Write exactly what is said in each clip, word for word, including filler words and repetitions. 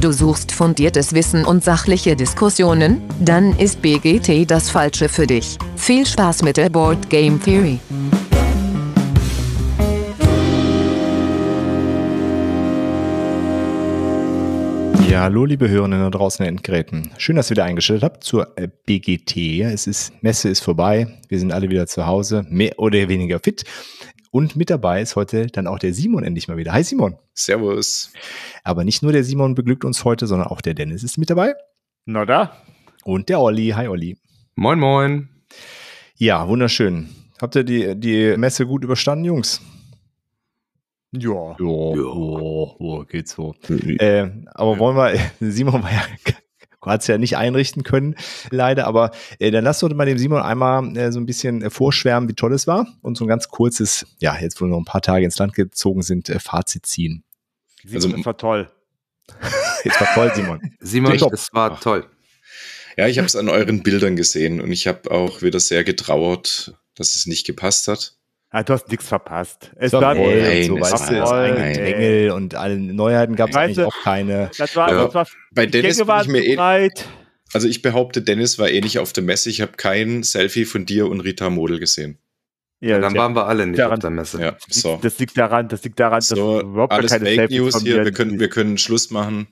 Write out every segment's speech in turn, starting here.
Du suchst fundiertes Wissen und sachliche Diskussionen? Dann ist B G T das Falsche für dich. Viel Spaß mit der Board Game Theory. Ja, hallo liebe Hörenden da draußen in den Endgeräten. Schön, dass ihr wieder eingeschaltet habt zur B G T. Es ist, Messe ist vorbei, wir sind alle wieder zu Hause, mehr oder weniger fit. Und mit dabei ist heute dann auch der Simon endlich mal wieder. Hi Simon. Servus. Aber nicht nur der Simon beglückt uns heute, sondern auch der Dennis ist mit dabei. Na da. Und der Olli. Hi Olli. Moin moin. Ja, wunderschön. Habt ihr die, die Messe gut überstanden, Jungs? Ja. Jo, jo, jo, geht so. Äh, aber wollen wir, Simon war ja, hat es ja nicht einrichten können, leider, aber äh, dann lasst uns mal dem Simon einmal äh, so ein bisschen äh, vorschwärmen, wie toll es war und so ein ganz kurzes, ja, jetzt wo wir noch ein paar Tage ins Land gezogen sind, äh, Fazit ziehen. Simon, also, war toll. Jetzt war toll, Simon. Simon, es war toll. Ja, ich habe es an euren Bildern gesehen und ich habe auch wieder sehr getrauert, dass es nicht gepasst hat. Ah, du hast nichts verpasst. Es war so, ein Engel und alle Neuheiten gab es eigentlich auch keine. Das war, ja. das war bei Dennis war ich mir eh, also ich behaupte, Dennis war eh nicht auf der Messe. Ich habe kein Selfie von dir und Rita Model gesehen. Ja, ja, dann waren wir alle nicht daran, auf der Messe. Ja, so. Das liegt daran, das liegt daran, dass so, überhaupt alles keine Fake News von hier. Wir können, wir können Schluss machen.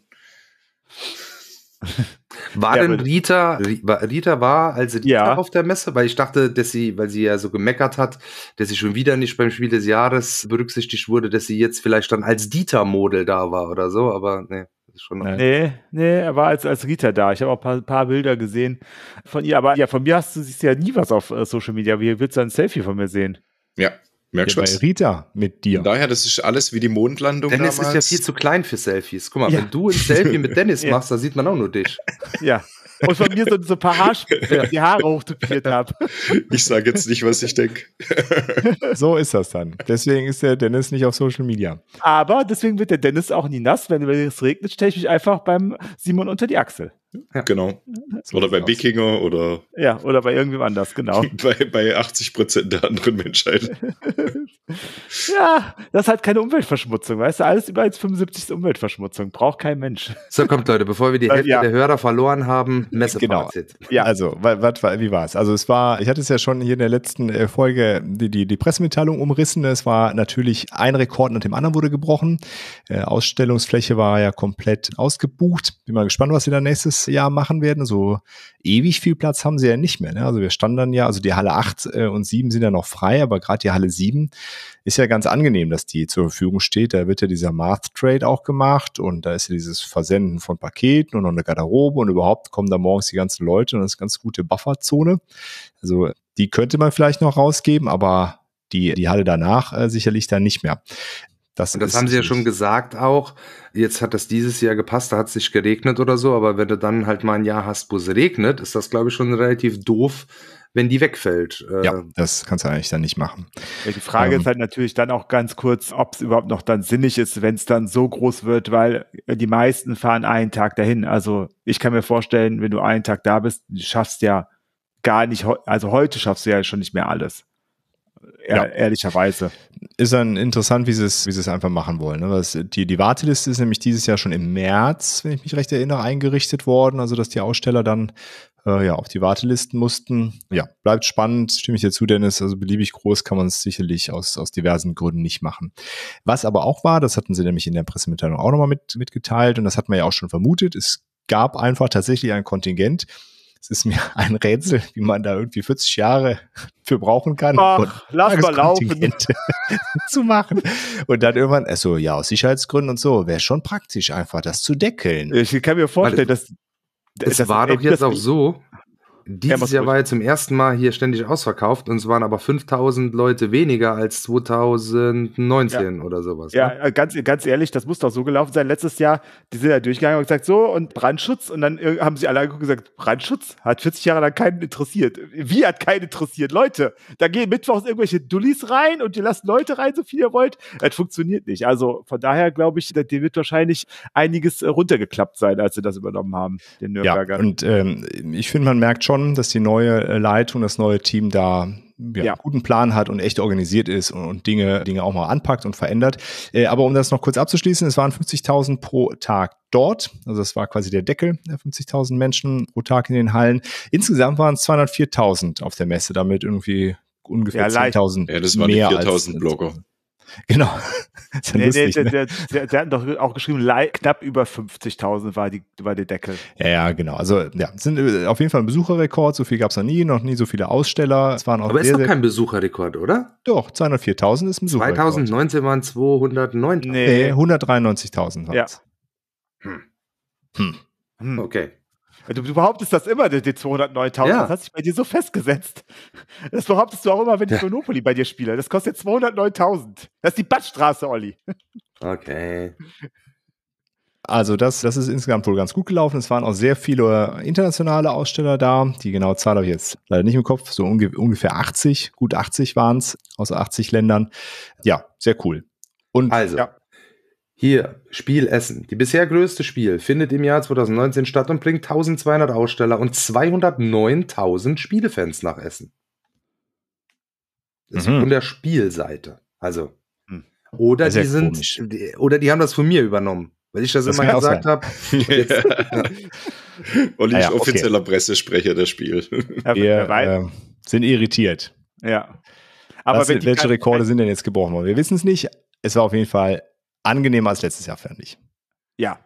War ja, denn Rita, Rita war also Rita ja. auf der Messe, weil ich dachte, dass sie, weil sie ja so gemeckert hat, dass sie schon wieder nicht beim Spiel des Jahres berücksichtigt wurde, dass sie jetzt vielleicht dann als Dieter-Model da war oder so, aber nee. Schon nee, nee, er war als, als Rita da. Ich habe auch ein paar, paar Bilder gesehen von ihr, aber ja, von mir hast du, siehst du ja nie was auf äh, Social Media, wie willst du ein Selfie von mir sehen? Ja. Merkst du was? Rita mit dir. Daher, das ist alles wie die Mondlandung Dennis damals. Ist ja viel zu klein für Selfies. Guck mal, ja. wenn du ein Selfie mit Dennis ja. machst, da sieht man auch nur dich. Ja. Und von mir so, so ein paar Haarspitzen, die Haare hochtupiert habe. Ich sage jetzt nicht, was ich denke. So ist das dann. Deswegen ist der Dennis nicht auf Social Media. Aber deswegen wird der Dennis auch nie nass. Wenn es regnet, stelle ich mich einfach beim Simon unter die Achsel. Ja. Genau. So oder bei Wikinger oder... Ja, oder bei irgendwem anders, genau. bei, bei achtzig Prozent der anderen Menschheit. Ja, das hat keine Umweltverschmutzung, weißt du? Alles über eins Komma fünfundsiebzig ist Umweltverschmutzung. Braucht kein Mensch. So, kommt Leute, bevor wir die Hälfte ja. der Hörer verloren haben, Messe genau. Ja, also, wat, wat, wie war es? Also es war, ich hatte es ja schon hier in der letzten Folge die, die, die Pressemitteilung umrissen. Es war natürlich ein Rekord nach dem anderen wurde gebrochen. Äh, Ausstellungsfläche war ja komplett ausgebucht. Bin mal gespannt, was sie da nächstes Jahr machen werden. So ewig viel Platz haben sie ja nicht mehr. Ne? Also wir standen dann ja, also die Halle acht äh, und sieben sind ja noch frei, aber gerade die Halle sieben ist ja ganz angenehm, dass die zur Verfügung steht. Da wird ja dieser Math-Trade auch gemacht und da ist ja dieses Versenden von Paketen und noch eine Garderobe und überhaupt kommen da morgens die ganzen Leute und das ist eine ganz gute Bufferzone. Also die könnte man vielleicht noch rausgeben, aber die, die Halle danach äh, sicherlich dann nicht mehr. Das, und das haben sie ja schon gesagt auch, jetzt hat das dieses Jahr gepasst, da hat es nicht geregnet oder so, aber wenn du dann halt mal ein Jahr hast, wo es regnet, ist das, glaube ich, schon relativ doof, wenn die wegfällt. Ja, das kannst du eigentlich dann nicht machen. Ja, die Frage ähm, ist halt natürlich dann auch ganz kurz, ob es überhaupt noch dann sinnig ist, wenn es dann so groß wird, weil die meisten fahren einen Tag dahin. Also ich kann mir vorstellen, wenn du einen Tag da bist, du schaffst ja gar nicht, also heute schaffst du ja schon nicht mehr alles. Ja. Ehrlicherweise. Ist dann interessant, wie sie es, wie sie es einfach machen wollen. Ne? Das, die, die Warteliste ist nämlich dieses Jahr schon im März, wenn ich mich recht erinnere, eingerichtet worden, also dass die Aussteller dann äh, ja, auf die Wartelisten mussten. Ja, bleibt spannend, stimme ich dir zu, Dennis. Also beliebig groß kann man es sicherlich aus, aus diversen Gründen nicht machen. Was aber auch war, das hatten sie nämlich in der Pressemitteilung auch nochmal mit, mitgeteilt und das hat man ja auch schon vermutet, es gab einfach tatsächlich ein Kontingent. Es ist mir ein Rätsel, wie man da irgendwie vierzig Jahre für brauchen kann. Ach, lass mal laufen. Zu machen. Und dann irgendwann, also ja, aus Sicherheitsgründen und so, wäre schon praktisch einfach, das zu deckeln. Ich kann mir vorstellen, dass... Es das war doch jetzt auch so, dieses Jahr war ja zum ersten Mal hier ständig ausverkauft und es waren aber fünftausend Leute weniger als zwanzig neunzehn ja. oder sowas. Ne? Ja, ganz, ganz ehrlich, das muss doch so gelaufen sein. Letztes Jahr, die sind ja durchgegangen und gesagt, so und Brandschutz und dann haben sie alle angeguckt und gesagt, Brandschutz hat vierzig Jahre lang keinen interessiert. Wie hat keinen interessiert? Leute, da gehen mittwochs irgendwelche Dullis rein und ihr lasst Leute rein, so viel ihr wollt. Das funktioniert nicht. Also von daher glaube ich, dem wird wahrscheinlich einiges runtergeklappt sein, als sie das übernommen haben, den Nürnberger. Ja, und ähm, ich finde, man merkt schon, dass die neue Leitung, das neue Team da ja, ja. guten Plan hat und echt organisiert ist und, und Dinge, Dinge auch mal anpackt und verändert. Äh, aber um das noch kurz abzuschließen, es waren fünfzigtausend pro Tag dort. Also das war quasi der Deckel, fünfzigtausend Menschen pro Tag in den Hallen. Insgesamt waren es zweihundertviertausend auf der Messe, damit irgendwie ungefähr ja, zehntausend ja, das waren mehr die viertausend Blogger. Genau. Sie nee, nee, ne? hatten doch auch geschrieben, knapp über fünfzigtausend war, die, war der Deckel. Ja, ja, genau. Also, ja, sind auf jeden Fall ein Besucherrekord. So viel gab es noch nie, noch nie so viele Aussteller. Es waren auch aber sehr, ist doch kein Besucherrekord, oder? Doch, zweihundertviertausend ist ein Besucherrekord. zweitausendneunzehn waren zweihundertneuntausend. Nee, nee hundertdreiundneunzigtausend waren es. Ja. Hm. Hm. Okay. Du, du behauptest das immer, die zweihundertneuntausend. Ja. Das hat sich bei dir so festgesetzt. Das behauptest du auch immer, wenn ich Monopoly bei dir spiele. Das kostet zweihundertneuntausend. Das ist die Badstraße, Olli. Okay. Also das, das ist insgesamt wohl ganz gut gelaufen. Es waren auch sehr viele internationale Aussteller da. Die genaue Zahl habe ich jetzt leider nicht im Kopf. So unge ungefähr achtzig, gut achtzig waren es, aus achtzig Ländern. Ja, sehr cool. Und also. Ja. Hier, Spiel Essen. Die bisher größte Spiel findet im Jahr zweitausendneunzehn statt und bringt zwölfhundert Aussteller und zweihundertneuntausend Spielefans nach Essen. Das mhm. ist von der Spielseite. Also. Oder die, sind, oder die haben das von mir übernommen, weil ich das, das immer gesagt habe. Und ich ja, offizieller okay. Pressesprecher des Spiels. Wir äh, sind irritiert. Ja. Aber Was, wenn welche kann, Rekorde sind denn jetzt gebrochen worden? Wir wissen es nicht. Es war auf jeden Fall angenehmer als letztes Jahr, fand ich. Ja,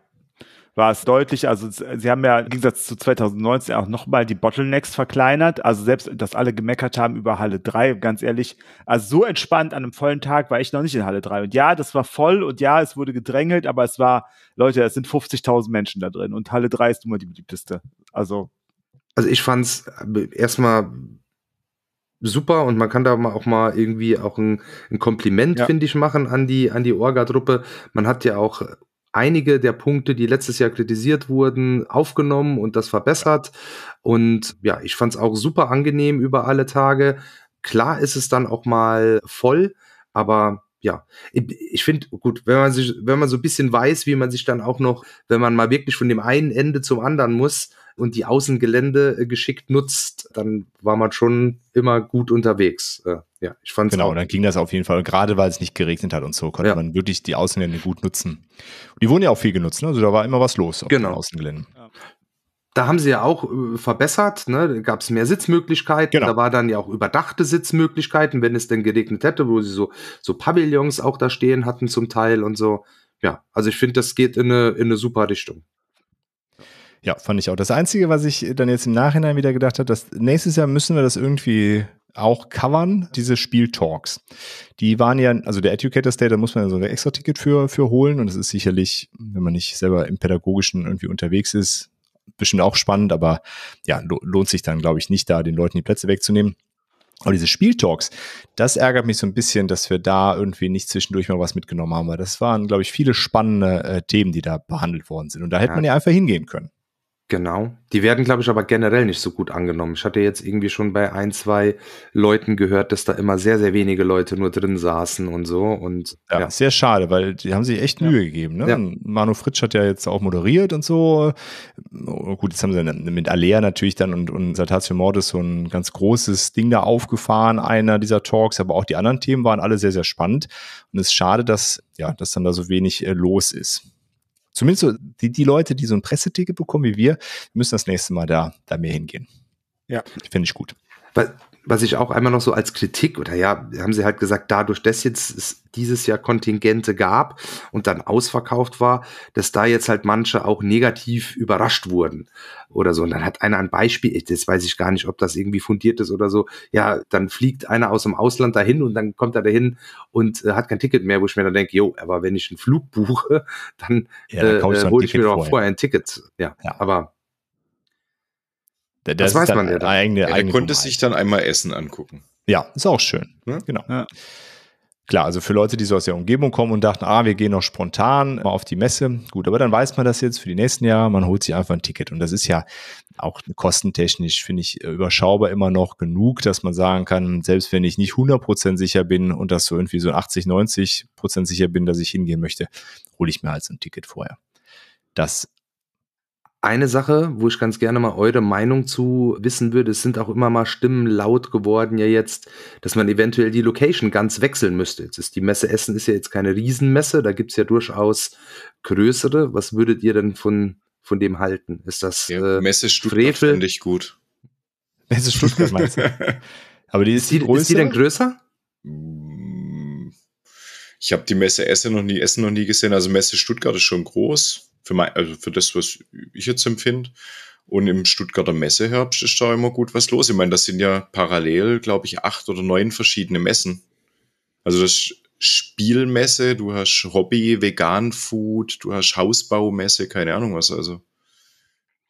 war es deutlich. Also sie haben ja im Gegensatz zu zweitausendneunzehn auch nochmal die Bottlenecks verkleinert. Also selbst, dass alle gemeckert haben über Halle drei, ganz ehrlich. Also so entspannt an einem vollen Tag war ich noch nicht in Halle drei. Und ja, das war voll und ja, es wurde gedrängelt, aber es war, Leute, es sind fünfzigtausend Menschen da drin. Und Halle drei ist nun mal die beliebteste. Also, also ich fand es erstmal super und man kann da auch mal irgendwie auch ein, ein Kompliment, ja. finde ich, machen an die, an die Orga-Truppe. Man hat ja auch einige der Punkte, die letztes Jahr kritisiert wurden, aufgenommen und das verbessert. Und ja, ich fand es auch super angenehm über alle Tage. Klar ist es dann auch mal voll, aber ja, ich finde, gut, wenn man sich, wenn man so ein bisschen weiß, wie man sich dann auch noch, wenn man mal wirklich von dem einen Ende zum anderen muss und die Außengelände geschickt nutzt, dann war man schon immer gut unterwegs. Ja, ich fand's genau, auch. Dann ging das auf jeden Fall. Und gerade weil es nicht geregnet hat und so, konnte ja. man wirklich die Außengelände gut nutzen. Und die wurden ja auch viel genutzt, ne? Also da war immer was los auf genau. den Außengeländen. Ja. Da haben sie ja auch äh, verbessert, ne? Da gab es mehr Sitzmöglichkeiten, genau. Da war dann ja auch überdachte Sitzmöglichkeiten, wenn es denn geregnet hätte, wo sie so, so Pavillons auch da stehen hatten zum Teil und so. Ja, also ich finde, das geht in eine, in eine super Richtung. Ja, fand ich auch. Das Einzige, was ich dann jetzt im Nachhinein wieder gedacht habe, dass nächstes Jahr müssen wir das irgendwie auch covern, diese Spieltalks. Die waren ja, also der Educators Day, da muss man ja so ein extra Ticket für, für holen und das ist sicherlich, wenn man nicht selber im Pädagogischen irgendwie unterwegs ist, bestimmt auch spannend, aber ja, lohnt sich dann, glaube ich, nicht, da den Leuten die Plätze wegzunehmen. Aber diese Spieltalks, das ärgert mich so ein bisschen, dass wir da irgendwie nicht zwischendurch mal was mitgenommen haben, weil das waren, glaube ich, viele spannende äh, Themen, die da behandelt worden sind. Und da hätte ja. man ja einfach hingehen können. Genau. Die werden, glaube ich, aber generell nicht so gut angenommen. Ich hatte jetzt irgendwie schon bei ein, zwei Leuten gehört, dass da immer sehr, sehr wenige Leute nur drin saßen und so. Und ja, ja. sehr schade, weil die haben sich echt Mühe ja. gegeben. Ne? Ja. Manu Fritsch hat ja jetzt auch moderiert und so. Gut, jetzt haben sie mit Alea natürlich dann und, und Saltatio Mortis so ein ganz großes Ding da aufgefahren, einer dieser Talks. Aber auch die anderen Themen waren alle sehr, sehr spannend. Und es ist schade, dass, ja, dass dann da so wenig äh, los ist. Zumindest so die, die Leute, die so ein Presseticket bekommen wie wir, müssen das nächste Mal da, da mehr hingehen. Ja. Finde ich gut. Was, was ich auch einmal noch so als Kritik, oder ja, haben sie halt gesagt, dadurch, dass jetzt es dieses Jahr Kontingente gab und dann ausverkauft war, dass da jetzt halt manche auch negativ überrascht wurden oder so. Und dann hat einer ein Beispiel, das weiß ich gar nicht, ob das irgendwie fundiert ist oder so, ja, dann fliegt einer aus dem Ausland dahin und dann kommt er dahin und äh, hat kein Ticket mehr, wo ich mir dann denke, jo, aber wenn ich einen Flug buche, dann, ja, dann äh, hole ich mir doch vorher ein Ticket. Ja, ja. aber das, das weiß man ja dann. Eigene, ja, er eigene konnte sich dann einmal Essen angucken. Ja, ist auch schön. Hm? Genau. Ja. Klar, also für Leute, die so aus der Umgebung kommen und dachten, ah, wir gehen noch spontan mal auf die Messe. Gut, aber dann weiß man das jetzt für die nächsten Jahre. Man holt sich einfach ein Ticket. Und das ist ja auch kostentechnisch, finde ich, überschaubar immer noch genug, dass man sagen kann, selbst wenn ich nicht hundert Prozent sicher bin und das so irgendwie so achtzig, neunzig Prozent sicher bin, dass ich hingehen möchte, hole ich mir halt so ein Ticket vorher. Das Eine Sache, wo ich ganz gerne mal eure Meinung zu wissen würde, es sind auch immer mal Stimmen laut geworden, ja jetzt, dass man eventuell die Location ganz wechseln müsste. Jetzt ist die Messe Essen ist ja jetzt keine Riesenmesse, da gibt es ja durchaus größere. Was würdet ihr denn von, von dem halten? Ist das ja, äh, Messe Stuttgart finde ich gut. Messe Stuttgart meinst du? Aber die ist, die, die ist die denn größer? Ich habe die Messe Essen noch nie, Essen noch nie gesehen, also Messe Stuttgart ist schon groß. Für, mein, also für das, was ich jetzt empfinde. Und im Stuttgarter Messeherbst ist da immer gut was los. Ich meine, das sind ja parallel, glaube ich, acht oder neun verschiedene Messen. Also das ist Spielmesse, du hast Hobby, Vegan-Food, du hast Hausbaumesse, keine Ahnung was. Also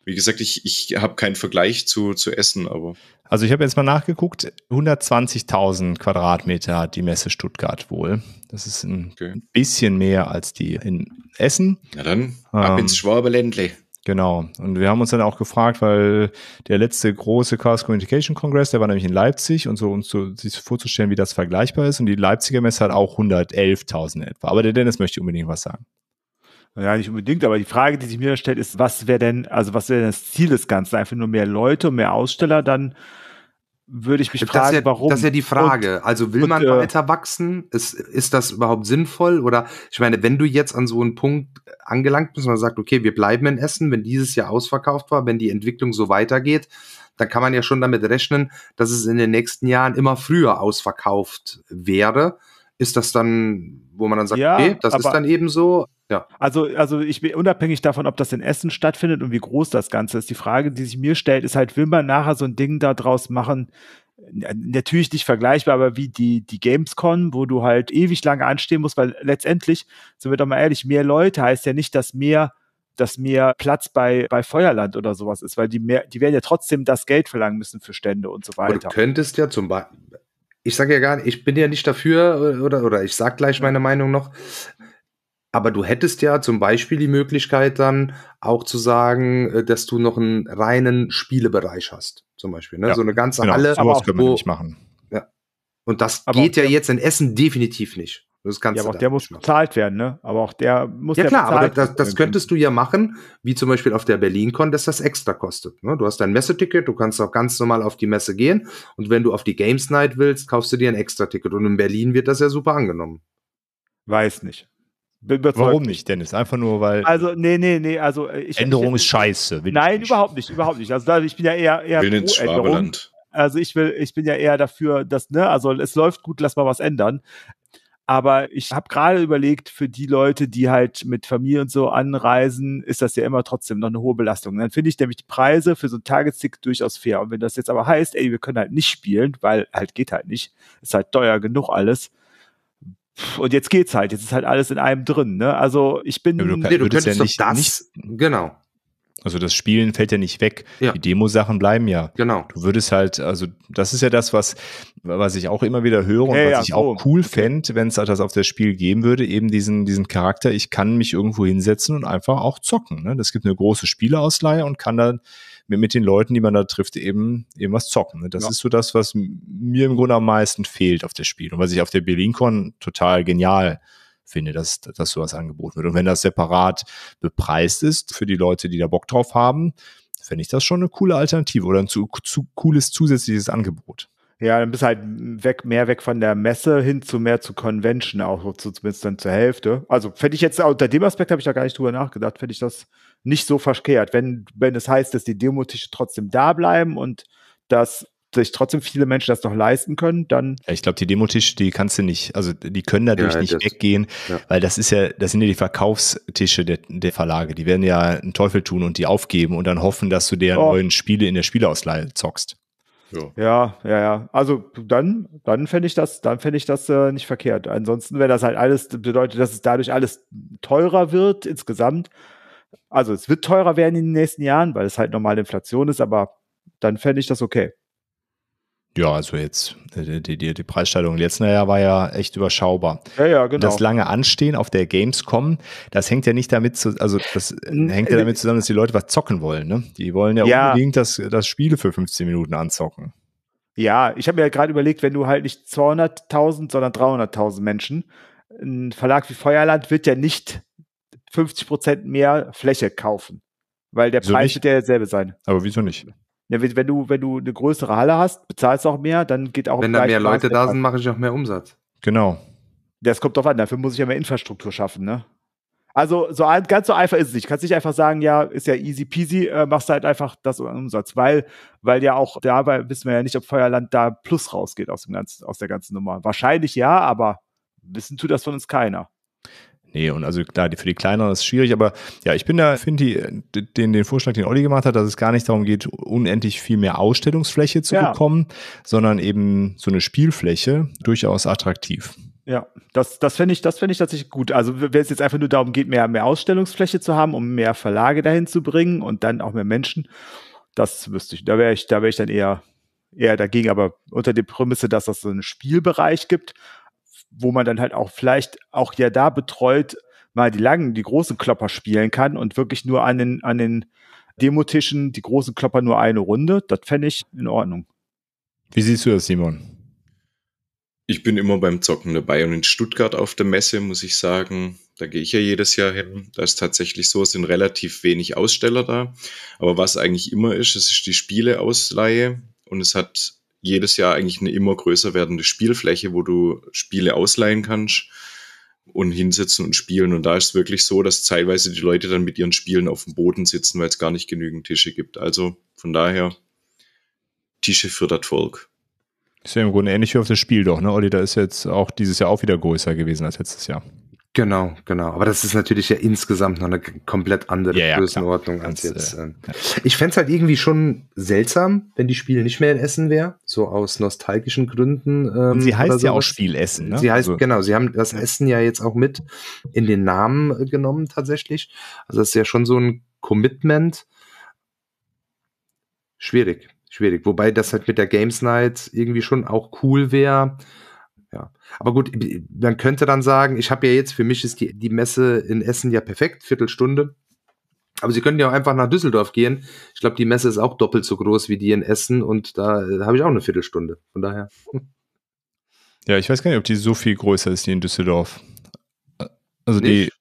wie gesagt, ich, ich habe keinen Vergleich zu, zu Essen. Aber also ich habe jetzt mal nachgeguckt, hundertzwanzigtausend Quadratmeter hat die Messe Stuttgart wohl. Das ist ein okay. bisschen mehr als die in Essen. Na dann, ab ähm, ins Schwaberländle. Genau. Und wir haben uns dann auch gefragt, weil der letzte große Chaos Communication Congress, der war nämlich in Leipzig und so, um so, sich vorzustellen, wie das vergleichbar ist. Und die Leipziger Messe hat auch hundertelftausend etwa. Aber der Dennis möchte unbedingt was sagen. Ja, nicht unbedingt, aber die Frage, die sich mir stellt, ist, was wäre denn, also was wäre das Ziel des Ganzen? Einfach nur mehr Leute, mehr Aussteller, dann würde ich mich das fragen, ja, warum. Das ist ja die Frage. Und, also will und, man weiter wachsen? Ist, ist das überhaupt sinnvoll? Oder ich meine, wenn du jetzt an so einen Punkt angelangt bist, man sagt, okay, wir bleiben in Essen, wenn dieses Jahr ausverkauft war, wenn die Entwicklung so weitergeht, dann kann man ja schon damit rechnen, dass es in den nächsten Jahren immer früher ausverkauft wäre. Ist das dann, wo man dann sagt, ja, okay, das ist dann eben so. Ja. Also, also ich bin unabhängig davon, ob das in Essen stattfindet und wie groß das Ganze ist. Die Frage, die sich mir stellt, ist halt, will man nachher so ein Ding da draus machen? Natürlich nicht vergleichbar, aber wie die, die Gamescom, wo du halt ewig lange anstehen musst, weil letztendlich, sind wir doch mal ehrlich, mehr Leute heißt ja nicht, dass mehr, dass mehr Platz bei, bei Feuerland oder sowas ist, weil die mehr, die werden ja trotzdem das Geld verlangen müssen für Stände und so weiter. Du könntest ja zum Beispiel, ich sage ja gar nicht, ich bin ja nicht dafür oder, oder ich sage gleich meine Meinung noch. Aber du hättest ja zum Beispiel die Möglichkeit dann auch zu sagen, dass du noch einen reinen Spielebereich hast, zum Beispiel. Ne? Ja, so eine ganze genau, Halle. Aber auch können wir nicht machen. Ja. Und das aber geht ja der, jetzt in Essen definitiv nicht. Das kannst ja, aber du auch der muss machen. Bezahlt werden, ne? Aber auch der muss ja, ja klar, bezahlt aber das, das könntest du ja machen, wie zum Beispiel auf der BerlinCon, dass das extra kostet. Ne? Du hast dein Messeticket, du kannst auch ganz normal auf die Messe gehen. Und wenn du auf die Games Night willst, kaufst du dir ein Extra-Ticket. Und in Berlin wird das ja super angenommen. Weiß nicht. Überzeugt. Warum nicht, Dennis? Einfach nur, weil. Also, nee, nee, nee. Also, ich, Änderung ich, ist scheiße. Nein, nicht. überhaupt nicht, überhaupt nicht. Also, ich bin ja eher, eher will ins Schwabenland. Also, ich will, ich bin ja eher dafür, dass, ne, also, es läuft gut, lass mal was ändern. Aber ich habe gerade überlegt, für die Leute, die halt mit Familie und so anreisen, ist das ja immer trotzdem noch eine hohe Belastung. Und dann finde ich nämlich die Preise für so ein Tagesticket durchaus fair. Und wenn das jetzt aber heißt, ey, wir können halt nicht spielen, weil halt geht halt nicht, ist halt teuer genug alles. Und jetzt geht's halt, jetzt ist halt alles in einem drin, ne? Also ich bin... Ja, du, nee, du könntest ja nicht, das, nicht, genau. Also das Spielen fällt ja nicht weg, ja. Die Demo-Sachen bleiben ja. Genau. Du würdest halt, also das ist ja das, was, was ich auch immer wieder höre und ja, was ja, ich so. auch cool fände, wenn es das auf das Spiel geben würde, eben diesen, diesen Charakter, ich kann mich irgendwo hinsetzen und einfach auch zocken, ne? Das gibt eine große Spieleausleihe und kann dann mit, mit den Leuten, die man da trifft, eben, eben was zocken. Das ja. ist so das, was mir im Grunde am meisten fehlt auf das Spiel. Und was ich auf der BerlinCon total genial finde, dass, dass sowas angeboten wird. Und wenn das separat bepreist ist für die Leute, die da Bock drauf haben, fände ich das schon eine coole Alternative oder ein zu, zu cooles zusätzliches Angebot. Ja, dann bist du halt weg, mehr weg von der Messe hin zu mehr zu Convention, auch zu, zumindest dann zur Hälfte. Also fände ich jetzt, unter dem Aspekt habe ich da gar nicht drüber nachgedacht, fände ich das nicht so verkehrt. Wenn, wenn es heißt, dass die Demotische trotzdem da bleiben und dass sich trotzdem viele Menschen das noch leisten können, dann... Ja, ich glaube, die Demotische, die kannst du nicht, also die können dadurch ja, nicht das, weggehen, ja. weil das ist ja, das sind ja die Verkaufstische der, der Verlage. Die werden ja einen Teufel tun und die aufgeben und dann hoffen, dass du deren oh. neuen Spiele in der Spieleausleihe zockst. Ja. ja, ja, ja. Also dann, dann fände ich das, dann fände ich das äh, nicht verkehrt. Ansonsten, wenn das halt alles bedeutet, dass es dadurch alles teurer wird insgesamt. Also es wird teurer werden in den nächsten Jahren, weil es halt normale Inflation ist, aber dann fände ich das okay. Ja, also jetzt, die, die, die Preissteigerung im letzten Jahr war ja echt überschaubar. Ja, ja, genau. Das lange Anstehen auf der Gamescom, das hängt ja nicht damit zu, also das hängt ja damit zusammen, dass die Leute was zocken wollen, ne? Die wollen ja, ja. unbedingt das, das Spiele für fünfzehn Minuten anzocken. Ja, ich habe mir ja gerade überlegt, wenn du halt nicht zweihunderttausend, sondern dreihunderttausend Menschen, ein Verlag wie Feuerland wird ja nicht fünfzig Prozent mehr Fläche kaufen. Weil der wieso Preis nicht? Wird ja derselbe sein. Aber wieso nicht? Ja, wenn du, wenn du eine größere Halle hast, bezahlst du auch mehr, dann geht auch... Wenn da mehr Leute da sind, mache ich auch mehr Umsatz. Genau. Das kommt drauf an, dafür muss ich ja mehr Infrastruktur schaffen, ne? Also so ein, ganz so einfach ist es nicht. Kannst nicht einfach sagen, ja, ist ja easy peasy, äh, machst halt einfach das Umsatz, weil, weil ja auch dabei wissen wir ja nicht, ob Feuerland da plus rausgeht aus dem ganzen, aus der ganzen Nummer. Wahrscheinlich ja, aber wissen tut das von uns keiner. Nee, und also klar, für die Kleineren ist es schwierig, aber ja, ich bin da, finde den, den Vorschlag, den Olli gemacht hat, dass es gar nicht darum geht, unendlich viel mehr Ausstellungsfläche zu ja. bekommen, sondern eben so eine Spielfläche durchaus attraktiv. Ja, das, das fände ich, das fände ich tatsächlich gut. Also wenn es jetzt einfach nur darum geht, mehr, mehr Ausstellungsfläche zu haben, um mehr Verlage dahin zu bringen und dann auch mehr Menschen, das wüsste ich. Da wäre ich, da wäre ich dann eher, eher dagegen, aber unter der Prämisse, dass das so einen Spielbereich gibt, wo man dann halt auch vielleicht auch ja da betreut mal die langen, die großen Klopper spielen kann und wirklich nur an den, an den Demotischen die großen Klopper nur eine Runde, das fände ich in Ordnung. Wie siehst du das, Simon? Ich bin immer beim Zocken dabei und in Stuttgart auf der Messe muss ich sagen, da gehe ich ja jedes Jahr hin, da ist tatsächlich so, es sind relativ wenig Aussteller da, aber was eigentlich immer ist, es ist die Spieleausleihe und es hat jedes Jahr eigentlich eine immer größer werdende Spielfläche, wo du Spiele ausleihen kannst und hinsetzen und spielen. Und da ist es wirklich so, dass zeitweise die Leute dann mit ihren Spielen auf dem Boden sitzen, weil es gar nicht genügend Tische gibt. Also von daher, Tische für das Volk. Ist ja im Grunde ähnlich wie auf das Spiel doch, ne, Olli? Da ist jetzt auch dieses Jahr auch wieder größer gewesen als letztes Jahr. Genau, genau. Aber das ist natürlich ja insgesamt noch eine komplett andere ja, ja, Größenordnung klar. als jetzt. Äh, ich fände es halt irgendwie schon seltsam, wenn die Spiele nicht mehr in Essen wäre, so aus nostalgischen Gründen. Ähm, Und sie heißt ja auch Spiel Essen, ne? Sie heißt, also, genau, sie haben das Essen ja jetzt auch mit in den Namen genommen tatsächlich. Also das ist ja schon so ein Commitment. Schwierig, schwierig. Wobei das halt mit der Games Night irgendwie schon auch cool wäre. Ja, aber gut, man könnte dann sagen, ich habe ja jetzt, für mich ist die, die Messe in Essen ja perfekt, Viertelstunde. Aber Sie können ja auch einfach nach Düsseldorf gehen. Ich glaube, die Messe ist auch doppelt so groß wie die in Essen und da habe ich auch eine Viertelstunde. Von daher. Ja, ich weiß gar nicht, ob die so viel größer ist, die in Düsseldorf. Also die. Nicht.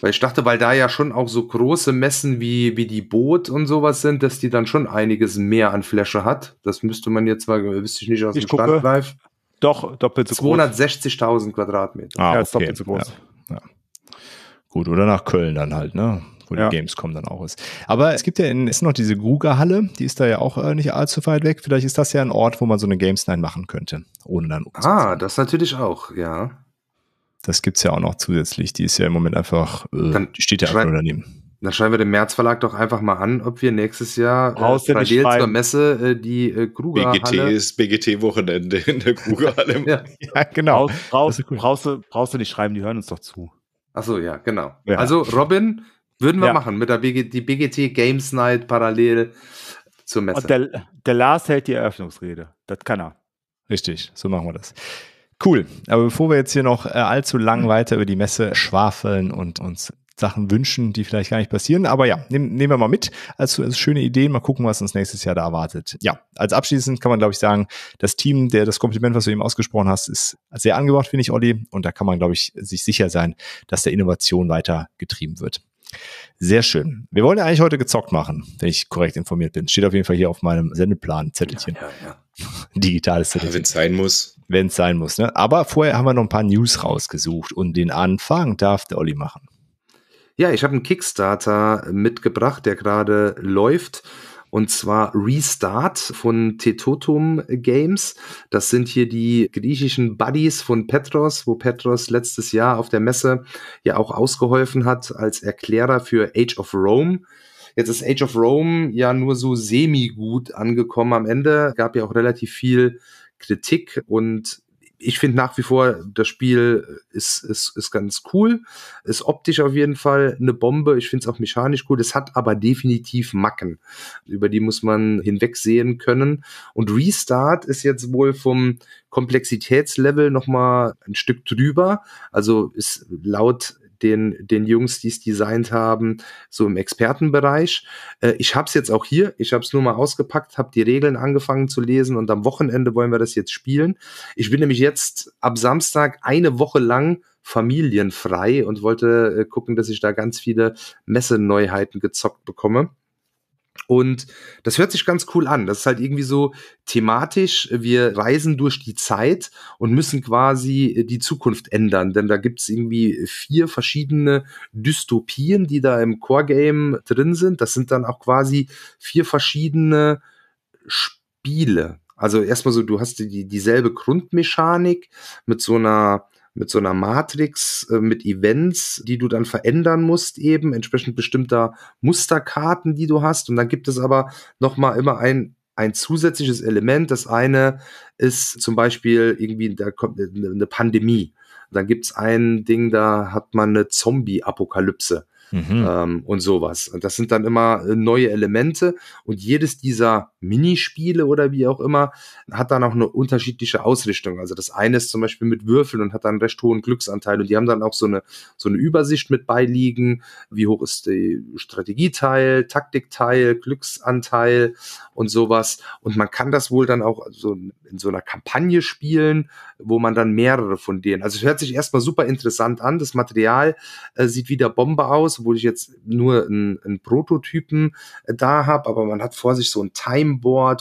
Weil ich dachte, weil da ja schon auch so große Messen wie, wie die Boot und sowas sind, dass die dann schon einiges mehr an Fläche hat. Das müsste man jetzt mal, wüsste ich nicht aus dem Stand live. Doch, doppelt so zweihundertsechzigtausend groß. Quadratmeter. Ah, ja, ist okay. Doppelt so groß. Ja, ja. Gut, oder nach Köln dann halt, ne? Wo ja. die Gamescom dann auch ist. Aber es gibt ja in Essen noch diese Gruger-Halle, die ist da ja auch äh, nicht allzu weit weg. Vielleicht ist das ja ein Ort, wo man so eine Games Night machen könnte. Ohne dann Umsatz. Ah, das natürlich auch, ja. Das gibt es ja auch noch zusätzlich. Die ist ja im Moment einfach, äh, dann die steht ja einfach nur daneben. Dann schreiben wir dem März-Verlag doch einfach mal an, ob wir nächstes Jahr parallel zur Messe äh, die äh, Grugerhalle... B G T ist B G T-Wochenende in der Grugerhalle. ja. ja, genau. Brauchst, brauchst, brauchst, du, brauchst du nicht schreiben, die hören uns doch zu. Ach so, ja, genau. Ja. Also, Robin, würden wir ja. machen mit der B G, die B G T Games Night parallel zur Messe. Und der, der Lars hält die Eröffnungsrede. Das kann er. Richtig, so machen wir das. Cool. Aber bevor wir jetzt hier noch äh, allzu lang weiter über die Messe schwafeln und uns... Sachen wünschen, die vielleicht gar nicht passieren. Aber ja, nehm, nehmen wir mal mit als, als schöne Idee. Mal gucken, was uns nächstes Jahr da erwartet. Ja, als abschließend kann man, glaube ich, sagen, das Team, der das Kompliment, was du eben ausgesprochen hast, ist sehr angebracht, finde ich, Olli. Und da kann man, glaube ich, sich sicher sein, dass der Innovation weiter getrieben wird. Sehr schön. Wir wollen ja eigentlich heute gezockt machen, wenn ich korrekt informiert bin. Steht auf jeden Fall hier auf meinem Sendeplan-Zettelchen. Ja, ja, ja. Digitales Zettelchen. Wenn es sein muss. Wenn es sein muss, ne? Aber vorher haben wir noch ein paar News rausgesucht. Und den Anfang darf der Olli machen. Ja, ich habe einen Kickstarter mitgebracht, der gerade läuft, und zwar Restart von Tetotum Games. Das sind hier die griechischen Buddies von Petros, wo Petros letztes Jahr auf der Messe ja auch ausgeholfen hat als Erklärer für Age of Rome. Jetzt ist Age of Rome ja nur so semi-gut angekommen am Ende, gab ja auch relativ viel Kritik und ich finde nach wie vor, das Spiel ist, ist, ist ganz cool, ist optisch auf jeden Fall eine Bombe, ich finde es auch mechanisch cool, es hat aber definitiv Macken, über die muss man hinwegsehen können und Restart ist jetzt wohl vom Komplexitätslevel nochmal ein Stück drüber, also ist laut den, den Jungs, die es designt haben, so im Expertenbereich. Äh, ich habe es jetzt auch hier, ich habe es nur mal ausgepackt, habe die Regeln angefangen zu lesen und am Wochenende wollen wir das jetzt spielen. Ich bin nämlich jetzt ab Samstag eine Woche lang familienfrei und wollte äh, gucken, dass ich da ganz viele Messeneuheiten gezockt bekomme. Und das hört sich ganz cool an. Das ist halt irgendwie so thematisch, wir reisen durch die Zeit und müssen quasi die Zukunft ändern, denn da gibt es irgendwie vier verschiedene Dystopien, die da im Core-Game drin sind. Das sind dann auch quasi vier verschiedene Spiele. Also erstmal so, du hast die, dieselbe Grundmechanik mit so einer mit so einer Matrix, mit Events, die du dann verändern musst eben, entsprechend bestimmter Musterkarten, die du hast. Und dann gibt es aber nochmal immer ein, ein zusätzliches Element. Das eine ist zum Beispiel irgendwie, da kommt eine Pandemie. Dann gibt es ein Ding, da hat man eine Zombie-Apokalypse mhm. ähm, und sowas. Und das sind dann immer neue Elemente. Und jedes dieser Minispiele oder wie auch immer hat dann auch eine unterschiedliche Ausrichtung. Also das eine ist zum Beispiel mit Würfeln und hat dann einen recht hohen Glücksanteil. Und die haben dann auch so eine, so eine Übersicht mit beiliegen. Wie hoch ist der Strategieteil, Taktikteil, Glücksanteil und sowas. Und man kann das wohl dann auch so in so einer Kampagne spielen, wo man dann mehrere von denen, also es hört sich erstmal super interessant an. Das Material äh, sieht wie der Bombe aus, obwohl ich jetzt nur einen Prototypen äh, da habe, aber man hat vor sich so ein Timeboard,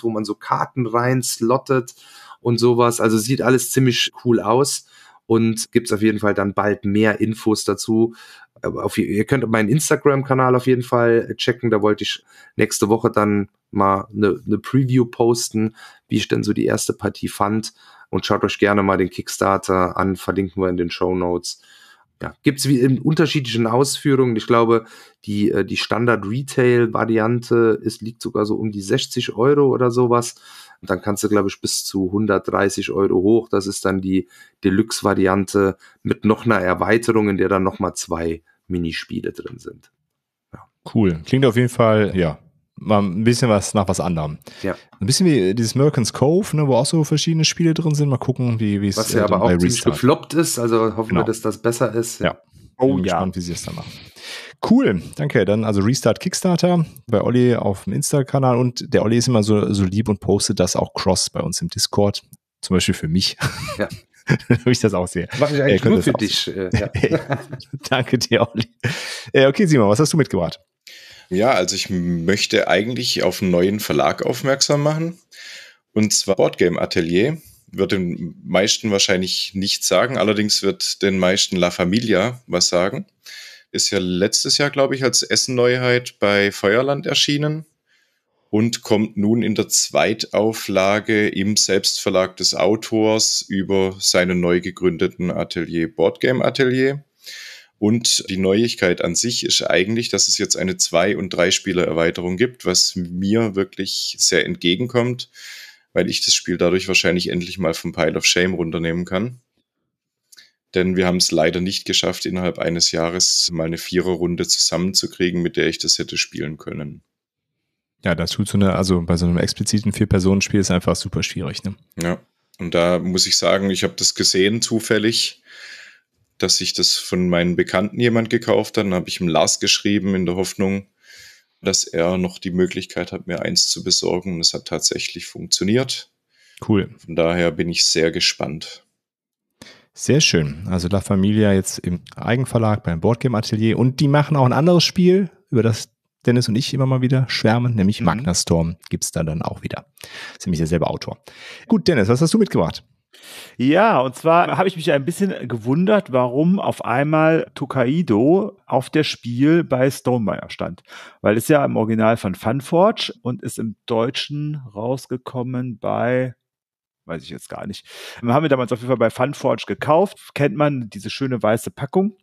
wo man so Karten rein slottet und sowas. Also sieht alles ziemlich cool aus und gibt es auf jeden Fall dann bald mehr Infos dazu. Auf, ihr könnt meinen Instagram-Kanal auf jeden Fall checken, da wollte ich nächste Woche dann mal eine, eine Preview posten, wie ich denn so die erste Partie fand. Und schaut euch gerne mal den Kickstarter an, verlinken wir in den Shownotes. Ja, gibt es in unterschiedlichen Ausführungen. Ich glaube, die, die Standard-Retail-Variante ist liegt sogar so um die sechzig Euro oder sowas. Und dann kannst du, glaube ich, bis zu hundertdreißig Euro hoch. Das ist dann die Deluxe-Variante mit noch einer Erweiterung, in der dann nochmal zwei Minispiele drin sind. Ja. Cool. Klingt auf jeden Fall, ja, mal ein bisschen was nach was anderem. Ja. Ein bisschen wie dieses Merchant's Cove, ne, wo auch so verschiedene Spiele drin sind. Mal gucken, wie es Was ja äh, aber auch ziemlich gefloppt ist. Also hoffen genau. wir, dass das besser ist. Ja. Oh, bin ja. gespannt, wie sie es dann machen. Cool, danke. Dann also Restart Kickstarter bei Olli auf dem Insta-Kanal. Und der Olli ist immer so, so lieb und postet das auch cross bei uns im Discord. Zum Beispiel für mich. Ja. Wie ich das auch sehe. Mache ich eigentlich äh, nur für dich. Äh, ja. Danke dir, Olli. Äh, okay, Simon, was hast du mitgebracht? Ja, also ich möchte eigentlich auf einen neuen Verlag aufmerksam machen. Und zwar Boardgame Atelier. Wird den meisten wahrscheinlich nichts sagen. Allerdings wird den meisten La Familia was sagen. Ist ja letztes Jahr, glaube ich, als Essen-Neuheit bei Feuerland erschienen. Und kommt nun in der Zweitauflage im Selbstverlag des Autors über seinen neu gegründeten Atelier Boardgame Atelier. Und die Neuigkeit an sich ist eigentlich, dass es jetzt eine Zwei- und Drei-Spieler-Erweiterung gibt, was mir wirklich sehr entgegenkommt, weil ich das Spiel dadurch wahrscheinlich endlich mal vom Pile of Shame runternehmen kann. Denn wir haben es leider nicht geschafft, innerhalb eines Jahres mal eine Vierer-Runde zusammenzukriegen, mit der ich das hätte spielen können. Ja, das tut so eine, also bei so einem expliziten Vier-Personen-Spiel ist einfach super schwierig, ne? Ja, und da muss ich sagen, ich habe das gesehen zufällig, dass ich das von meinen Bekannten jemand gekauft hat. Dann habe ich ihm Lars geschrieben in der Hoffnung, dass er noch die Möglichkeit hat, mir eins zu besorgen. Und es hat tatsächlich funktioniert. Cool. Von daher bin ich sehr gespannt. Sehr schön. Also La Familia jetzt im Eigenverlag beim Boardgame Atelier. Und die machen auch ein anderes Spiel, über das Dennis und ich immer mal wieder schwärmen, nämlich mhm. Magnastorm gibt es da dann auch wieder. Das ist nämlich derselbe Autor. Gut, Dennis, was hast du mitgebracht? Ja, und zwar habe ich mich ein bisschen gewundert, warum auf einmal Tokaido auf der Spiel bei Stonemaier stand. Weil es ja im Original von Funforge und ist im Deutschen rausgekommen bei, weiß ich jetzt gar nicht, haben wir damals auf jeden Fall bei Funforge gekauft, kennt man diese schöne weiße Packung.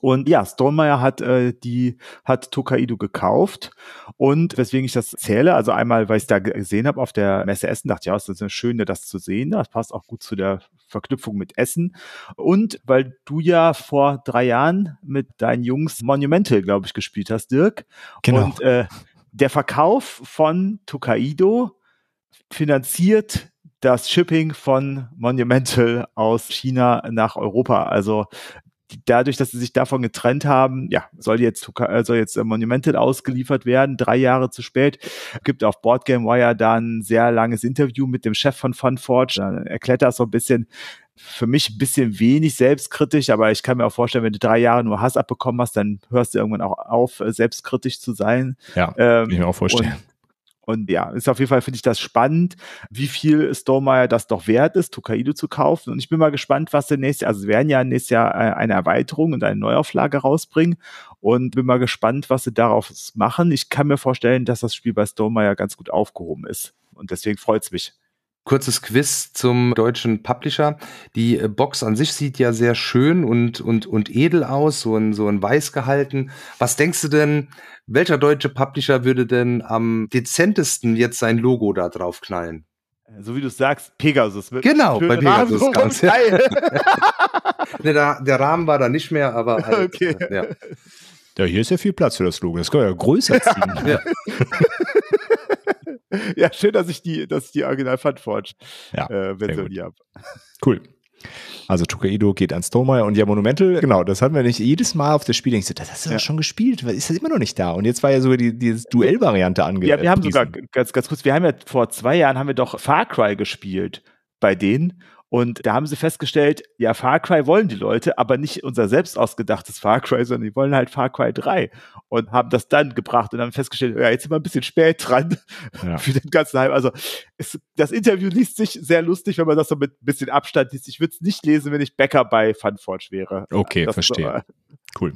Und ja, Stonemaier hat äh, die hat Tokaido gekauft und weswegen ich das zähle, also einmal, weil ich es da gesehen habe auf der Messe Essen, dachte ich, ja, es ist schön, das zu sehen, das passt auch gut zu der Verknüpfung mit Essen und weil du ja vor drei Jahren mit deinen Jungs Monumental, glaube ich, gespielt hast, Dirk. Genau. Und äh, der Verkauf von Tokaido finanziert das Shipping von Monumental aus China nach Europa, also dadurch, dass sie sich davon getrennt haben, ja, soll jetzt, soll jetzt Monumental ausgeliefert werden, drei Jahre zu spät. Gibt auf Boardgame Wire da ein sehr langes Interview mit dem Chef von Funforge, erklärt das so ein bisschen, für mich ein bisschen wenig selbstkritisch, aber ich kann mir auch vorstellen, wenn du drei Jahre nur Hass abbekommen hast, dann hörst du irgendwann auch auf, selbstkritisch zu sein. Ja, ähm, kann ich mir auch vorstellen. Und, und ja, ist auf jeden Fall, finde ich das spannend, wie viel Stonemaier das doch wert ist, Tokaido zu kaufen. Und ich bin mal gespannt, was der nächste, also sie werden ja nächstes Jahr eine Erweiterung und eine Neuauflage rausbringen. Und bin mal gespannt, was sie darauf machen. Ich kann mir vorstellen, dass das Spiel bei Stonemaier ganz gut aufgehoben ist. Und deswegen freut es mich. Kurzes Quiz zum deutschen Publisher. Die Box an sich sieht ja sehr schön und, und, und edel aus, so in, so in Weiß gehalten. Was denkst du denn, welcher deutsche Publisher würde denn am dezentesten jetzt sein Logo da drauf knallen? So wie du sagst, Pegasus. Genau, bei Pegasus. Rahmen, ganz, ja. Nee, da, der Rahmen war da nicht mehr, aber halt, okay. Ja. Ja, hier ist ja viel Platz für das Logo. Das kann man ja größer ziehen. Ja. Ja, schön, dass ich die, dass ich die Original Funforge ja, äh, Version hier habe. Cool. Also Tokaido geht an Stonemaier und ja, Monumental, genau, das hatten wir nicht jedes Mal auf das Spiel. Denkst du, das hast du ja doch schon gespielt, ist das immer noch nicht da? Und jetzt war ja sogar die, die Duell-Variante angepriesen. Ja, wir haben sogar, ganz, ganz kurz, wir haben ja vor zwei Jahren haben wir doch Far Cry gespielt bei denen. Und da haben sie festgestellt, ja, Far Cry wollen die Leute, aber nicht unser selbst ausgedachtes Far Cry, sondern die wollen halt Far Cry drei und haben das dann gebracht und haben festgestellt, ja, jetzt sind wir ein bisschen spät dran ja. für den ganzen Hype. Also es, das Interview liest sich sehr lustig, wenn man das so mit ein bisschen Abstand liest. Ich würde es nicht lesen, wenn ich Bäcker bei Funforge wäre. Okay, das verstehe. Cool.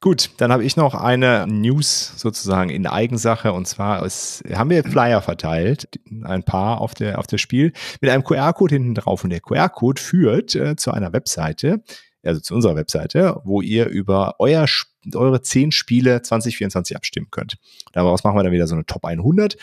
Gut, dann habe ich noch eine News sozusagen in Eigensache und zwar ist, haben wir Flyer verteilt, ein paar auf der auf das Spiel, mit einem Q R-Code hinten drauf und der Q R-Code führt äh, zu einer Webseite, also zu unserer Webseite, wo ihr über euer eure zehn Spiele zwanzig vierundzwanzig abstimmen könnt. Daraus machen wir dann wieder so eine Top hundert,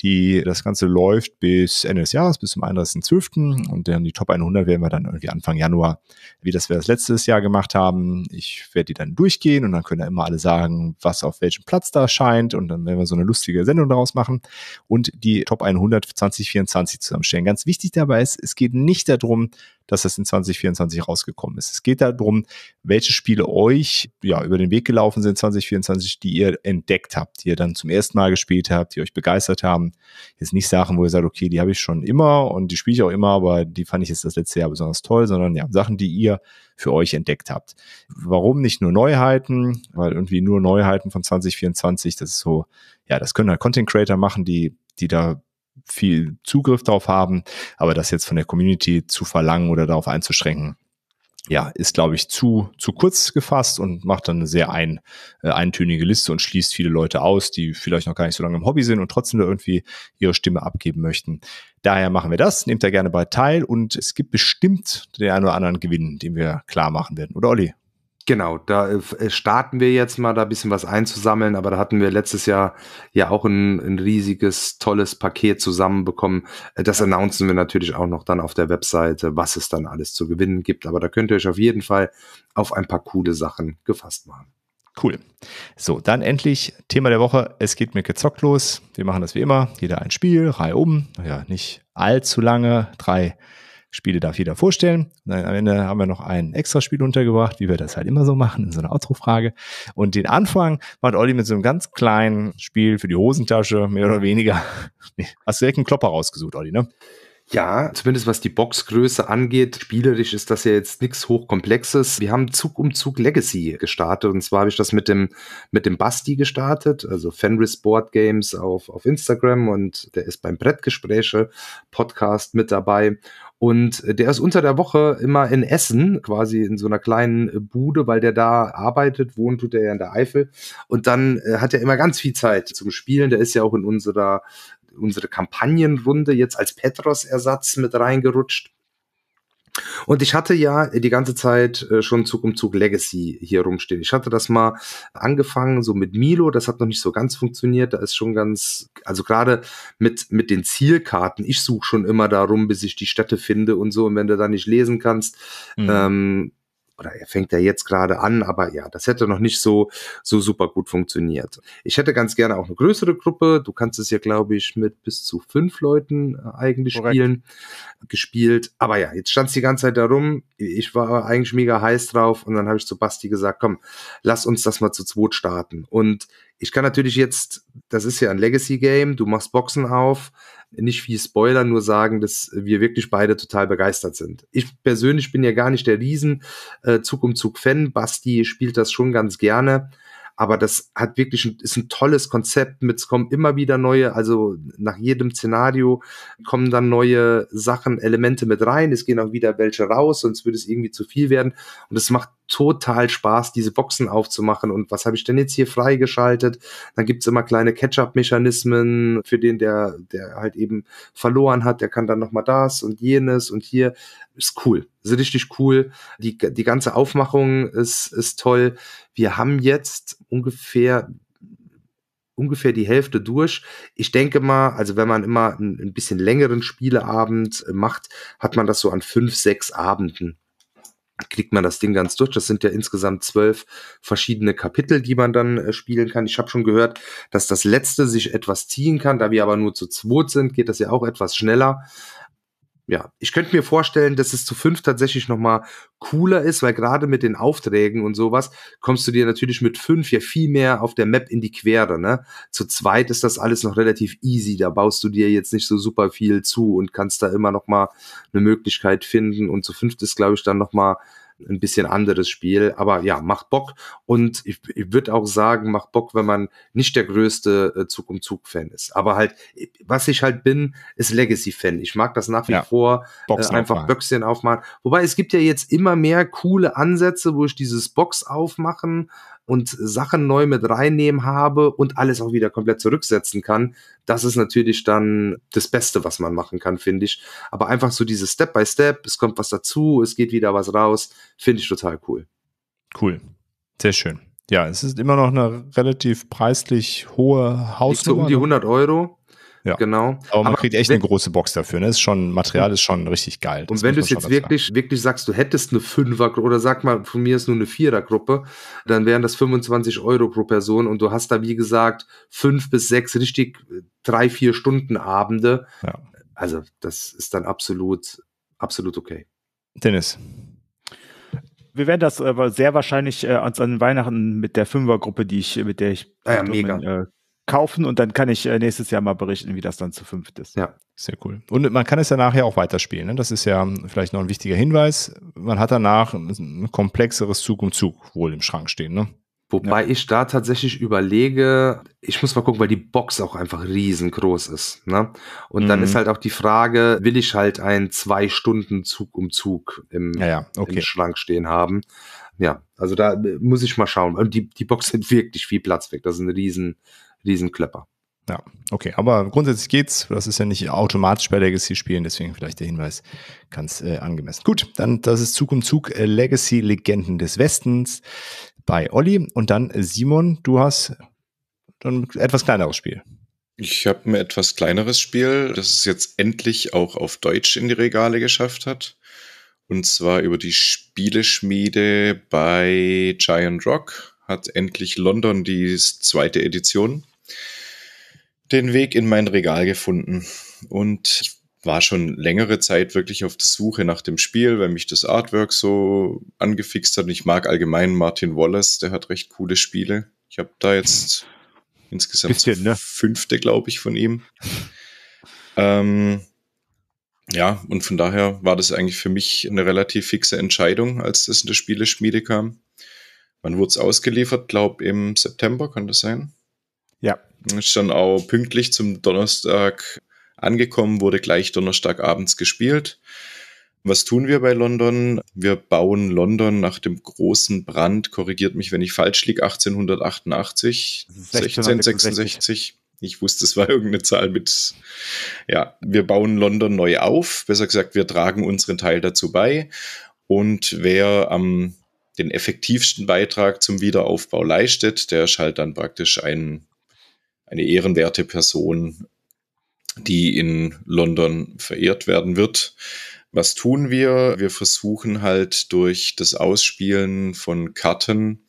die das Ganze läuft bis Ende des Jahres, bis zum einunddreißigsten zwölften und dann die Top hundert werden wir dann irgendwie Anfang Januar, wie das wir das letztes Jahr gemacht haben. Ich werde die dann durchgehen und dann können da immer alle sagen, was auf welchem Platz da scheint und dann werden wir so eine lustige Sendung daraus machen und die Top hundert zwanzig vierundzwanzig zusammenstellen. Ganz wichtig dabei ist, es geht nicht darum, dass das in zwanzig vierundzwanzig rausgekommen ist. Es geht darum, welche Spiele euch ja über den Weg gelaufen sind zwanzig vierundzwanzig, die ihr entdeckt habt, die ihr dann zum ersten Mal gespielt habt, die euch begeistert haben. Jetzt nicht Sachen, wo ihr sagt, okay, die habe ich schon immer und die spiele ich auch immer, aber die fand ich jetzt das letzte Jahr besonders toll, sondern ja, Sachen, die ihr für euch entdeckt habt. Warum nicht nur Neuheiten? Weil irgendwie nur Neuheiten von zwanzig vierundzwanzig, das ist so, ja, das können halt Content Creator machen, die, die da viel Zugriff drauf haben, aber das jetzt von der Community zu verlangen oder darauf einzuschränken, ja, ist, glaube ich, zu, zu kurz gefasst und macht dann eine sehr ein, äh, eintönige Liste und schließt viele Leute aus, die vielleicht noch gar nicht so lange im Hobby sind und trotzdem da irgendwie ihre Stimme abgeben möchten. Daher machen wir das, nehmt da gerne bei teil und es gibt bestimmt den einen oder anderen Gewinn, den wir klar machen werden, oder Olli? Genau, da äh, starten wir jetzt mal da ein bisschen was einzusammeln, aber da hatten wir letztes Jahr ja auch ein, ein riesiges, tolles Paket zusammenbekommen. Das announcen wir natürlich auch noch dann auf der Webseite, was es dann alles zu gewinnen gibt, aber da könnt ihr euch auf jeden Fall auf ein paar coole Sachen gefasst machen. Cool. So, dann endlich Thema der Woche. Es geht mit Gezockt los. Wir machen das wie immer. Jeder ein Spiel, Reihe um. Ja, nicht allzu lange, drei Spiele darf jeder vorstellen. Dann am Ende haben wir noch ein extra Spiel untergebracht, wie wir das halt immer so machen, in so einer Outro-Frage. Und den Anfang macht Olli mit so einem ganz kleinen Spiel für die Hosentasche, mehr oder weniger. Hast du direkt einen Klopper rausgesucht, Olli, ne? Ja, zumindest was die Boxgröße angeht, spielerisch ist das ja jetzt nichts Hochkomplexes. Wir haben Zug um Zug Legacy gestartet und zwar habe ich das mit dem mit dem Basti gestartet, also Fenris Board Games auf auf Instagram und der ist beim Brettgespräche Podcast mit dabei und der ist unter der Woche immer in Essen, quasi in so einer kleinen Bude, weil der da arbeitet, wohnt tut er ja in der Eifel und dann hat er immer ganz viel Zeit zum Spielen. Der ist ja auch in unserer unsere Kampagnenrunde jetzt als Petros-Ersatz mit reingerutscht. Und ich hatte ja die ganze Zeit schon Zug um Zug Legacy hier rumstehen. Ich hatte das mal angefangen, so mit Milo, das hat noch nicht so ganz funktioniert, da ist schon ganz, also gerade mit mit den Zielkarten, ich suche schon immer darum, bis ich die Städte finde und so, und wenn du da nicht lesen kannst, mhm. ähm, oder er fängt ja jetzt gerade an, aber ja, das hätte noch nicht so so super gut funktioniert. Ich hätte ganz gerne auch eine größere Gruppe. Du kannst es ja, glaube ich, mit bis zu fünf Leuten eigentlich Korrekt. spielen, gespielt. Aber ja, jetzt stand es die ganze Zeit darum. Ich war eigentlich mega heiß drauf und dann habe ich zu Basti gesagt, komm, lass uns das mal zu zweit starten. Und Ich kann natürlich jetzt, das ist ja ein Legacy-Game, du machst Boxen auf, nicht viel Spoiler, nur sagen, dass wir wirklich beide total begeistert sind. Ich persönlich bin ja gar nicht der riesen äh, Zug-um-Zug-Fan, Basti spielt das schon ganz gerne, aber das hat wirklich ein, ist ein tolles Konzept, mit, es kommen immer wieder neue, also nach jedem Szenario kommen dann neue Sachen, Elemente mit rein, es gehen auch wieder welche raus, sonst würde es irgendwie zu viel werden und es macht total Spaß, diese Boxen aufzumachen und was habe ich denn jetzt hier freigeschaltet? Dann gibt's immer kleine Catch-up-Mechanismen für den, der der halt eben verloren hat, der kann dann nochmal das und jenes und hier. Ist cool, ist richtig cool. Die, die ganze Aufmachung ist, ist toll. Wir haben jetzt ungefähr ungefähr die Hälfte durch. Ich denke mal, also wenn man immer ein, ein bisschen längeren Spieleabend macht, hat man das so an fünf, sechs Abenden. Kriegt man das Ding ganz durch. Das sind ja insgesamt zwölf verschiedene Kapitel, die man dann äh, spielen kann. Ich habe schon gehört, dass das letzte sich etwas ziehen kann. Da wir aber nur zu zweit sind, geht das ja auch etwas schneller. Ja, ich könnte mir vorstellen, dass es zu fünf tatsächlich nochmal cooler ist, weil gerade mit den Aufträgen und sowas kommst du dir natürlich mit fünf ja viel mehr auf der Map in die Quere, ne? Zu zweit ist das alles noch relativ easy, da baust du dir jetzt nicht so super viel zu und kannst da immer nochmal eine Möglichkeit finden und zu fünft ist, glaube ich, dann nochmal ein bisschen anderes Spiel, aber ja, macht Bock und ich, ich würde auch sagen, macht Bock, wenn man nicht der größte Zug-um-Zug-Fan ist, aber halt, was ich halt bin, ist Legacy-Fan, ich mag das nach wie ja. vor, äh, einfach Böckchen aufmachen, wobei es gibt ja jetzt immer mehr coole Ansätze, wo ich dieses Box aufmachen und Sachen neu mit reinnehmen habe und alles auch wieder komplett zurücksetzen kann. Das ist natürlich dann das Beste, was man machen kann, finde ich. Aber einfach so dieses Step by Step, es kommt was dazu, es geht wieder was raus, finde ich total cool. Cool, sehr schön. Ja, es ist immer noch eine relativ preislich hohe Hausnummer. So um die hundert Euro. Ja. Genau. Aber man Aber kriegt echt wenn, eine große Box dafür. Ne? Ist schon, Material ist schon richtig geil. Das und wenn du es jetzt wirklich, wirklich sagst, du hättest eine Fünfer- oder sag mal, von mir ist nur eine Vierer-Gruppe, dann wären das fünfundzwanzig Euro pro Person und du hast da, wie gesagt, fünf bis sechs richtig drei, vier Stunden Abende. Ja. Also das ist dann absolut, absolut okay. Dennis. Wir werden das aber sehr wahrscheinlich äh, an Weihnachten mit der Fünfer-Gruppe, die ich, mit der ich ah ja, mega. Äh, kaufen und dann kann ich nächstes Jahr mal berichten, wie das dann zu fünft ist. Ja, sehr cool. Und man kann es ja nachher auch weiterspielen. Ne? Das ist ja vielleicht noch ein wichtiger Hinweis. Man hat danach ein komplexeres Zug um Zug wohl im Schrank stehen. Ne? Wobei ja. ich da tatsächlich überlege, ich muss mal gucken, weil die Box auch einfach riesengroß ist. Ne? Und mhm. dann ist halt auch die Frage, will ich halt einen zwei Stunden Zug um Zug im, ja, ja. Okay. im Schrank stehen haben? Ja, also da muss ich mal schauen. Und die, die Box nimmt wirklich viel Platz weg. Das ist ein riesen Riesenklöpper. Ja, okay, aber grundsätzlich geht's. Das ist ja nicht automatisch bei Legacy-Spielen, deswegen vielleicht der Hinweis ganz äh, angemessen. Gut, dann das ist Zug um Zug äh, Legacy-Legenden des Westens bei Olli. Und dann äh, Simon, du hast ein etwas kleineres Spiel. Ich habe ein etwas kleineres Spiel, das es jetzt endlich auch auf Deutsch in die Regale geschafft hat. Und zwar über die Spieleschmiede bei Giant Rock hat endlich London die zweite Edition den Weg in mein Regal gefunden und ich war schon längere Zeit wirklich auf der Suche nach dem Spiel, weil mich das Artwork so angefixt hat und ich mag allgemein Martin Wallace, der hat recht coole Spiele. Ich habe da jetzt insgesamt bisschen, ne? fünfte, glaube ich, von ihm. ähm, ja, und von daher war das eigentlich für mich eine relativ fixe Entscheidung, als das in der Spieleschmiede kam. Wann wurde es ausgeliefert? Glaube im September, kann das sein? Ja. Ist dann auch pünktlich zum Donnerstag angekommen, wurde gleich Donnerstagabends gespielt. Was tun wir bei London? Wir bauen London nach dem großen Brand, korrigiert mich, wenn ich falsch liege, achtzehnhundertachtundachtzig, sechzehnhundertsechsundsechzig. Ich wusste, es war irgendeine Zahl mit, ja, wir bauen London neu auf. Besser gesagt, wir tragen unseren Teil dazu bei. Und wer am den effektivsten Beitrag zum Wiederaufbau leistet, der ist halt dann praktisch ein, eine ehrenwerte Person, die in London verehrt werden wird. Was tun wir? Wir versuchen halt durch das Ausspielen von Karten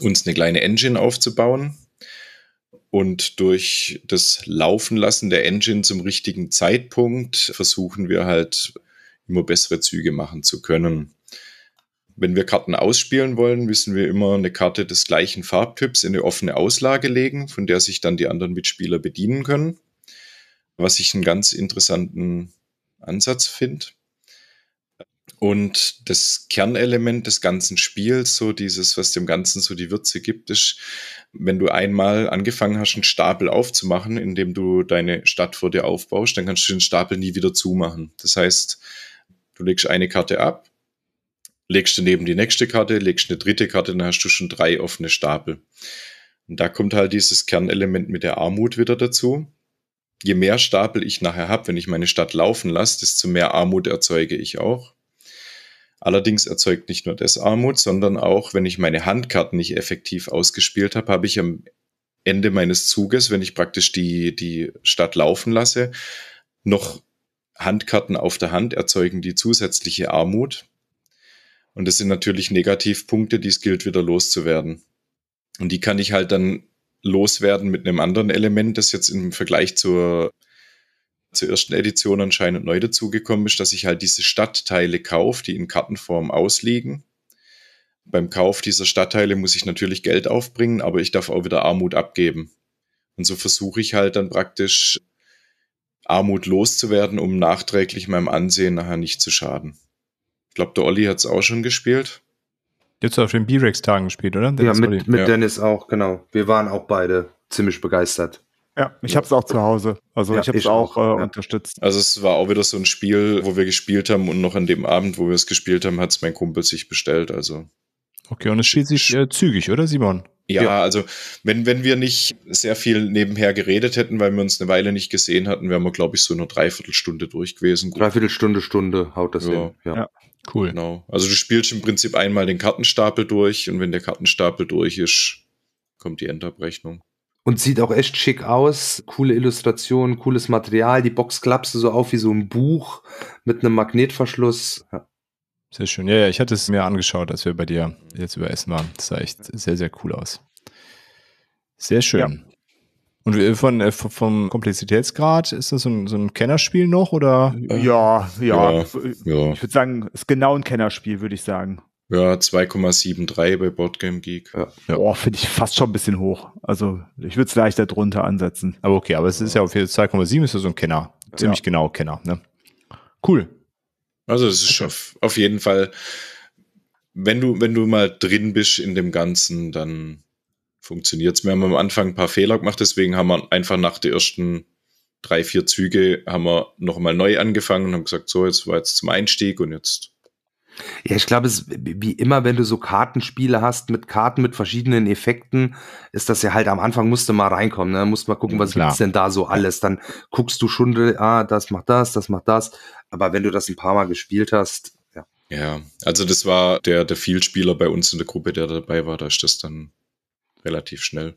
uns eine kleine Engine aufzubauen und durch das Laufen lassen der Engine zum richtigen Zeitpunkt versuchen wir halt immer bessere Züge machen zu können. wenn wir Karten ausspielen wollen, müssen wir immer eine Karte des gleichen Farbtyps in eine offene Auslage legen, von der sich dann die anderen Mitspieler bedienen können. Was ich einen ganz interessanten Ansatz finde. Und das Kernelement des ganzen Spiels, so dieses, was dem Ganzen so die Würze gibt, ist, wenn du einmal angefangen hast, einen Stapel aufzumachen, indem du deine Stadt vor dir aufbaust, dann kannst du den Stapel nie wieder zumachen. Das heißt, du legst eine Karte ab, legst daneben die nächste Karte, legst eine dritte Karte, dann hast du schon drei offene Stapel. Und da kommt halt dieses Kernelement mit der Armut wieder dazu. Je mehr Stapel ich nachher habe, wenn ich meine Stadt laufen lasse, desto mehr Armut erzeuge ich auch. Allerdings erzeugt nicht nur das Armut, sondern auch, wenn ich meine Handkarten nicht effektiv ausgespielt habe, habe ich am Ende meines Zuges, wenn ich praktisch die, die Stadt laufen lasse, noch Handkarten auf der Hand erzeugen die zusätzliche Armut. Und das sind natürlich Negativpunkte, die es gilt wieder loszuwerden. Und die kann ich halt dann loswerden mit einem anderen Element, das jetzt im Vergleich zur... zur ersten Edition anscheinend neu dazugekommen ist, dass ich halt diese Stadtteile kaufe, die in Kartenform ausliegen. Beim Kauf dieser Stadtteile muss ich natürlich Geld aufbringen, aber ich darf auch wieder Armut abgeben. Und so versuche ich halt dann praktisch Armut loszuwerden, um nachträglich meinem Ansehen nachher nicht zu schaden. Ich glaube, der Olli hat es auch schon gespielt. Jetzt auf den B-Rex-Tagen gespielt, oder? Dennis, ja, mit, mit ja. Dennis auch, genau. Wir waren auch beide ziemlich begeistert. Ja, ich habe es auch zu Hause. Also ja, ich habe es auch, auch äh, ja. unterstützt. Also es war auch wieder so ein Spiel, wo wir gespielt haben und noch an dem Abend, wo wir es gespielt haben, hat es mein Kumpel sich bestellt. Also okay, und es steht sich äh, zügig, oder Simon? Ja, ja, also wenn, wenn wir nicht sehr viel nebenher geredet hätten, weil wir uns eine Weile nicht gesehen hatten, wären wir, glaube ich, so nur Dreiviertelstunde durch gewesen. Gut. Dreiviertelstunde, Stunde haut das ja. hin. Ja, ja. Cool. Genau. Also du spielst im Prinzip einmal den Kartenstapel durch und wenn der Kartenstapel durch ist, kommt die Endabrechnung. Und sieht auch echt schick aus, coole Illustrationen, cooles Material, die Box klappst du so auf wie so ein Buch mit einem Magnetverschluss. Ja. Sehr schön, ja, ja, ich hatte es mir angeschaut, als wir bei dir jetzt über Essen waren, das sah echt sehr, sehr cool aus. Sehr schön. Ja. Und von, vom Komplexitätsgrad, ist das so ein, so ein Kennerspiel noch, oder? Ja, ja, ja, ja. Ich würde sagen, es ist genau ein Kennerspiel, würde ich sagen. Ja, zwei Komma sieben drei bei Boardgame Geek. Ja. Ja. Boah, finde ich fast schon ein bisschen hoch. Also ich würde es leichter drunter ansetzen. Aber okay, aber es ist ja auf zwei Komma sieben ist ja so ein Kenner. Ziemlich ja. genau Kenner. Ne? Cool. Also das ist okay. auf, auf jeden Fall, wenn du, wenn du mal drin bist in dem Ganzen, dann funktioniert es. Wir haben am Anfang ein paar Fehler gemacht, deswegen haben wir einfach nach der ersten drei, vier Züge haben wir nochmal neu angefangen und haben gesagt, so, jetzt war jetzt zum Einstieg und jetzt... Ja, ich glaube, es wie immer, wenn du so Kartenspiele hast, mit Karten mit verschiedenen Effekten, ist das ja halt am Anfang musst du mal reinkommen, ne? Musst mal gucken, was gibt's denn da so alles, dann guckst du schon, ah, das macht das, das macht das, aber wenn du das ein paar Mal gespielt hast, ja. Ja, also das war der, der Vielspieler bei uns in der Gruppe, der dabei war, da ist das dann relativ schnell.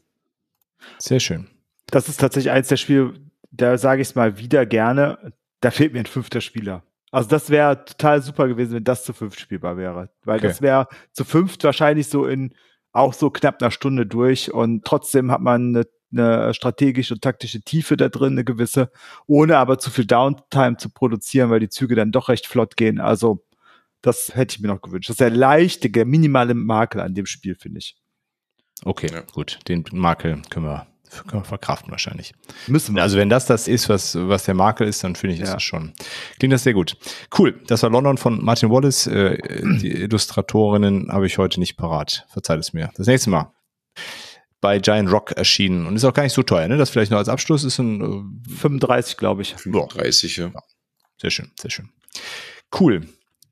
Sehr schön. Das ist tatsächlich eins der Spiele, da sage ich es mal wieder gerne, da fehlt mir ein fünfter Spieler. Also das wäre total super gewesen, wenn das zu fünft spielbar wäre. Weil okay. das wäre zu fünft wahrscheinlich so in auch so knapp einer Stunde durch und trotzdem hat man eine, eine strategische und taktische Tiefe da drin, eine gewisse, ohne aber zu viel Downtime zu produzieren, weil die Züge dann doch recht flott gehen. Also das hätte ich mir noch gewünscht. Das ist der leichte, minimale Makel an dem Spiel, finde ich. Okay, ja. gut. Den Makel können wir, können wir verkraften wahrscheinlich. Müssen wir. Also wenn das das ist, was, was der Makel ist, dann finde ich, ist ja. das schon. Klingt das sehr gut. Cool, das war London von Martin Wallace. Äh, die Illustratorinnen habe ich heute nicht parat. Verzeiht es mir. Das nächste Mal. Bei Giant Rock erschienen. Und ist auch gar nicht so teuer, ne? Das vielleicht noch als Abschluss ist ein äh, fünfunddreißig, glaube ich. fünfunddreißig, ja. ja. Sehr schön, sehr schön. Cool.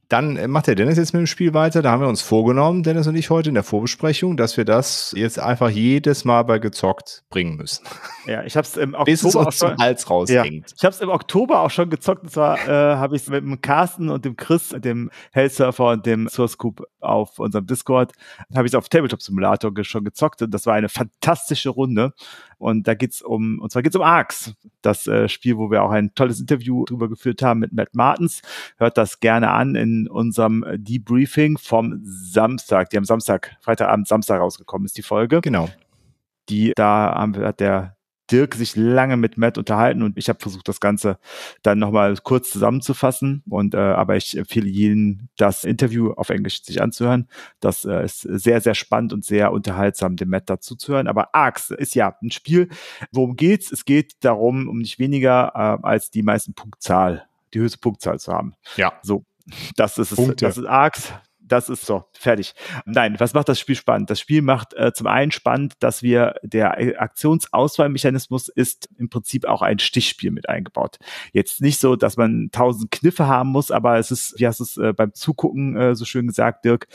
Dann macht der Dennis jetzt mit dem Spiel weiter. Da haben wir uns vorgenommen, Dennis und ich heute in der Vorbesprechung, dass wir das jetzt einfach jedes Mal bei gezockt bringen müssen. Ja, ich habe es im Oktober Bis es uns auch schon zum Hals raushängt. Ja. Ich habe es im Oktober auch schon gezockt. Und zwar äh, habe ich es mit dem Carsten und dem Chris, dem Hellsurfer und dem Source Coop auf unserem Discord, habe ich es auf Tabletop Simulator ge schon gezockt. Und das war eine fantastische Runde. Und da geht's um, und zwar geht's um Arcs, das äh, Spiel, wo wir auch ein tolles Interview drüber geführt haben mit Matt Martens. Hört das gerne an in unserem Debriefing vom Samstag, die am Samstag, Freitagabend, Samstag rausgekommen ist die Folge. Genau. Die, da haben wir, hat der Dirk sich lange mit Matt unterhalten und ich habe versucht, das Ganze dann nochmal kurz zusammenzufassen. Und äh, aber ich empfehle jedem, das Interview auf Englisch sich anzuhören. Das äh, ist sehr, sehr spannend und sehr unterhaltsam, dem Matt dazu zu hören. Aber Arcs ist ja ein Spiel. Worum geht's? Es geht darum, um nicht weniger äh, als die meisten Punktzahl, die höchste Punktzahl zu haben. Ja. So, das ist es. Das ist Arcs. Das ist so, fertig. Nein, was macht das Spiel spannend? Das Spiel macht äh, zum einen spannend, dass wir, der Aktionsauswahlmechanismus ist im Prinzip auch ein Stichspiel mit eingebaut. Jetzt nicht so, dass man tausend Kniffe haben muss, aber es ist, wie hast du es äh, beim Zugucken äh, so schön gesagt, Dirk,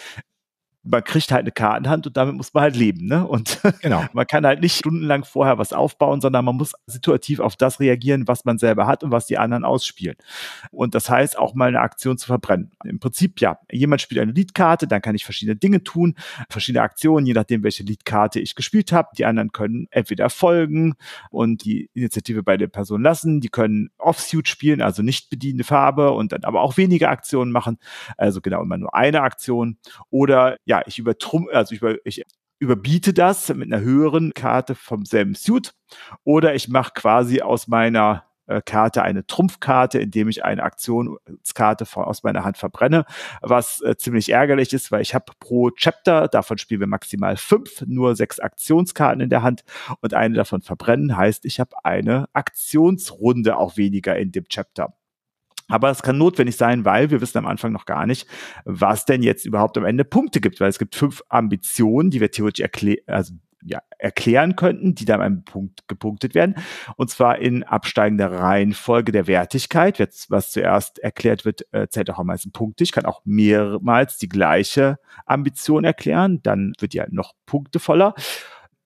man kriegt halt eine Kartenhand und damit muss man halt leben, ne? Und genau. Man kann halt nicht stundenlang vorher was aufbauen, sondern man muss situativ auf das reagieren, was man selber hat und was die anderen ausspielen. Und das heißt, auch mal eine Aktion zu verbrennen. Im Prinzip, ja, jemand spielt eine Leadkarte, dann kann ich verschiedene Dinge tun, verschiedene Aktionen, je nachdem, welche Leadkarte ich gespielt habe. Die anderen können entweder folgen und die Initiative bei der Person lassen, die können Offsuit spielen, also nicht bediente Farbe und dann aber auch weniger Aktionen machen, also genau immer nur eine Aktion oder ja, ich übertrum, also ich, über, ich überbiete das mit einer höheren Karte vom selben Suit oder ich mache quasi aus meiner äh, Karte eine Trumpfkarte, indem ich eine Aktionskarte von, aus meiner Hand verbrenne, was äh, ziemlich ärgerlich ist, weil ich habe pro Chapter, davon spielen wir maximal fünf, nur sechs Aktionskarten in der Hand und eine davon verbrennen heißt, ich habe eine Aktionsrunde auch weniger in dem Chapter. Aber es kann notwendig sein, weil wir wissen am Anfang noch gar nicht, was denn jetzt überhaupt am Ende Punkte gibt, weil es gibt fünf Ambitionen, die wir theoretisch erklären, also ja, erklären könnten, die dann an einem Punkt gepunktet werden. Und zwar in absteigender Reihenfolge der Wertigkeit. Was zuerst erklärt wird, zählt auch am meisten Punkte. Ich kann auch mehrmals die gleiche Ambition erklären, dann wird die halt noch punktevoller.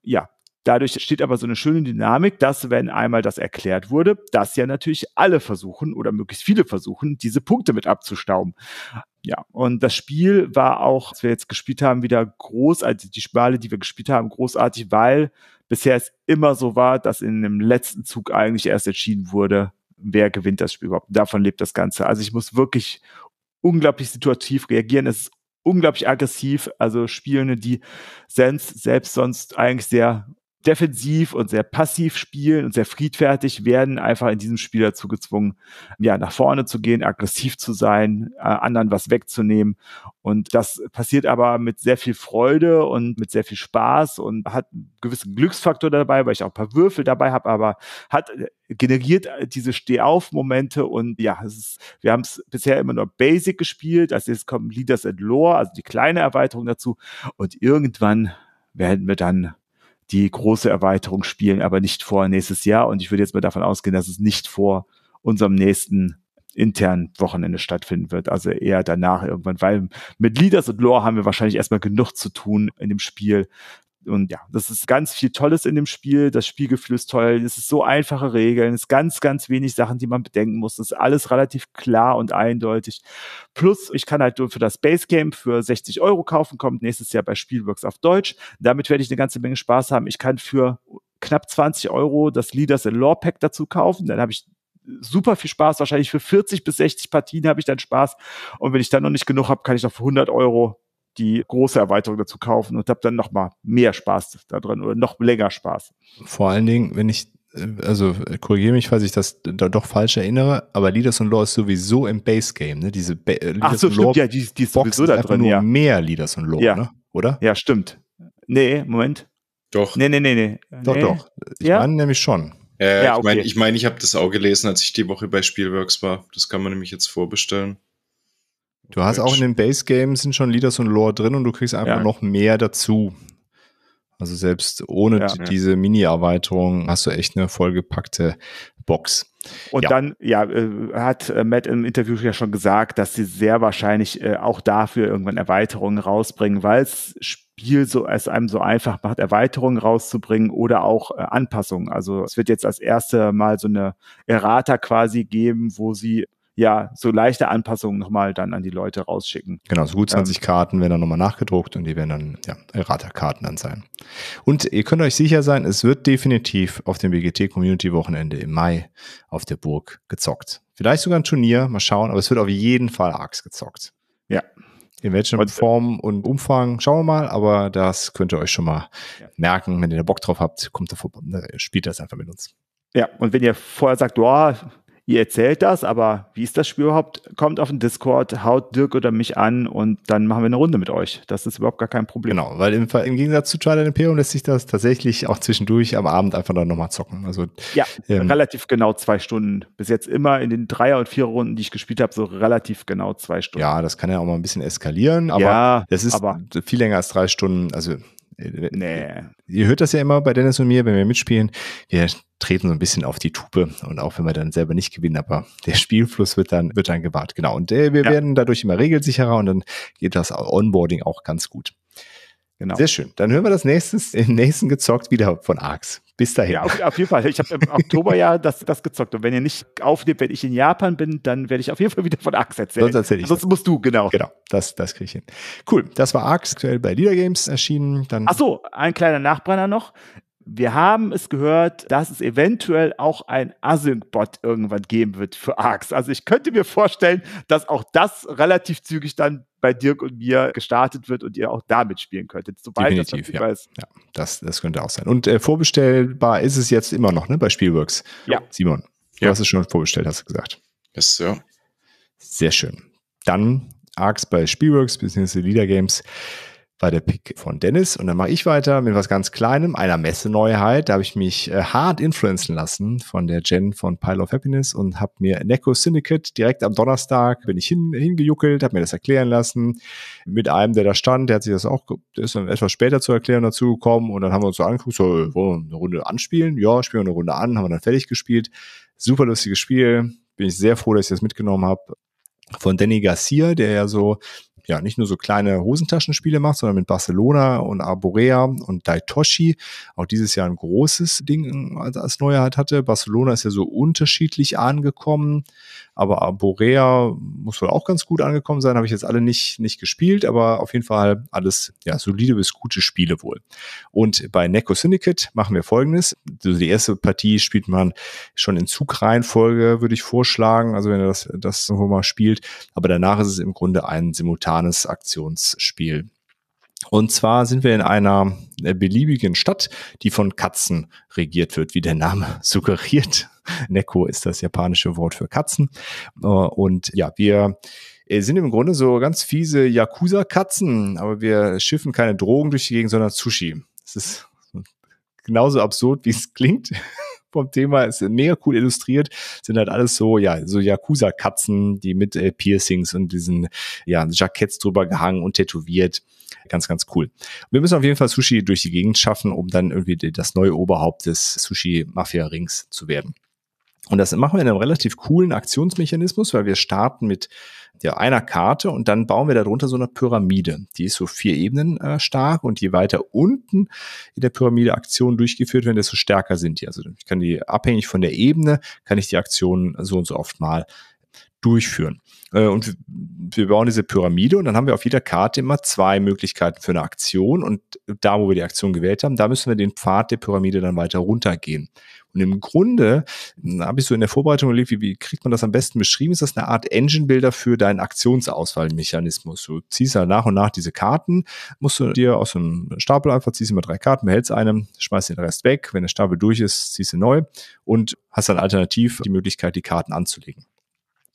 Ja. Dadurch steht aber so eine schöne Dynamik, dass, wenn einmal das erklärt wurde, dass ja natürlich alle versuchen oder möglichst viele versuchen, diese Punkte mit abzustauben. Ja, und das Spiel war auch, was wir jetzt gespielt haben, wieder großartig, die Spiele, die wir gespielt haben, großartig, weil bisher es immer so war, dass in dem letzten Zug eigentlich erst entschieden wurde, wer gewinnt das Spiel überhaupt. Davon lebt das Ganze. Also ich muss wirklich unglaublich situativ reagieren. Es ist unglaublich aggressiv. Also Spielende, die selbst, selbst sonst eigentlich sehr defensiv und sehr passiv spielen und sehr friedfertig, werden einfach in diesem Spiel dazu gezwungen, ja, nach vorne zu gehen, aggressiv zu sein, äh, anderen was wegzunehmen. Und das passiert aber mit sehr viel Freude und mit sehr viel Spaß und hat einen gewissen Glücksfaktor dabei, weil ich auch ein paar Würfel dabei habe, aber hat generiert diese Stehauf-Momente und ja, es ist, wir haben es bisher immer nur Basic gespielt, also jetzt kommen Leaders and Lore, also die kleine Erweiterung dazu und irgendwann werden wir dann die große Erweiterung spielen, aber nicht vor nächstes Jahr. Und ich würde jetzt mal davon ausgehen, dass es nicht vor unserem nächsten internen Wochenende stattfinden wird. Also eher danach irgendwann, weil mit Leaders und Lore haben wir wahrscheinlich erstmal genug zu tun in dem Spiel. Und ja, das ist ganz viel Tolles in dem Spiel. Das Spielgefühl ist toll. Es ist so einfache Regeln. Es ist ganz, ganz wenig Sachen, die man bedenken muss. Es ist alles relativ klar und eindeutig. Plus, ich kann halt für das Basecamp für sechzig Euro kaufen. Kommt nächstes Jahr bei Spielworks auf Deutsch. Damit werde ich eine ganze Menge Spaß haben. Ich kann für knapp zwanzig Euro das Leaders and Lore Pack dazu kaufen. Dann habe ich super viel Spaß. Wahrscheinlich für vierzig bis sechzig Partien habe ich dann Spaß. Und wenn ich dann noch nicht genug habe, kann ich noch für hundert Euro die große Erweiterung dazu kaufen und habe dann noch mal mehr Spaß da drin oder noch länger Spaß. Vor allen Dingen, wenn ich, also korrigiere mich, falls ich das da doch falsch erinnere, aber Leaders and Lore ist sowieso im Base-Game, ne? Diese ba Leaders Ach so, stimmt, ja, die, die ist sowieso da drin, nur ja. mehr Leaders and Lore, ja. Ne? Oder? Ja, stimmt. Nee, Moment. Doch. Nee, nee, nee, nee. Doch, nee. doch. Ich ja? meine nämlich schon. Äh, ja, okay. Ich meine, ich, mein, ich habe das auch gelesen, als ich die Woche bei Spielworks war. Das kann man nämlich jetzt vorbestellen. Du hast auch in den Base-Game sind schon Leaders und Lore drin und du kriegst einfach ja. noch mehr dazu. Also selbst ohne ja, ja. diese Mini-Erweiterung hast du echt eine vollgepackte Box. Und ja. dann ja, hat Matt im Interview ja schon gesagt, dass sie sehr wahrscheinlich auch dafür irgendwann Erweiterungen rausbringen, weil es Spiel so, es einem so einfach macht, Erweiterungen rauszubringen oder auch Anpassungen. Also es wird jetzt als erste Mal so eine Errata quasi geben, wo sie ja, so leichte Anpassungen nochmal dann an die Leute rausschicken. Genau, so gut zwanzig ähm, Karten werden dann nochmal nachgedruckt und die werden dann, ja, Errata-Karten dann sein. Und ihr könnt euch sicher sein, es wird definitiv auf dem B G T-Community-Wochenende im Mai auf der Burg gezockt. Vielleicht sogar ein Turnier, mal schauen, aber es wird auf jeden Fall Arcs gezockt. Ja. In welcher Form und Umfang, schauen wir mal, aber das könnt ihr euch schon mal ja. merken. Wenn ihr da Bock drauf habt, kommt da vorbei, spielt das einfach mit uns. Ja, und wenn ihr vorher sagt, boah, ihr erzählt das, aber wie ist das Spiel überhaupt? Kommt auf den Discord, haut Dirk oder mich an und dann machen wir eine Runde mit euch. Das ist überhaupt gar kein Problem. Genau, weil im, im Gegensatz zu Twilight Imperium lässt sich das tatsächlich auch zwischendurch am Abend einfach dann nochmal zocken. Also, ja, ähm, relativ genau zwei Stunden. Bis jetzt immer in den Dreier- und Vierer-Runden, die ich gespielt habe, so relativ genau zwei Stunden. Ja, das kann ja auch mal ein bisschen eskalieren, aber ja, das ist aber viel länger als drei Stunden. Also nee. Ihr hört das ja immer bei Dennis und mir, wenn wir mitspielen. Wir treten so ein bisschen auf die Tube und auch wenn wir dann selber nicht gewinnen, aber der Spielfluss wird dann, wird dann gewahrt. Genau. Und äh, wir ja. werden dadurch immer regelsicherer und dann geht das Onboarding auch ganz gut. Genau. Sehr schön. Dann hören wir das nächstes, im nächsten gezockt wieder von Arcs. Bis dahin. Ja, auf, auf jeden Fall. Ich habe im Oktober ja das, das gezockt. Und wenn ihr nicht aufnehmt, wenn ich in Japan bin, dann werde ich auf jeden Fall wieder von Arcs erzählen. Sonst erzähl ich Sonst das. musst du, genau. Genau, das, das kriege ich hin. Cool, das war Arcs, aktuell bei Leader Games erschienen. Dann Ach so, ein kleiner Nachbrenner noch. Wir haben es gehört, dass es eventuell auch ein Async-Bot irgendwann geben wird für Arcs. Also ich könnte mir vorstellen, dass auch das relativ zügig dann bei Dirk und mir gestartet wird und ihr auch damit spielen könntet. Sobald Definitiv, das ja. ist. Ja, das, das könnte auch sein. Und äh, vorbestellbar ist es jetzt immer noch, ne, bei Spielworks. Ja. Simon, du ja. hast es schon vorbestellt, hast du gesagt. Yes, Sir. Sehr schön. Dann Arcs bei Spielworks bzw. Leader Games. War der Pick von Dennis. Und dann mache ich weiter mit was ganz Kleinem, einer Messeneuheit. Da habe ich mich äh, hart influenzen lassen von der Jen von Pile of Happiness und habe mir Neko Syndicate direkt am Donnerstag, bin ich hin, hingejuckelt, habe mir das erklären lassen mit einem, der da stand. Der hat sich das auch, der ist dann etwas später zur Erklärung dazu gekommen und dann haben wir uns so angeguckt, so, wollen wir eine Runde anspielen? Ja, spielen wir eine Runde an, haben wir dann fertig gespielt. Super lustiges Spiel. Bin ich sehr froh, dass ich das mitgenommen habe. Von Danny Garcia, der ja so ja nicht nur so kleine Hosentaschenspiele macht, sondern mit Barcelona und Arborea und Daitoshi auch dieses Jahr ein großes Ding als Neuheit hatte. Barcelona ist ja so unterschiedlich angekommen, aber Arborea muss wohl auch ganz gut angekommen sein. Habe ich jetzt alle nicht, nicht gespielt, aber auf jeden Fall alles ja solide bis gute Spiele wohl. Und bei Neko Syndicate machen wir Folgendes. Also die erste Partie spielt man schon in Zugreihenfolge, würde ich vorschlagen, also wenn ihr das, das irgendwo mal spielt. Aber danach ist es im Grunde ein simultan Aktionsspiel. Und zwar sind wir in einer beliebigen Stadt, die von Katzen regiert wird, wie der Name suggeriert. Neko ist das japanische Wort für Katzen. Und ja, wir sind im Grunde so ganz fiese Yakuza-Katzen, aber wir schiffen keine Drogen durch die Gegend, sondern Sushi. Es ist genauso absurd, wie es klingt. Vom Thema ist mega cool illustriert, sind halt alles so, ja, so Yakuza-Katzen, die mit äh, Piercings und diesen, ja, Jacketts drüber gehangen und tätowiert. Ganz, ganz cool. Wir müssen auf jeden Fall Sushi durch die Gegend schaffen, um dann irgendwie das neue Oberhaupt des Sushi-Mafia-Rings zu werden. Und das machen wir in einem relativ coolen Aktionsmechanismus, weil wir starten mit ja, einer Karte und dann bauen wir darunter so eine Pyramide. Die ist so vier Ebenen äh, stark und je weiter unten in der Pyramide Aktionen durchgeführt werden, desto stärker sind die. Also ich kann die abhängig von der Ebene, kann ich die Aktionen so und so oft mal durchführen. Äh, und wir bauen diese Pyramide und dann haben wir auf jeder Karte immer zwei Möglichkeiten für eine Aktion und da, wo wir die Aktion gewählt haben, da müssen wir den Pfad der Pyramide dann weiter runtergehen. Und im Grunde habe ich so in der Vorbereitung überlegt, wie, wie kriegt man das am besten beschrieben? Ist das eine Art Engine-Builder für deinen Aktionsauswahlmechanismus? Du ziehst halt nach und nach diese Karten, musst du dir aus einem Stapel einfach, ziehst immer drei Karten, behältst eine, schmeißt den Rest weg. Wenn der Stapel durch ist, ziehst du neu und hast dann alternativ die Möglichkeit, die Karten anzulegen.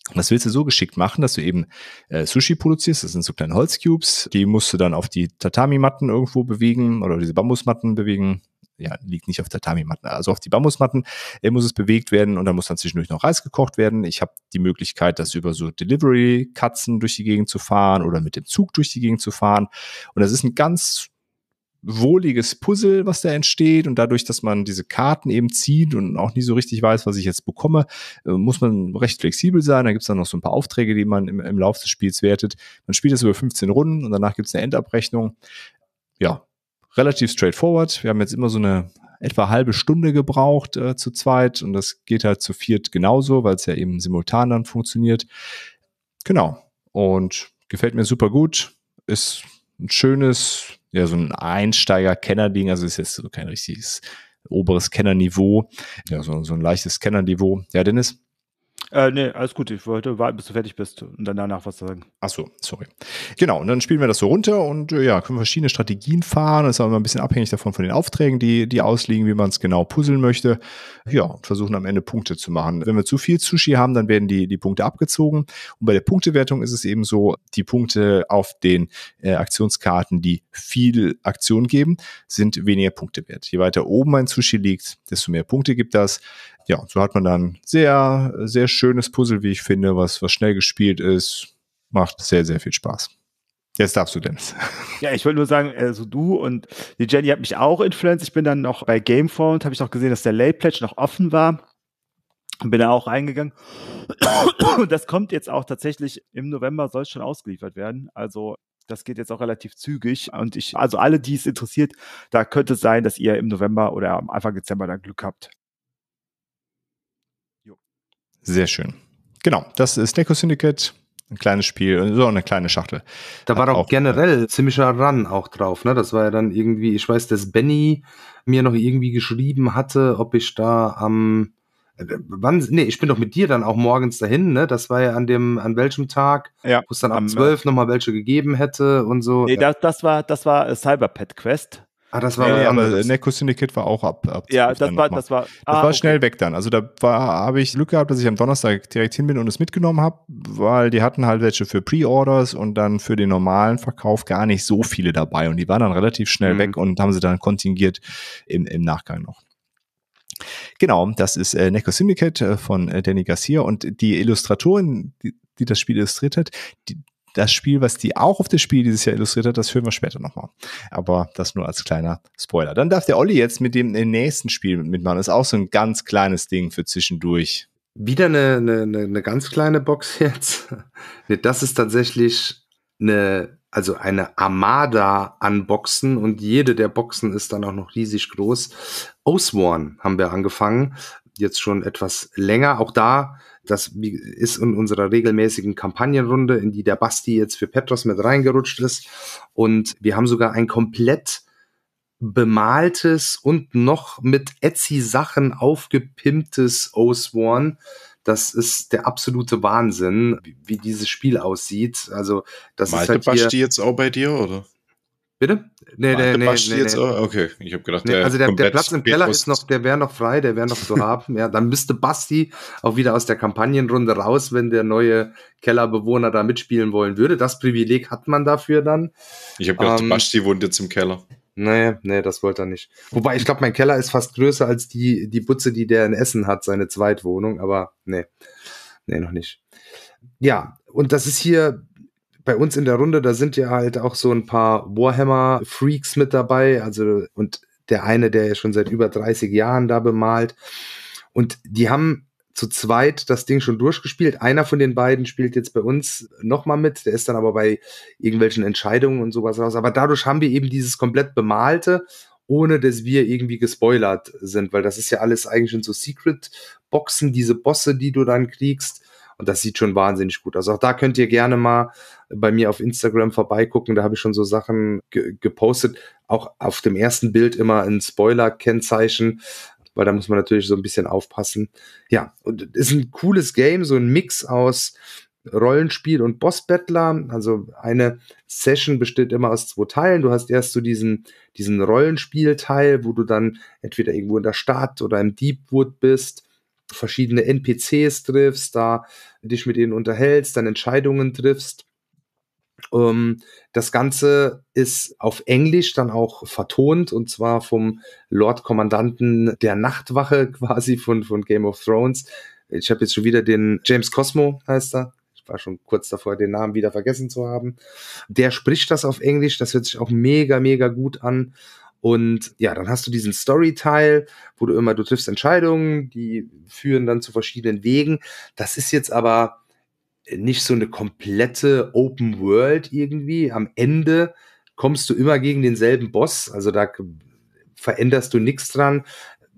Und das willst du so geschickt machen, dass du eben äh, Sushi produzierst. Das sind so kleine Holzcubes. Die musst du dann auf die Tatami-Matten irgendwo bewegen oder diese Bambusmatten bewegen. Ja, liegt nicht auf Tatami-Matten, also auf die Bambusmatten äh, muss es bewegt werden und dann muss dann zwischendurch noch Reis gekocht werden. Ich habe die Möglichkeit, das über so Delivery-Katzen durch die Gegend zu fahren oder mit dem Zug durch die Gegend zu fahren. Und das ist ein ganz wohliges Puzzle, was da entsteht und dadurch, dass man diese Karten eben zieht und auch nie so richtig weiß, was ich jetzt bekomme, muss man recht flexibel sein. Da gibt es dann noch so ein paar Aufträge, die man im, im Laufe des Spiels wertet. Man spielt das über fünfzehn Runden und danach gibt es eine Endabrechnung. Ja, relativ straightforward. Wir haben jetzt immer so eine etwa halbe Stunde gebraucht äh, zu zweit und das geht halt zu viert genauso, weil es ja eben simultan dann funktioniert. Genau. Und gefällt mir super gut. Ist ein schönes, ja, so ein Einsteiger-Kenner-Ding, also ist jetzt so kein richtiges oberes Kennerniveau, ja, so, so ein leichtes Kennerniveau. Ja, Dennis? Äh, nee, alles gut. Ich wollte warten, bis du fertig bist und dann danach was sagen. Ach so, sorry. Genau, und dann spielen wir das so runter und ja, können verschiedene Strategien fahren. Das ist aber immer ein bisschen abhängig davon von den Aufträgen, die, die ausliegen, wie man es genau puzzeln möchte. Ja, und versuchen am Ende Punkte zu machen. Wenn wir zu viel Sushi haben, dann werden die, die Punkte abgezogen. Und bei der Punktewertung ist es eben so, die Punkte auf den äh, Aktionskarten, die viel Aktion geben, sind weniger Punkte wert. Je weiter oben ein Sushi liegt, desto mehr Punkte gibt das. Ja, und so hat man dann sehr, sehr schönes Puzzle, wie ich finde, was, was schnell gespielt ist. Macht sehr, sehr viel Spaß. Jetzt darfst du, Dennis. Ja, ich wollte nur sagen, also du und die Jenny hat mich auch influenced. Ich bin dann noch bei Gamefound, habe ich noch gesehen, dass der Late Pledge noch offen war. Und bin da auch reingegangen. Und das kommt jetzt auch tatsächlich im November, soll es schon ausgeliefert werden. Also das geht jetzt auch relativ zügig. Und ich, also alle, die es interessiert, da könnte es sein, dass ihr im November oder am Anfang Dezember dann Glück habt. Sehr schön. Genau, das ist Neko Syndicate, ein kleines Spiel, so eine kleine Schachtel. Da war auch, auch generell äh, ziemlicher Run auch drauf, ne? Das war ja dann irgendwie, ich weiß, dass Benny mir noch irgendwie geschrieben hatte, ob ich da am, ähm, wann, nee, ich bin doch mit dir dann auch morgens dahin, ne? Das war ja an dem, an welchem Tag, ja, wo es dann ab am, zwölf nochmal welche gegeben hätte und so. Nee, ja. das, das war, das war Cyberpet Quest. Ah, das war nee, ja, aber Neko Syndicate war auch ab. ab ja, das war, das war, das ah, war okay. Schnell weg dann. Also da habe ich Glück gehabt, dass ich am Donnerstag direkt hin bin und es mitgenommen habe, weil die hatten halt welche für Pre-Orders und dann für den normalen Verkauf gar nicht so viele dabei. Und die waren dann relativ schnell mhm. weg und haben sie dann kontingiert im, im Nachgang noch. Genau, das ist äh, Neko Syndicate äh, von äh, Danny Garcia und die Illustratorin, die, die das Spiel illustriert hat, die das Spiel, was die auch auf das Spiel dieses Jahr illustriert hat, das hören wir später nochmal. Aber das nur als kleiner Spoiler. Dann darf der Olli jetzt mit dem nächsten Spiel mitmachen. Das ist auch so ein ganz kleines Ding für zwischendurch. Wieder eine, eine, eine ganz kleine Box jetzt. Das ist tatsächlich eine, also eine Armada an Boxen und jede der Boxen ist dann auch noch riesig groß. Oathsworn haben wir angefangen. Jetzt schon etwas länger. Auch da, das ist in unserer regelmäßigen Kampagnenrunde, in die der Basti jetzt für Petros mit reingerutscht ist. Und wir haben sogar ein komplett bemaltes und noch mit Etsy-Sachen aufgepimptes Oathsworn. Das ist der absolute Wahnsinn, wie, wie dieses Spiel aussieht. Also, das Malte ist halt Basti hier jetzt auch bei dir, oder? Bitte? Nee, nee, nee, nee, jetzt, nee. Okay, ich habe gedacht, nee, der also der, der Platz im Keller ist noch, der wäre noch frei, der wäre noch zu haben. Ja, dann müsste Basti auch wieder aus der Kampagnenrunde raus, wenn der neue Kellerbewohner da mitspielen wollen würde. Das Privileg hat man dafür dann. Ich habe gedacht, ähm, Basti wohnt jetzt im Keller. Nee, nee, das wollte er nicht. Wobei, ich glaube, mein Keller ist fast größer als die, die Butze, die der in Essen hat, seine Zweitwohnung, aber nee, nee, noch nicht. Ja, und das ist hier bei uns in der Runde, da sind ja halt auch so ein paar Warhammer-Freaks mit dabei, also und der eine, der ja schon seit über dreißig Jahren da bemalt und die haben zu zweit das Ding schon durchgespielt. Einer von den beiden spielt jetzt bei uns nochmal mit, der ist dann aber bei irgendwelchen Entscheidungen und sowas raus, aber dadurch haben wir eben dieses komplett bemalte, ohne dass wir irgendwie gespoilert sind, weil das ist ja alles eigentlich in so Secret-Boxen, diese Bosse, die du dann kriegst. Und das sieht schon wahnsinnig gut aus. Also auch da könnt ihr gerne mal bei mir auf Instagram vorbeigucken. Da habe ich schon so Sachen ge gepostet. Auch auf dem ersten Bild immer ein Spoiler-Kennzeichen, weil da muss man natürlich so ein bisschen aufpassen. Ja, und es ist ein cooles Game, so ein Mix aus Rollenspiel und Boss-Battler. Also eine Session besteht immer aus zwei Teilen. Du hast erst so diesen, diesen Rollenspielteil, wo du dann entweder irgendwo in der Stadt oder im Deepwood bist, verschiedene N P Cs triffst, da dich mit ihnen unterhältst, dann Entscheidungen triffst. Ähm, das Ganze ist auf Englisch dann auch vertont und zwar vom Lord Kommandanten der Nachtwache quasi von, von Game of Thrones. Ich habe jetzt schon wieder den James Cosmo, heißt er. Ich war schon kurz davor, den Namen wieder vergessen zu haben. Der spricht das auf Englisch, das hört sich auch mega, mega gut an. Und ja, dann hast du diesen Story-Teil, wo du immer, du triffst Entscheidungen, die führen dann zu verschiedenen Wegen. Das ist jetzt aber nicht so eine komplette Open World irgendwie. Am Ende kommst du immer gegen denselben Boss, also da veränderst du nichts dran.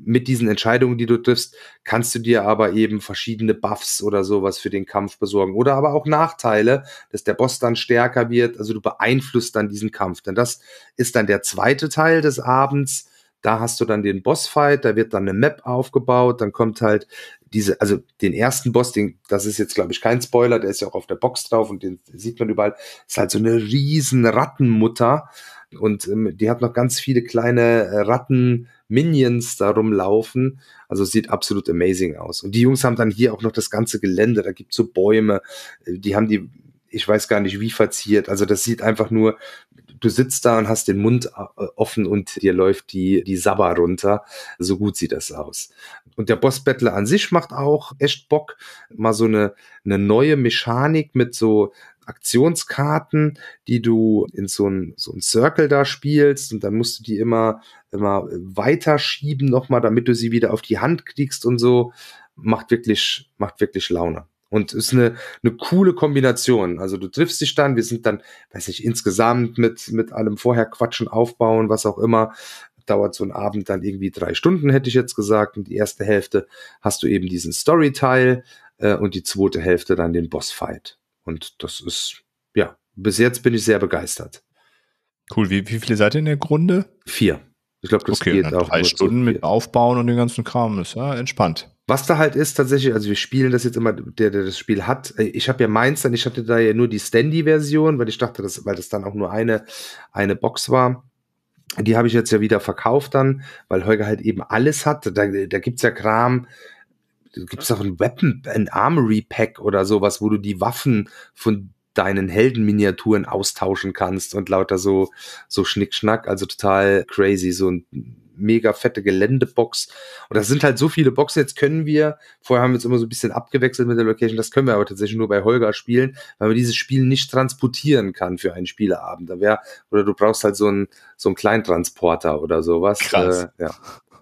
Mit diesen Entscheidungen, die du triffst, kannst du dir aber eben verschiedene Buffs oder sowas für den Kampf besorgen. Oder aber auch Nachteile, dass der Boss dann stärker wird. Also du beeinflusst dann diesen Kampf. Denn das ist dann der zweite Teil des Abends, Da hast du dann den Bossfight, da wird dann eine Map aufgebaut, dann kommt halt diese, also den ersten Boss, den, das ist jetzt, glaube ich, kein Spoiler, der ist ja auch auf der Box drauf und den sieht man überall, ist halt so eine riesen Rattenmutter und ähm, die hat noch ganz viele kleine Ratten-Minions da rumlaufen, also sieht absolut amazing aus. Und die Jungs haben dann hier auch noch das ganze Gelände, da gibt's so Bäume, die haben die, ich weiß gar nicht wie verziert, also das sieht einfach nur, du sitzt da und hast den Mund offen und dir läuft die, die Sabba runter. So gut sieht das aus. Und der Boss-Battler an sich macht auch echt Bock. Mal so eine, eine neue Mechanik mit so Aktionskarten, die du in so einen so einen Circle da spielst und dann musst du die immer, immer weiter schieben nochmal, damit du sie wieder auf die Hand kriegst und so. Macht wirklich, macht wirklich Laune. Und ist eine, eine coole Kombination. Also du triffst dich dann, wir sind dann, weiß nicht, insgesamt mit, mit allem vorher quatschen, aufbauen, was auch immer. Dauert so ein Abend dann irgendwie drei Stunden, hätte ich jetzt gesagt. Und die erste Hälfte hast du eben diesen Storyteil äh, und die zweite Hälfte dann den Bossfight. Und das ist, ja, bis jetzt bin ich sehr begeistert. Cool, wie, wie viele seid ihr in der Grunde? Vier. Ich glaube, das okay, geht auch. Drei Stunden mit Aufbauen und den ganzen Kram ist ja entspannt. Was da halt ist tatsächlich, also wir spielen das jetzt immer, der, der das Spiel hat, ich habe ja meins dann, ich hatte da ja nur die Standy-Version, weil ich dachte, das, weil das dann auch nur eine, eine Box war. Die habe ich jetzt ja wieder verkauft dann, weil Holger halt eben alles hat. Da, da gibt es ja Kram, da gibt es auch ein Weapon, ein Armory-Pack oder sowas, wo du die Waffen von deinen Heldenminiaturen austauschen kannst und lauter so, so Schnickschnack, also total crazy, so ein mega fette Geländebox. Und das sind halt so viele Boxen, jetzt können wir, vorher haben wir jetzt immer so ein bisschen abgewechselt mit der Location, das können wir aber tatsächlich nur bei Holger spielen, weil man dieses Spiel nicht transportieren kann für einen Spieleabend. Da wär, oder du brauchst halt so einen, so einen Kleintransporter oder sowas. Krass. Äh, ja,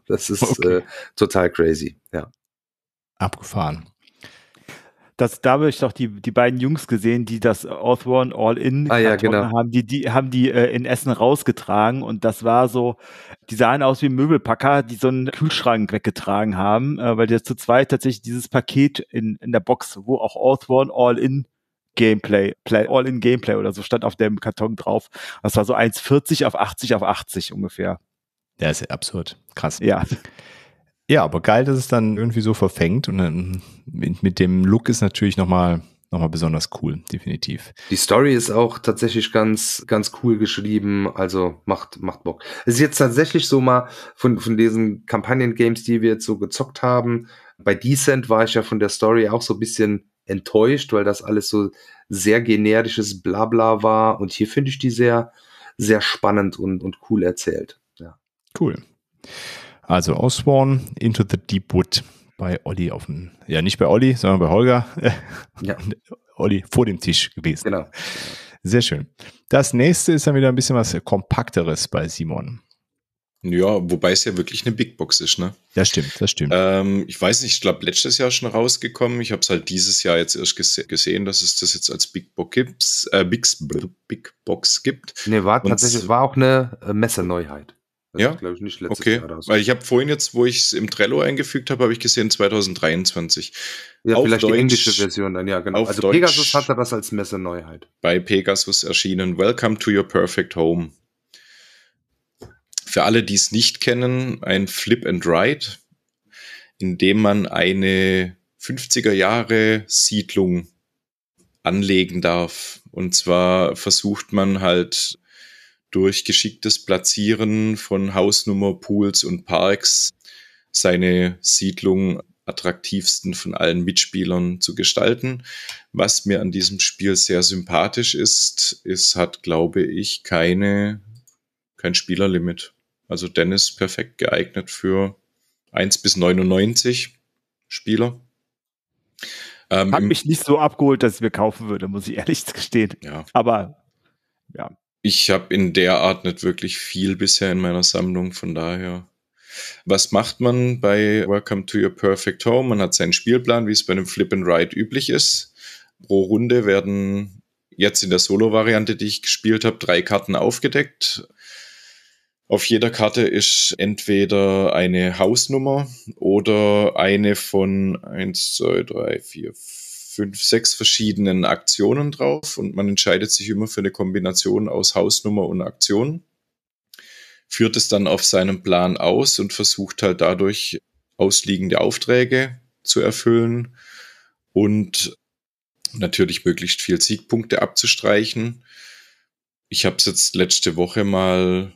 das ist okay. äh, total crazy. Ja. Abgefahren. Das, da habe ich doch die, die beiden Jungs gesehen, die das Oathsworn All-In ah, ja, genau. haben, die, die haben die äh, in Essen rausgetragen und das war so, die sahen aus wie Möbelpacker, die so einen Kühlschrank weggetragen haben, äh, weil die zu zweit tatsächlich dieses Paket in, in der Box, wo auch Oathsworn All-In Gameplay, Play, All-In Gameplay oder so stand auf dem Karton drauf. Das war so eins vierzig auf achtzig auf achtzig ungefähr. Ja, ist ja absurd. Krass. Ja. Ja, aber geil, dass es dann irgendwie so verfängt und dann mit, mit dem Look ist natürlich nochmal noch mal besonders cool, definitiv. Die Story ist auch tatsächlich ganz ganz cool geschrieben, also macht macht Bock. Es ist jetzt tatsächlich so mal von, von diesen Kampagnen-Games, die wir jetzt so gezockt haben, bei Descent war ich ja von der Story auch so ein bisschen enttäuscht, weil das alles so sehr generisches Blabla war und hier finde ich die sehr, sehr spannend und, und cool erzählt. Ja. Cool. Also Oathsworn Into the Deepwood bei Olli auf dem, ja nicht bei Olli, sondern bei Holger. Ja. Olli vor dem Tisch gewesen. Genau. Sehr schön. Das nächste ist dann wieder ein bisschen was kompakteres bei Simon. Ja, wobei es ja wirklich eine Big Box ist, ne? Das stimmt, das stimmt. Ähm, ich weiß nicht, ich glaube letztes Jahr schon rausgekommen. Ich habe es halt dieses Jahr jetzt erst gese gesehen, dass es das jetzt als Big Box gibt. Äh, Big, Big Box gibt. Nee, war Und tatsächlich, war auch eine Messe-Neuheit. Ja, glaube ich nicht letztes okay. Jahr oder so. Weil ich habe vorhin jetzt, wo ich es im Trello eingefügt habe, habe ich gesehen zwanzig dreiundzwanzig. Ja, auf vielleicht Deutsch, die englische Version dann, ja genau. Also Deutsch, Pegasus hatte das als Messe-Neuheit. Bei Pegasus erschienen, Welcome to your perfect home. Für alle, die es nicht kennen, ein Flip and Ride, in dem man eine fünfziger-Jahre-Siedlung anlegen darf. Und zwar versucht man halt durch geschicktes Platzieren von Hausnummer, Pools und Parks seine Siedlung attraktivsten von allen Mitspielern zu gestalten. Was mir an diesem Spiel sehr sympathisch ist, es hat, glaube ich, keine, kein Spielerlimit. Also Dennis perfekt geeignet für eins bis neunundneunzig Spieler. Ähm, Hat mich nicht so abgeholt, dass ich mir kaufen würde, muss ich ehrlich gestehen. Ja. Aber ja. Ich habe in der Art nicht wirklich viel bisher in meiner Sammlung, von daher. Was macht man bei Welcome to your perfect home? Man hat seinen Spielplan, wie es bei einem Flip and Ride üblich ist. Pro Runde werden jetzt in der Solo-Variante, die ich gespielt habe, drei Karten aufgedeckt. Auf jeder Karte ist entweder eine Hausnummer oder eine von eins, zwei, drei, vier, fünf, sechs verschiedenen Aktionen drauf und man entscheidet sich immer für eine Kombination aus Hausnummer und Aktionen. führt es dann auf seinem Plan aus und versucht halt dadurch ausliegende Aufträge zu erfüllen und natürlich möglichst viel Siegpunkte abzustreichen. Ich habe es jetzt letzte Woche mal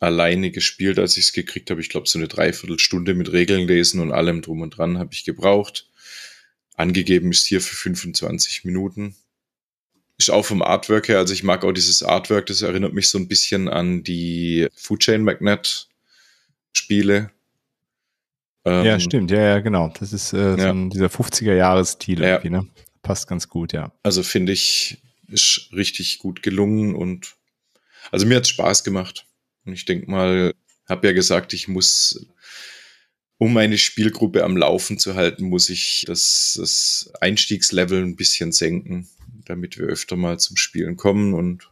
alleine gespielt, als ich es gekriegt habe. Ich glaube, so eine Dreiviertelstunde mit Regeln lesen und allem drum und dran habe ich gebraucht. Angegeben ist hier für fünfundzwanzig Minuten. Ist auch vom Artwork her, also ich mag auch dieses Artwork, das erinnert mich so ein bisschen an die Food Chain Magnet Spiele. Ähm, ja, stimmt, ja, ja, genau. Das ist äh, ja. so ein, dieser fünfziger-Jahres-Stil ja. irgendwie, ne? Passt ganz gut, ja. Also finde ich, ist richtig gut gelungen und also mir hat es Spaß gemacht. Und ich denke mal, habe ja gesagt, ich muss, um meine Spielgruppe am Laufen zu halten, muss ich das, das Einstiegslevel ein bisschen senken, damit wir öfter mal zum Spielen kommen. Und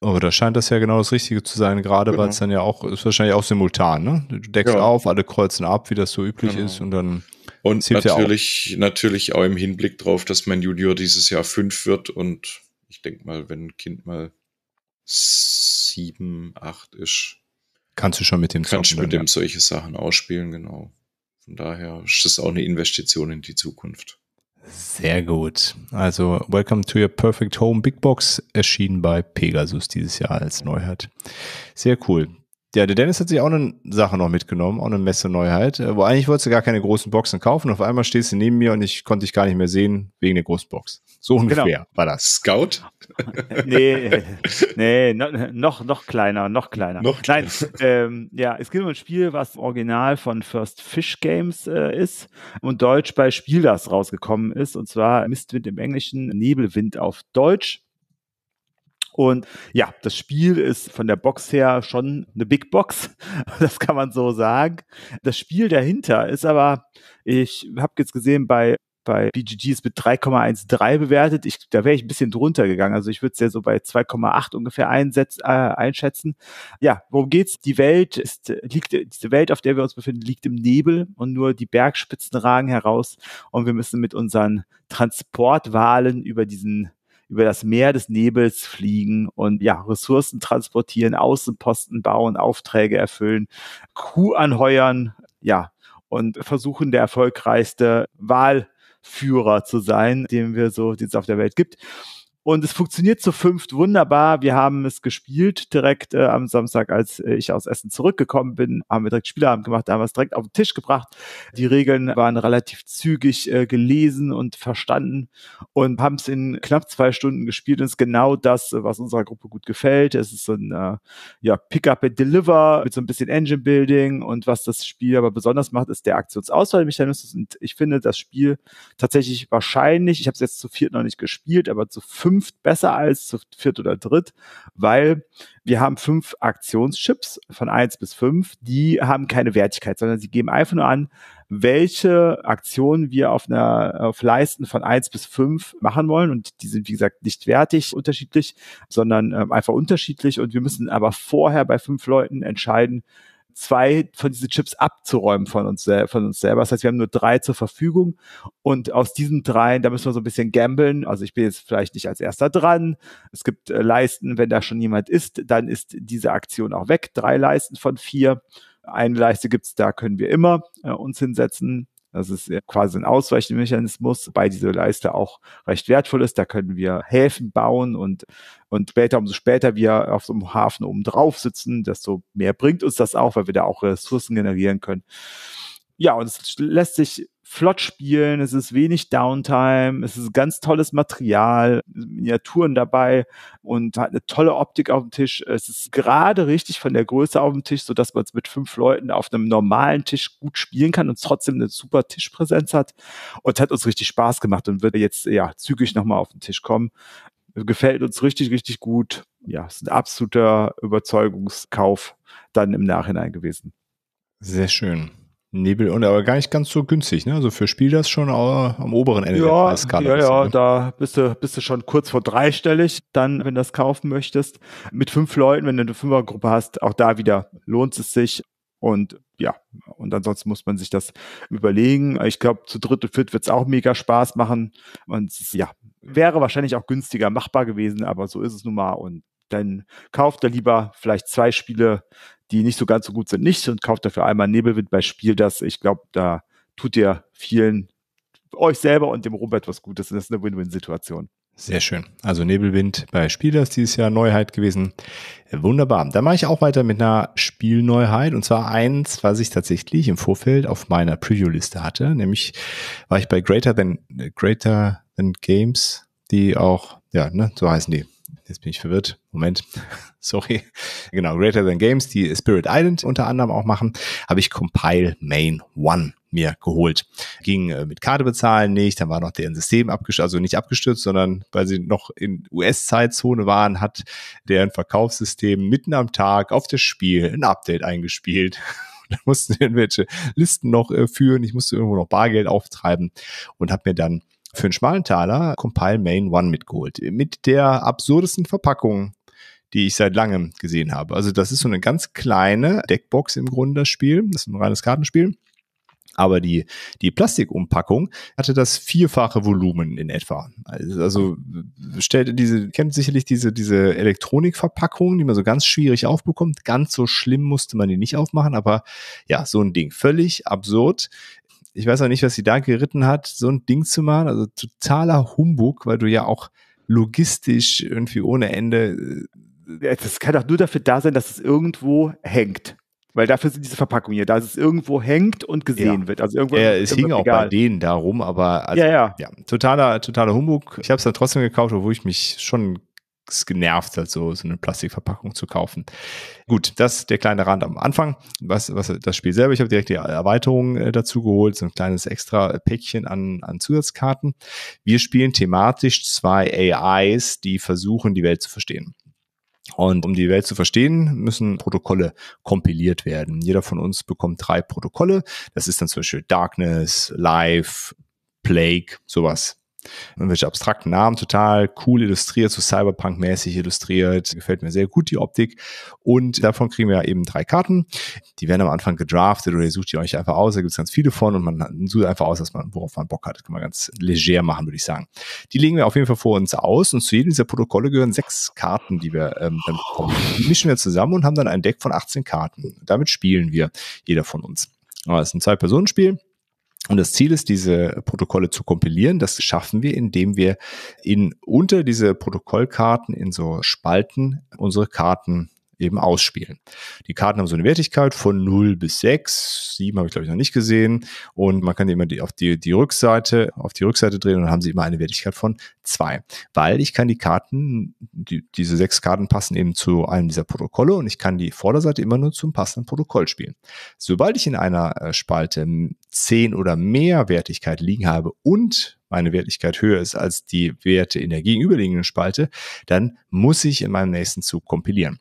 aber da scheint das ja genau das Richtige zu sein, gerade genau. weil es dann ja auch, ist wahrscheinlich auch simultan, ne? Du deckst ja. auf, alle kreuzen ab, wie das so üblich genau. ist und dann... Und natürlich, ja auch. natürlich auch im Hinblick drauf, dass mein Junior dieses Jahr fünf wird und ich denke mal, wenn ein Kind mal sieben, acht ist, kannst du schon mit dem kannst zocken, mit dann, dem ja. solche Sachen ausspielen, genau. Von daher ist das auch eine Investition in die Zukunft. Sehr gut. Also Welcome to your perfect home Big Box erschien bei Pegasus dieses Jahr als Neuheit. Sehr cool. Ja, der Dennis hat sich auch eine Sache noch mitgenommen, auch eine Messe-Neuheit, wo eigentlich wolltest du gar keine großen Boxen kaufen. Auf einmal stehst du neben mir und ich konnte dich gar nicht mehr sehen wegen der großen Box. So ungefähr genau. war das. Scout? nee, nee no, noch, noch kleiner, noch kleiner. Noch kleiner. Nein, ähm, ja, es geht um ein Spiel, was original von First Fish Games äh, ist und deutsch bei Spiel das rausgekommen ist. Und zwar Mistwind im Englischen, Nebelwind auf Deutsch. Und ja, das Spiel ist von der Box her schon eine Big Box, das kann man so sagen. Das Spiel dahinter ist aber, ich habe jetzt gesehen, bei, bei B G T ist mit drei Komma dreizehn bewertet. Ich, da wäre ich ein bisschen drunter gegangen, also ich würde es ja so bei zwei Komma acht ungefähr einsetz, äh, einschätzen. Ja, worum geht's? Die Welt, ist, liegt, die Welt, auf der wir uns befinden, liegt im Nebel und nur die Bergspitzen ragen heraus und wir müssen mit unseren Transportwahlen über diesen über das Meer des Nebels fliegen und ja, Ressourcen transportieren, Außenposten bauen, Aufträge erfüllen, Crew anheuern, ja, und versuchen, der erfolgreichste Walführer zu sein, den wir so, den es auf der Welt gibt. Und es funktioniert zu fünft wunderbar. Wir haben es gespielt direkt äh, am Samstag, als äh, ich aus Essen zurückgekommen bin, haben wir direkt Spielabend gemacht, da haben wir es direkt auf den Tisch gebracht. Die Regeln waren relativ zügig äh, gelesen und verstanden und haben es in knapp zwei Stunden gespielt. Und es ist genau das, was unserer Gruppe gut gefällt. Es ist so ein äh, ja, Pick-up-and-Deliver mit so ein bisschen Engine-Building. Und was das Spiel aber besonders macht, ist der Aktionsauswahlmechanismus. Und ich finde das Spiel tatsächlich wahrscheinlich, ich habe es jetzt zu viert noch nicht gespielt, aber zu fünf besser als zu viert oder dritt, weil wir haben fünf Aktionschips von eins bis fünf, die haben keine Wertigkeit, sondern sie geben einfach nur an, welche Aktionen wir auf einer auf Leisten von eins bis fünf machen wollen und die sind, wie gesagt, nicht wertig unterschiedlich, sondern ähm, einfach unterschiedlich und wir müssen aber vorher bei fünf Leuten entscheiden, zwei von diesen Chips abzuräumen von uns, von uns selber. Das heißt, wir haben nur drei zur Verfügung und aus diesen dreien, da müssen wir so ein bisschen gamblen. Also ich bin jetzt vielleicht nicht als erster dran. Es gibt äh, Leisten, wenn da schon jemand ist, dann ist diese Aktion auch weg. Drei Leisten von vier. Eine Leiste gibt's, da können wir immer äh, uns hinsetzen. Das ist quasi ein Ausweichmechanismus, wobei diese Leiste auch recht wertvoll ist. Da können wir Häfen bauen und, und später, umso später wir auf so einem Hafen oben drauf sitzen, desto mehr bringt uns das auch, weil wir da auch Ressourcen generieren können. Ja, und es lässt sich flott spielen, es ist wenig Downtime, es ist ganz tolles Material, Miniaturen dabei und hat eine tolle Optik auf dem Tisch. Es ist gerade richtig von der Größe auf dem Tisch, sodass man es mit fünf Leuten auf einem normalen Tisch gut spielen kann und trotzdem eine super Tischpräsenz hat und hat uns richtig Spaß gemacht und wird jetzt ja zügig nochmal auf den Tisch kommen. Gefällt uns richtig, richtig gut. Ja, es ist ein absoluter Überzeugungskauf dann im Nachhinein gewesen. Sehr schön. Nebel und aber gar nicht ganz so günstig, ne? Also für Spiel das schon am oberen Ende ja, der Preiskarte. Ja, ja, ne? Da bist du, bist du schon kurz vor dreistellig, dann, wenn du das kaufen möchtest. Mit fünf Leuten, wenn du eine Fünfergruppe hast, auch da wieder lohnt es sich. Und ja, und ansonsten muss man sich das überlegen. Ich glaube, zu dritt und viert wird es auch mega Spaß machen. Und ja, wäre wahrscheinlich auch günstiger machbar gewesen, aber so ist es nun mal. Und dann kauft er lieber vielleicht zwei Spiele, die nicht so ganz so gut sind, nicht und kauft dafür einmal Nebelwind bei Spiel, das, ich glaube, da tut ihr vielen, euch selber und dem Robert was Gutes. Das ist eine Win-Win-Situation. Sehr schön. Also Nebelwind bei Spiel, das dieses Jahr Neuheit gewesen. Wunderbar. Dann mache ich auch weiter mit einer Spielneuheit. Und zwar eins, was ich tatsächlich im Vorfeld auf meiner Preview-Liste hatte. Nämlich war ich bei Greater Than, Greater Than Games, die auch, ja, ne, so heißen die. Jetzt bin ich verwirrt. Moment. Sorry. Genau, Greater Than Games, die Spirit Island unter anderem auch machen, habe ich Compile Main One mir geholt. Ging äh, mit Karte bezahlen nicht, dann war noch deren System abgestürzt, also nicht abgestürzt, sondern weil sie noch in U S-Zeitzone waren, hat deren Verkaufssystem mitten am Tag auf das Spiel ein Update eingespielt. Da mussten irgendwelche Listen noch äh, führen, ich musste irgendwo noch Bargeld auftreiben und habe mir dann für einen schmalen Taler Compile Main One mitgeholt. Mit der absurdesten Verpackung, die ich seit langem gesehen habe. Also das ist so eine ganz kleine Deckbox im Grunde, das Spiel. Das ist ein reines Kartenspiel. Aber die, die Plastikumpackung hatte das vierfache Volumen in etwa. Also, also stellte diese, kennt sicherlich diese, diese Elektronikverpackung, die man so ganz schwierig aufbekommt. Ganz so schlimm musste man die nicht aufmachen, aber ja, so ein Ding. Völlig absurd. Ich weiß auch nicht, was sie da geritten hat, so ein Ding zu machen. Also totaler Humbug, weil du ja auch logistisch irgendwie ohne Ende. Das kann doch nur dafür da sein, dass es irgendwo hängt. Weil dafür sind diese Verpackungen hier, dass es irgendwo hängt und gesehen ja. wird. Also irgendwo ja, es hing auch egal. Bei denen darum, aber also, ja, ja. Ja, totaler, totaler Humbug. Ich habe es dann trotzdem gekauft, obwohl ich mich schon genervt hat, so, so eine Plastikverpackung zu kaufen. Gut, das der kleine Rand am Anfang. Was, was das Spiel selber, ich habe direkt die Erweiterung äh, dazu geholt, so ein kleines extra Päckchen an, an Zusatzkarten. Wir spielen thematisch zwei A Is, die versuchen, die Welt zu verstehen. Und um die Welt zu verstehen, müssen Protokolle kompiliert werden. Jeder von uns bekommt drei Protokolle. Das ist dann zum Beispiel Darkness, Life, Plague, sowas. Irgendwelche abstrakten Namen, total cool illustriert, so Cyberpunk-mäßig illustriert. Gefällt mir sehr gut, die Optik. Und davon kriegen wir eben drei Karten. Die werden am Anfang gedraftet oder ihr sucht die euch einfach aus. Da gibt es ganz viele von und man sucht einfach aus, dass man, worauf man Bock hat. Das kann man ganz leger machen, würde ich sagen. Die legen wir auf jeden Fall vor uns aus und zu jedem dieser Protokolle gehören sechs Karten, die wir ähm, dann bekommen. Die mischen wir zusammen und haben dann ein Deck von achtzehn Karten. Damit spielen wir, jeder von uns. Das ist ein Zwei-Personen-Spiel. Und das Ziel ist, diese Protokolle zu kompilieren. Das schaffen wir, indem wir in unter diese Protokollkarten in so Spalten unsere Karten eben ausspielen. Die Karten haben so eine Wertigkeit von null bis sechs. sieben habe ich, glaube ich, noch nicht gesehen. Und man kann die immer die, auf, die, die Rückseite, auf die Rückseite drehen und dann haben sie immer eine Wertigkeit von zwei. Weil ich kann die Karten, die, diese sechs Karten passen eben zu einem dieser Protokolle und ich kann die Vorderseite immer nur zum passenden Protokoll spielen. Sobald ich in einer Spalte zehn oder mehr Wertigkeit liegen habe und meine Wertigkeit höher ist als die Werte in der gegenüberliegenden Spalte, dann muss ich in meinem nächsten Zug kompilieren.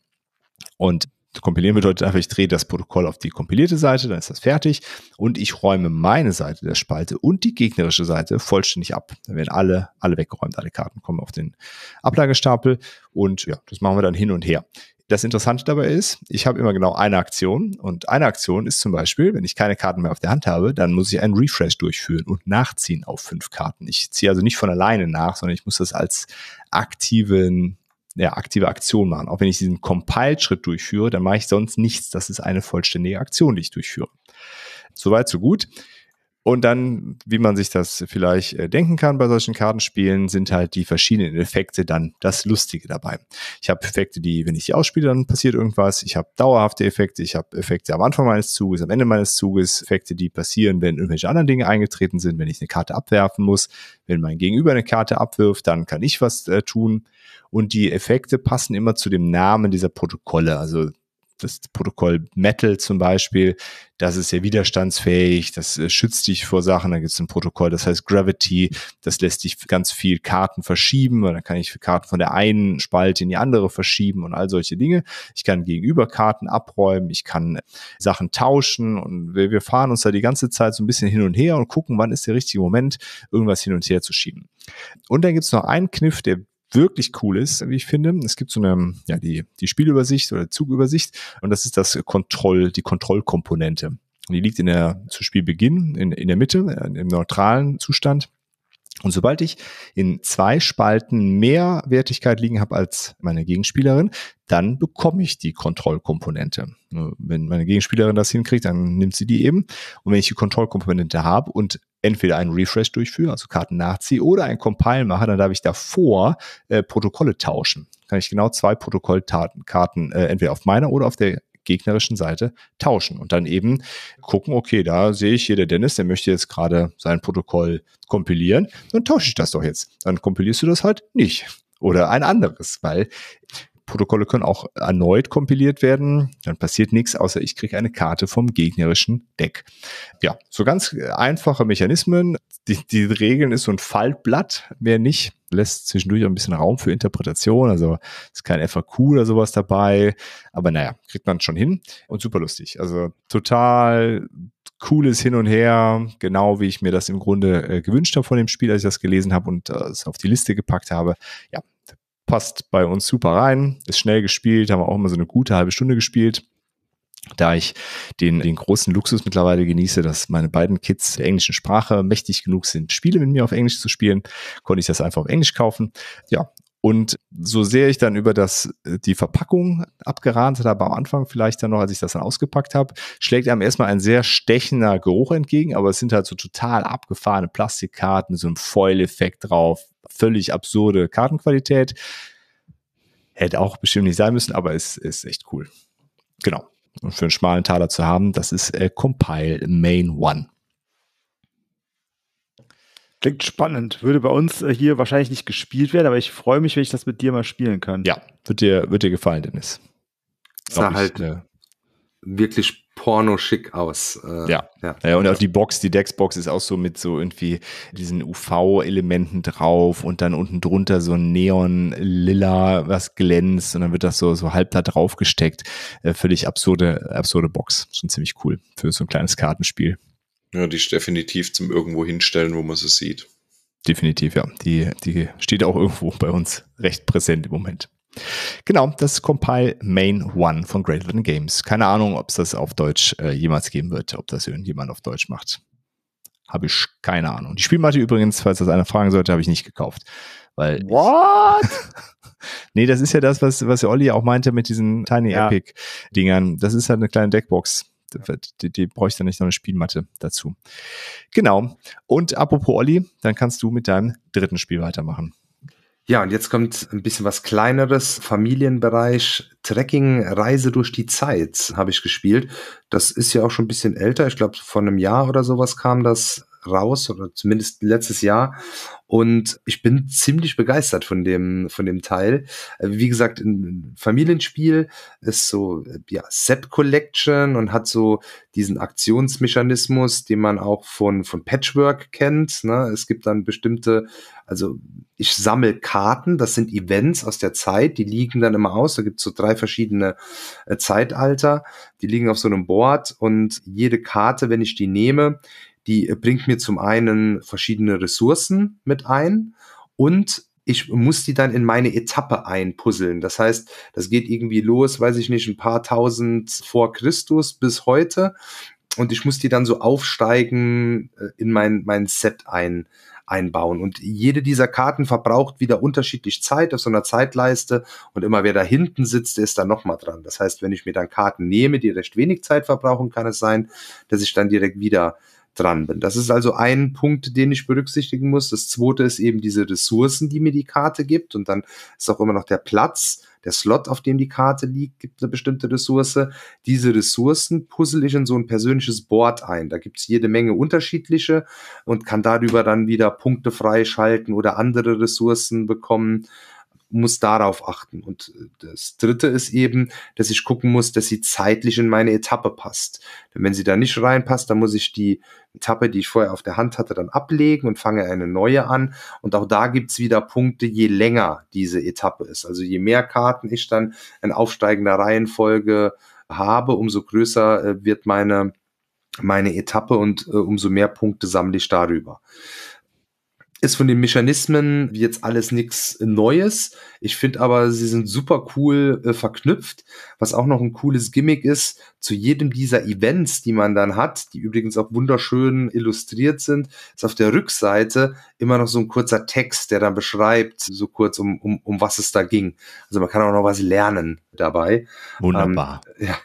Und kompilieren bedeutet einfach, ich drehe das Protokoll auf die kompilierte Seite, dann ist das fertig und ich räume meine Seite der Spalte und die gegnerische Seite vollständig ab. Dann werden alle, alle weggeräumt, alle Karten kommen auf den Ablagestapel und ja, das machen wir dann hin und her. Das Interessante dabei ist, ich habe immer genau eine Aktion und eine Aktion ist zum Beispiel, wenn ich keine Karten mehr auf der Hand habe, dann muss ich einen Refresh durchführen und nachziehen auf fünf Karten. Ich ziehe also nicht von alleine nach, sondern ich muss das als aktiven Ja, aktive Aktion machen. Auch wenn ich diesen Compile-Schritt durchführe, dann mache ich sonst nichts. Das ist eine vollständige Aktion, die ich durchführe. Soweit, so gut. Und dann, wie man sich das vielleicht äh, denken kann bei solchen Kartenspielen, sind halt die verschiedenen Effekte dann das Lustige dabei. Ich habe Effekte, die, wenn ich die ausspiele, dann passiert irgendwas. Ich habe dauerhafte Effekte. Ich habe Effekte am Anfang meines Zuges, am Ende meines Zuges. Effekte, die passieren, wenn irgendwelche anderen Dinge eingetreten sind, wenn ich eine Karte abwerfen muss. Wenn mein Gegenüber eine Karte abwirft, dann kann ich was äh, tun. Und die Effekte passen immer zu dem Namen dieser Protokolle. Also das Protokoll Metal zum Beispiel, das ist sehr widerstandsfähig, das schützt dich vor Sachen. Dann gibt es ein Protokoll, das heißt Gravity, das lässt dich ganz viel Karten verschieben. Und dann kann ich Karten von der einen Spalte in die andere verschieben und all solche Dinge. Ich kann gegenüber Karten abräumen, ich kann Sachen tauschen und wir, wir fahren uns da die ganze Zeit so ein bisschen hin und her und gucken, wann ist der richtige Moment, irgendwas hin und her zu schieben. Und dann gibt es noch einen Kniff, der wirklich cool ist, wie ich finde. Es gibt so eine, ja, die, die Spielübersicht oder Zugübersicht und das ist das Kontroll, die Kontrollkomponente. Die liegt in der, zu Spielbeginn, in, in der Mitte, im neutralen Zustand. Und sobald ich in zwei Spalten mehr Wertigkeit liegen habe als meine Gegenspielerin, dann bekomme ich die Kontrollkomponente. Wenn meine Gegenspielerin das hinkriegt, dann nimmt sie die eben. Und wenn ich die Kontrollkomponente habe und entweder einen Refresh durchführe, also Karten nachziehe, oder einen Compile mache, dann darf ich davor äh, Protokolle tauschen. Kann ich genau zwei Protokollkarten äh, entweder auf meiner oder auf der gegnerischen Seite tauschen und dann eben gucken, okay, da sehe ich hier, der Dennis, der möchte jetzt gerade sein Protokoll kompilieren, dann tausche ich das doch jetzt. Dann kompilierst du das halt nicht oder ein anderes, weil Protokolle können auch erneut kompiliert werden, dann passiert nichts, außer ich kriege eine Karte vom gegnerischen Deck. Ja, so ganz einfache Mechanismen. Die, die Regeln ist so ein Faltblatt, mehr nicht. Lässt zwischendurch auch ein bisschen Raum für Interpretation, also ist kein F A Q oder sowas dabei, aber naja, kriegt man schon hin und super lustig. Also total cooles Hin und Her, genau wie ich mir das im Grunde äh, gewünscht habe von dem Spiel, als ich das gelesen habe und äh, es auf die Liste gepackt habe. Ja, passt bei uns super rein, ist schnell gespielt, haben wir auch immer so eine gute halbe Stunde gespielt. Da ich den, den großen Luxus mittlerweile genieße, dass meine beiden Kids der englischen Sprache mächtig genug sind, Spiele mit mir auf Englisch zu spielen, konnte ich das einfach auf Englisch kaufen. Ja, und so sehr ich dann über das die Verpackung abgerahnt habe, am Anfang vielleicht dann noch, als ich das dann ausgepackt habe, schlägt einem erstmal ein sehr stechender Geruch entgegen, aber es sind halt so total abgefahrene Plastikkarten, so ein Foil-Effekt drauf, völlig absurde Kartenqualität. Hätte auch bestimmt nicht sein müssen, aber es ist echt cool. Genau. Und für einen schmalen Taler zu haben, das ist äh, Compile Main One. Klingt spannend. Würde bei uns äh, hier wahrscheinlich nicht gespielt werden, aber ich freue mich, wenn ich das mit dir mal spielen kann. Ja, wird dir, wird dir gefallen, Dennis. Sah halt äh, wirklich pornoschick aus. Äh, ja. Ja. ja, und auch die Box, die Decksbox ist auch so mit so irgendwie diesen U V-Elementen drauf und dann unten drunter so ein Neon-Lila, was glänzt und dann wird das so, so halb da drauf gesteckt. Äh, völlig absurde, absurde Box. Schon ziemlich cool für so ein kleines Kartenspiel. Ja, die ist definitiv zum irgendwo hinstellen, wo man sie sieht. Definitiv, ja. Die, die steht auch irgendwo bei uns recht präsent im Moment. Genau, das ist Compile Main One von Great Britain Games. Keine Ahnung, ob es das auf Deutsch äh, jemals geben wird, ob das irgendjemand auf Deutsch macht. Habe ich keine Ahnung. Die Spielmatte übrigens, falls das einer fragen sollte, habe ich nicht gekauft. Weil What? Nee, das ist ja das, was, was Olli auch meinte mit diesen Tiny ja. Epic-Dingern. Das ist halt eine kleine Deckbox. Die, die bräuchte nicht noch eine Spielmatte dazu. Genau. Und apropos Olli, dann kannst du mit deinem dritten Spiel weitermachen. Ja, und jetzt kommt ein bisschen was Kleineres, Familienbereich, Trekking, Reise durch die Zeit habe ich gespielt. Das ist ja auch schon ein bisschen älter, ich glaube vor einem Jahr oder sowas kam das raus oder zumindest letztes Jahr und ich bin ziemlich begeistert von dem von dem Teil. Wie gesagt, ein Familienspiel ist so ja Set Collection und hat so diesen Aktionsmechanismus, den man auch von von Patchwork kennt, ne? Es gibt dann bestimmte, also ich sammle Karten, das sind Events aus der Zeit, die liegen dann immer aus, da gibt's so drei verschiedene äh, Zeitalter, die liegen auf so einem Board und jede Karte, wenn ich die nehme, die bringt mir zum einen verschiedene Ressourcen mit ein und ich muss die dann in meine Etappe einpuzzeln. Das heißt, das geht irgendwie los, weiß ich nicht, ein paar tausend vor Christus bis heute und ich muss die dann so aufsteigen in mein, mein Set ein, einbauen. Und jede dieser Karten verbraucht wieder unterschiedlich Zeit auf so einer Zeitleiste und immer wer da hinten sitzt, der ist dann nochmal dran. Das heißt, wenn ich mir dann Karten nehme, die recht wenig Zeit verbrauchen, kann es sein, dass ich dann direkt wieder dran bin. Das ist also ein Punkt, den ich berücksichtigen muss. Das zweite ist eben diese Ressourcen, die mir die Karte gibt und dann ist auch immer noch der Platz, der Slot, auf dem die Karte liegt, gibt eine bestimmte Ressource. Diese Ressourcen puzzle ich in so ein persönliches Board ein. Da gibt es jede Menge unterschiedliche und kann darüber dann wieder Punkte freischalten oder andere Ressourcen bekommen. Muss darauf achten. Und das dritte ist eben, dass ich gucken muss, dass sie zeitlich in meine Etappe passt. Denn wenn sie da nicht reinpasst, dann muss ich die Etappe, die ich vorher auf der Hand hatte, dann ablegen und fange eine neue an. Und auch da gibt's wieder Punkte, je länger diese Etappe ist. Also je mehr Karten ich dann in aufsteigender Reihenfolge habe, umso größer wird meine, meine Etappe und umso mehr Punkte sammle ich darüber. Ist von den Mechanismen jetzt alles nichts Neues. Ich finde aber, sie sind super cool äh, verknüpft. Was auch noch ein cooles Gimmick ist, zu jedem dieser Events, die man dann hat, die übrigens auch wunderschön illustriert sind, ist auf der Rückseite immer noch so ein kurzer Text, der dann beschreibt, so kurz, um, um, um was es da ging. Also man kann auch noch was lernen dabei. Wunderbar. Ähm, ja.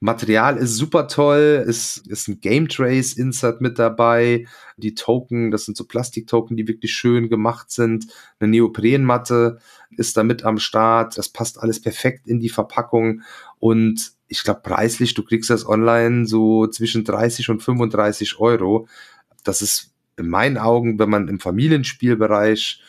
Material ist super toll, ist, ist ein Game Trace Insert mit dabei, die Token, das sind so Plastiktoken, die wirklich schön gemacht sind, eine Neoprenmatte ist da mit am Start, das passt alles perfekt in die Verpackung und ich glaube preislich, du kriegst das online so zwischen dreißig und fünfunddreißig Euro, das ist in meinen Augen, wenn man im Familienspielbereich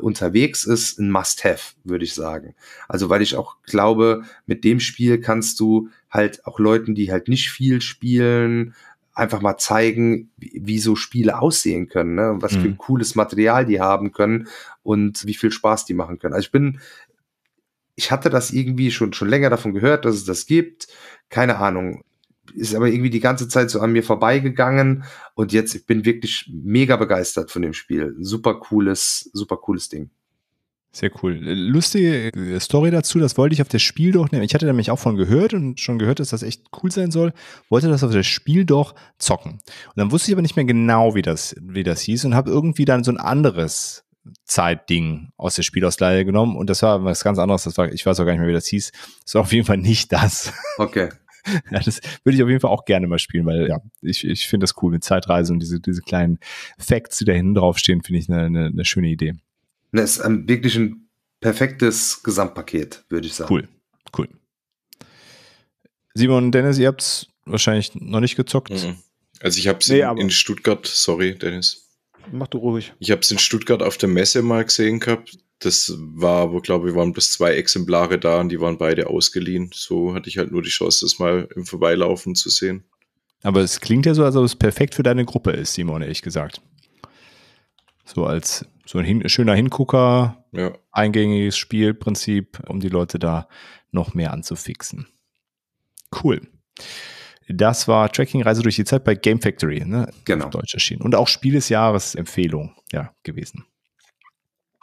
unterwegs ist, ein Must-Have, würde ich sagen. Also, weil ich auch glaube, mit dem Spiel kannst du halt auch Leuten, die halt nicht viel spielen, einfach mal zeigen, wie, wie so Spiele aussehen können, ne? Was für ein cooles Material die haben können und wie viel Spaß die machen können. Also ich bin, ich hatte das irgendwie schon, schon länger davon gehört, dass es das gibt. Keine Ahnung. Ist aber irgendwie die ganze Zeit so an mir vorbeigegangen und jetzt, ich bin wirklich mega begeistert von dem Spiel. Super cooles, super cooles Ding. Sehr cool. Lustige Story dazu, das wollte ich auf der Spiel doch nehmen. Ich hatte nämlich auch von gehört und schon gehört, dass das echt cool sein soll. Wollte das auf der Spiel doch zocken. Und dann wusste ich aber nicht mehr genau, wie das, wie das hieß und habe irgendwie dann so ein anderes Zeitding aus der Spielausleihe genommen und das war was ganz anderes. Das war, ich weiß auch gar nicht mehr, wie das hieß. Das war auf jeden Fall nicht das. Okay. Ja, das würde ich auf jeden Fall auch gerne mal spielen, weil ja, ich, ich finde das cool mit Zeitreisen und diese, diese kleinen Facts, die da hinten draufstehen, finde ich eine, eine, eine schöne Idee. Das ist ein, wirklich ein perfektes Gesamtpaket, würde ich sagen. Cool, cool. Simon und Dennis, ihr habt es wahrscheinlich noch nicht gezockt. Also ich habe es nee, in, in Stuttgart, sorry Dennis. Mach du ruhig. Ich habe es in Stuttgart auf der Messe mal gesehen gehabt. Das war, wo glaube ich, waren bloß zwei Exemplare da und die waren beide ausgeliehen. So hatte ich halt nur die Chance, das mal im Vorbeilaufen zu sehen. Aber es klingt ja so, als ob es perfekt für deine Gruppe ist, Simon, ehrlich gesagt. So als so ein hin, schöner Hingucker, ja. Eingängiges Spielprinzip, um die Leute da noch mehr anzufixen. Cool. Das war Tracking-Reise durch die Zeit bei Game Factory, ne? Genau. Auf Deutsch erschienen. Und auch Spiel des Jahres Empfehlung, ja, gewesen.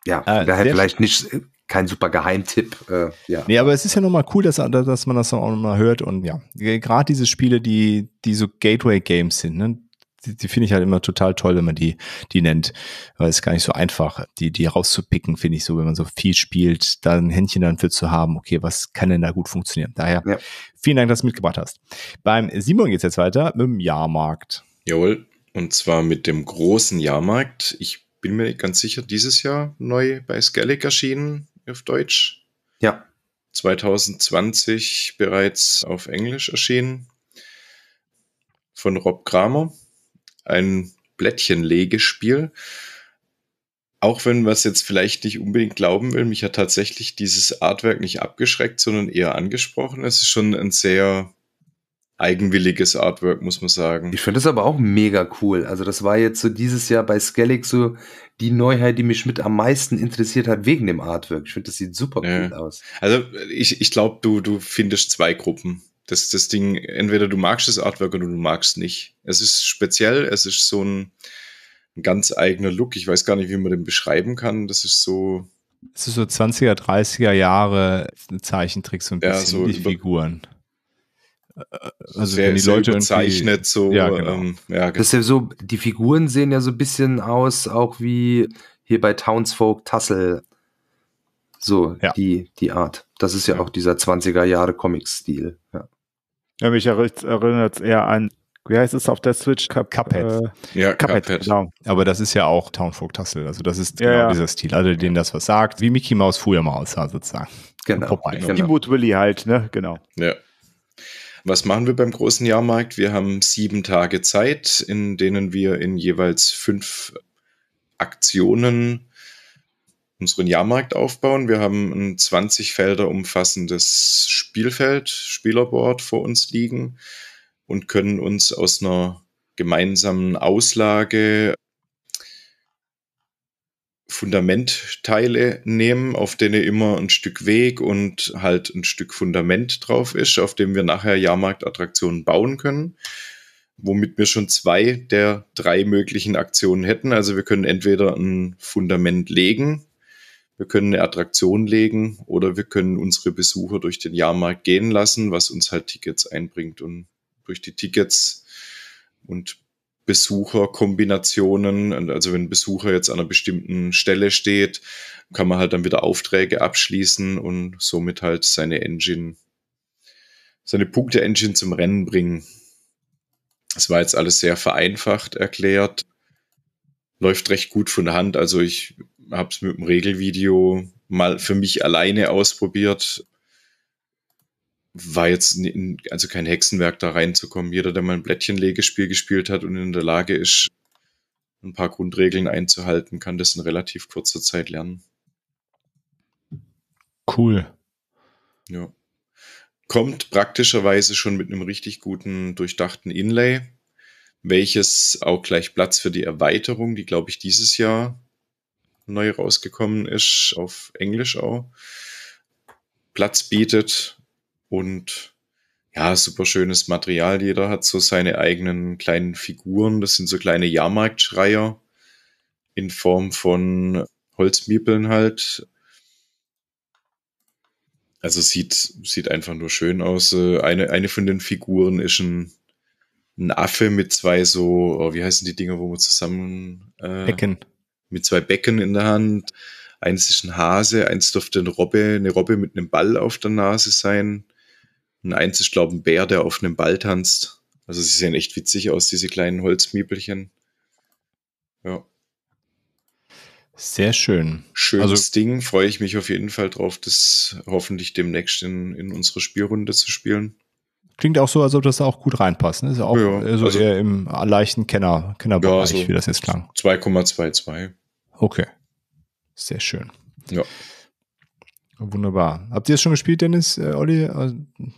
Ja, ah, da hätte vielleicht nicht kein super Geheimtipp. Äh, ja. Nee, aber es ist ja nochmal cool, dass, dass man das auch nochmal hört. Und ja, gerade diese Spiele, die, die so Gateway-Games sind, ne? die, die finde ich halt immer total toll, wenn man die, die nennt. Weil es gar nicht so einfach, die, die rauszupicken, finde ich so, wenn man so viel spielt, da ein Händchen dann für zu haben, okay, was kann denn da gut funktionieren? Daher ja. Vielen Dank, dass du mitgebracht hast. Beim Simon geht es jetzt weiter mit dem Jahrmarkt. Jawohl, und zwar mit dem großen Jahrmarkt. Ich bin mir ganz sicher, dieses Jahr neu bei Skellig erschienen auf Deutsch. Ja. zwanzig zwanzig bereits auf Englisch erschienen. Von Rob Kramer. Ein Blättchenlegespiel. Auch wenn man es jetzt vielleicht nicht unbedingt glauben will, mich hat tatsächlich dieses Artwork nicht abgeschreckt, sondern eher angesprochen. Es ist schon ein sehr eigenwilliges Artwork, muss man sagen. Ich finde das aber auch mega cool. Also das war jetzt so dieses Jahr bei Skellig so die Neuheit, die mich mit am meisten interessiert hat, wegen dem Artwork. Ich finde, das sieht super ja. cool aus. Also ich, ich glaube, du, du findest zwei Gruppen. Das, das Ding, entweder du magst das Artwork oder du magst nicht. Es ist speziell, es ist so ein, ein ganz eigener Look. Ich weiß gar nicht, wie man den beschreiben kann. Das ist so... Es ist so zwanziger, dreißiger Jahre Zeichentricks so ein bisschen, ja, so die Figuren. Also sehr, wenn die Leute überzeichnet, so, ja, genau. ähm, ja, das ist ja so, die Figuren sehen ja so ein bisschen aus, auch wie hier bei Townsfolk Tassel. So, ja. die, die Art. Das ist ja, ja. auch dieser zwanziger Jahre Comic-Stil. Ja. Ja, mich erinnert es eher an, wie heißt es auf der Switch? Cup, Cuphead. Äh, ja, Cuphead, Cuphead. Genau. Aber das ist ja auch Townsfolk Tassel. Also das ist ja, genau ja. dieser Stil. Also denen das was sagt, wie Mickey Mouse früher mal aussah, sozusagen. Genau. genau. Steamboat Willie halt, ne? Genau. Ja. Was machen wir beim großen Jahrmarkt? Wir haben sieben Tage Zeit, in denen wir in jeweils fünf Aktionen unseren Jahrmarkt aufbauen. Wir haben ein zwanzig Felder umfassendes Spielfeld, Spielerboard vor uns liegen und können uns aus einer gemeinsamen Auslage Fundamentteile nehmen, auf denen immer ein Stück Weg und halt ein Stück Fundament drauf ist, auf dem wir nachher Jahrmarktattraktionen bauen können. womit wir schon zwei der drei möglichen Aktionen hätten. Also wir können entweder ein Fundament legen, wir können eine Attraktion legen oder wir können unsere Besucher durch den Jahrmarkt gehen lassen, was uns halt Tickets einbringt. Und durch die Tickets und Besucherkombinationen, also wenn ein Besucher jetzt an einer bestimmten Stelle steht, kann man halt dann wieder Aufträge abschließen und somit halt seine Engine, seine Punkte-Engine zum Rennen bringen. Das war jetzt alles sehr vereinfacht erklärt. Läuft recht gut von der Hand. Also ich habe es mit dem Regelvideo mal für mich alleine ausprobiert. War jetzt also kein Hexenwerk, da reinzukommen. Jeder, der mal ein Blättchenlegespiel gespielt hat und in der Lage ist, ein paar Grundregeln einzuhalten, kann das in relativ kurzer Zeit lernen. Cool. Ja. Kommt praktischerweise schon mit einem richtig guten, durchdachten Inlay, welches auch gleich Platz für die Erweiterung, die, glaube ich, dieses Jahr neu rausgekommen ist, auf Englisch auch, Platz bietet. Und ja, super schönes Material. Jeder hat so seine eigenen kleinen Figuren. Das sind so kleine Jahrmarktschreier in Form von Holzmiepeln halt. Also sieht, sieht einfach nur schön aus. Eine, eine von den Figuren ist ein, ein Affe mit zwei so, oh, wie heißen die Dinger, wo man zusammen... Äh, Becken. Mit zwei Becken in der Hand. Eins ist ein Hase, eins dürfte eine Robbe, eine Robbe mit einem Ball auf der Nase sein. Und eins ist, glaube ich, ein Bär, der auf einem Ball tanzt. Also sie sehen echt witzig aus, diese kleinen Holzmiebelchen. Ja. Sehr schön. Schönes also, Ding, freue ich mich auf jeden Fall drauf, das hoffentlich demnächst in, in unsere Spielrunde zu spielen. Klingt auch so, als ob das da auch gut reinpasst. Ne? Ist ja auch ja, so also, eher im leichten Kenner, Kennerbereich, ja, also wie das jetzt klang. zwei Komma zweiundzwanzig. Okay, sehr schön. Ja. Wunderbar. Habt ihr es schon gespielt, Dennis, äh, Olli? Also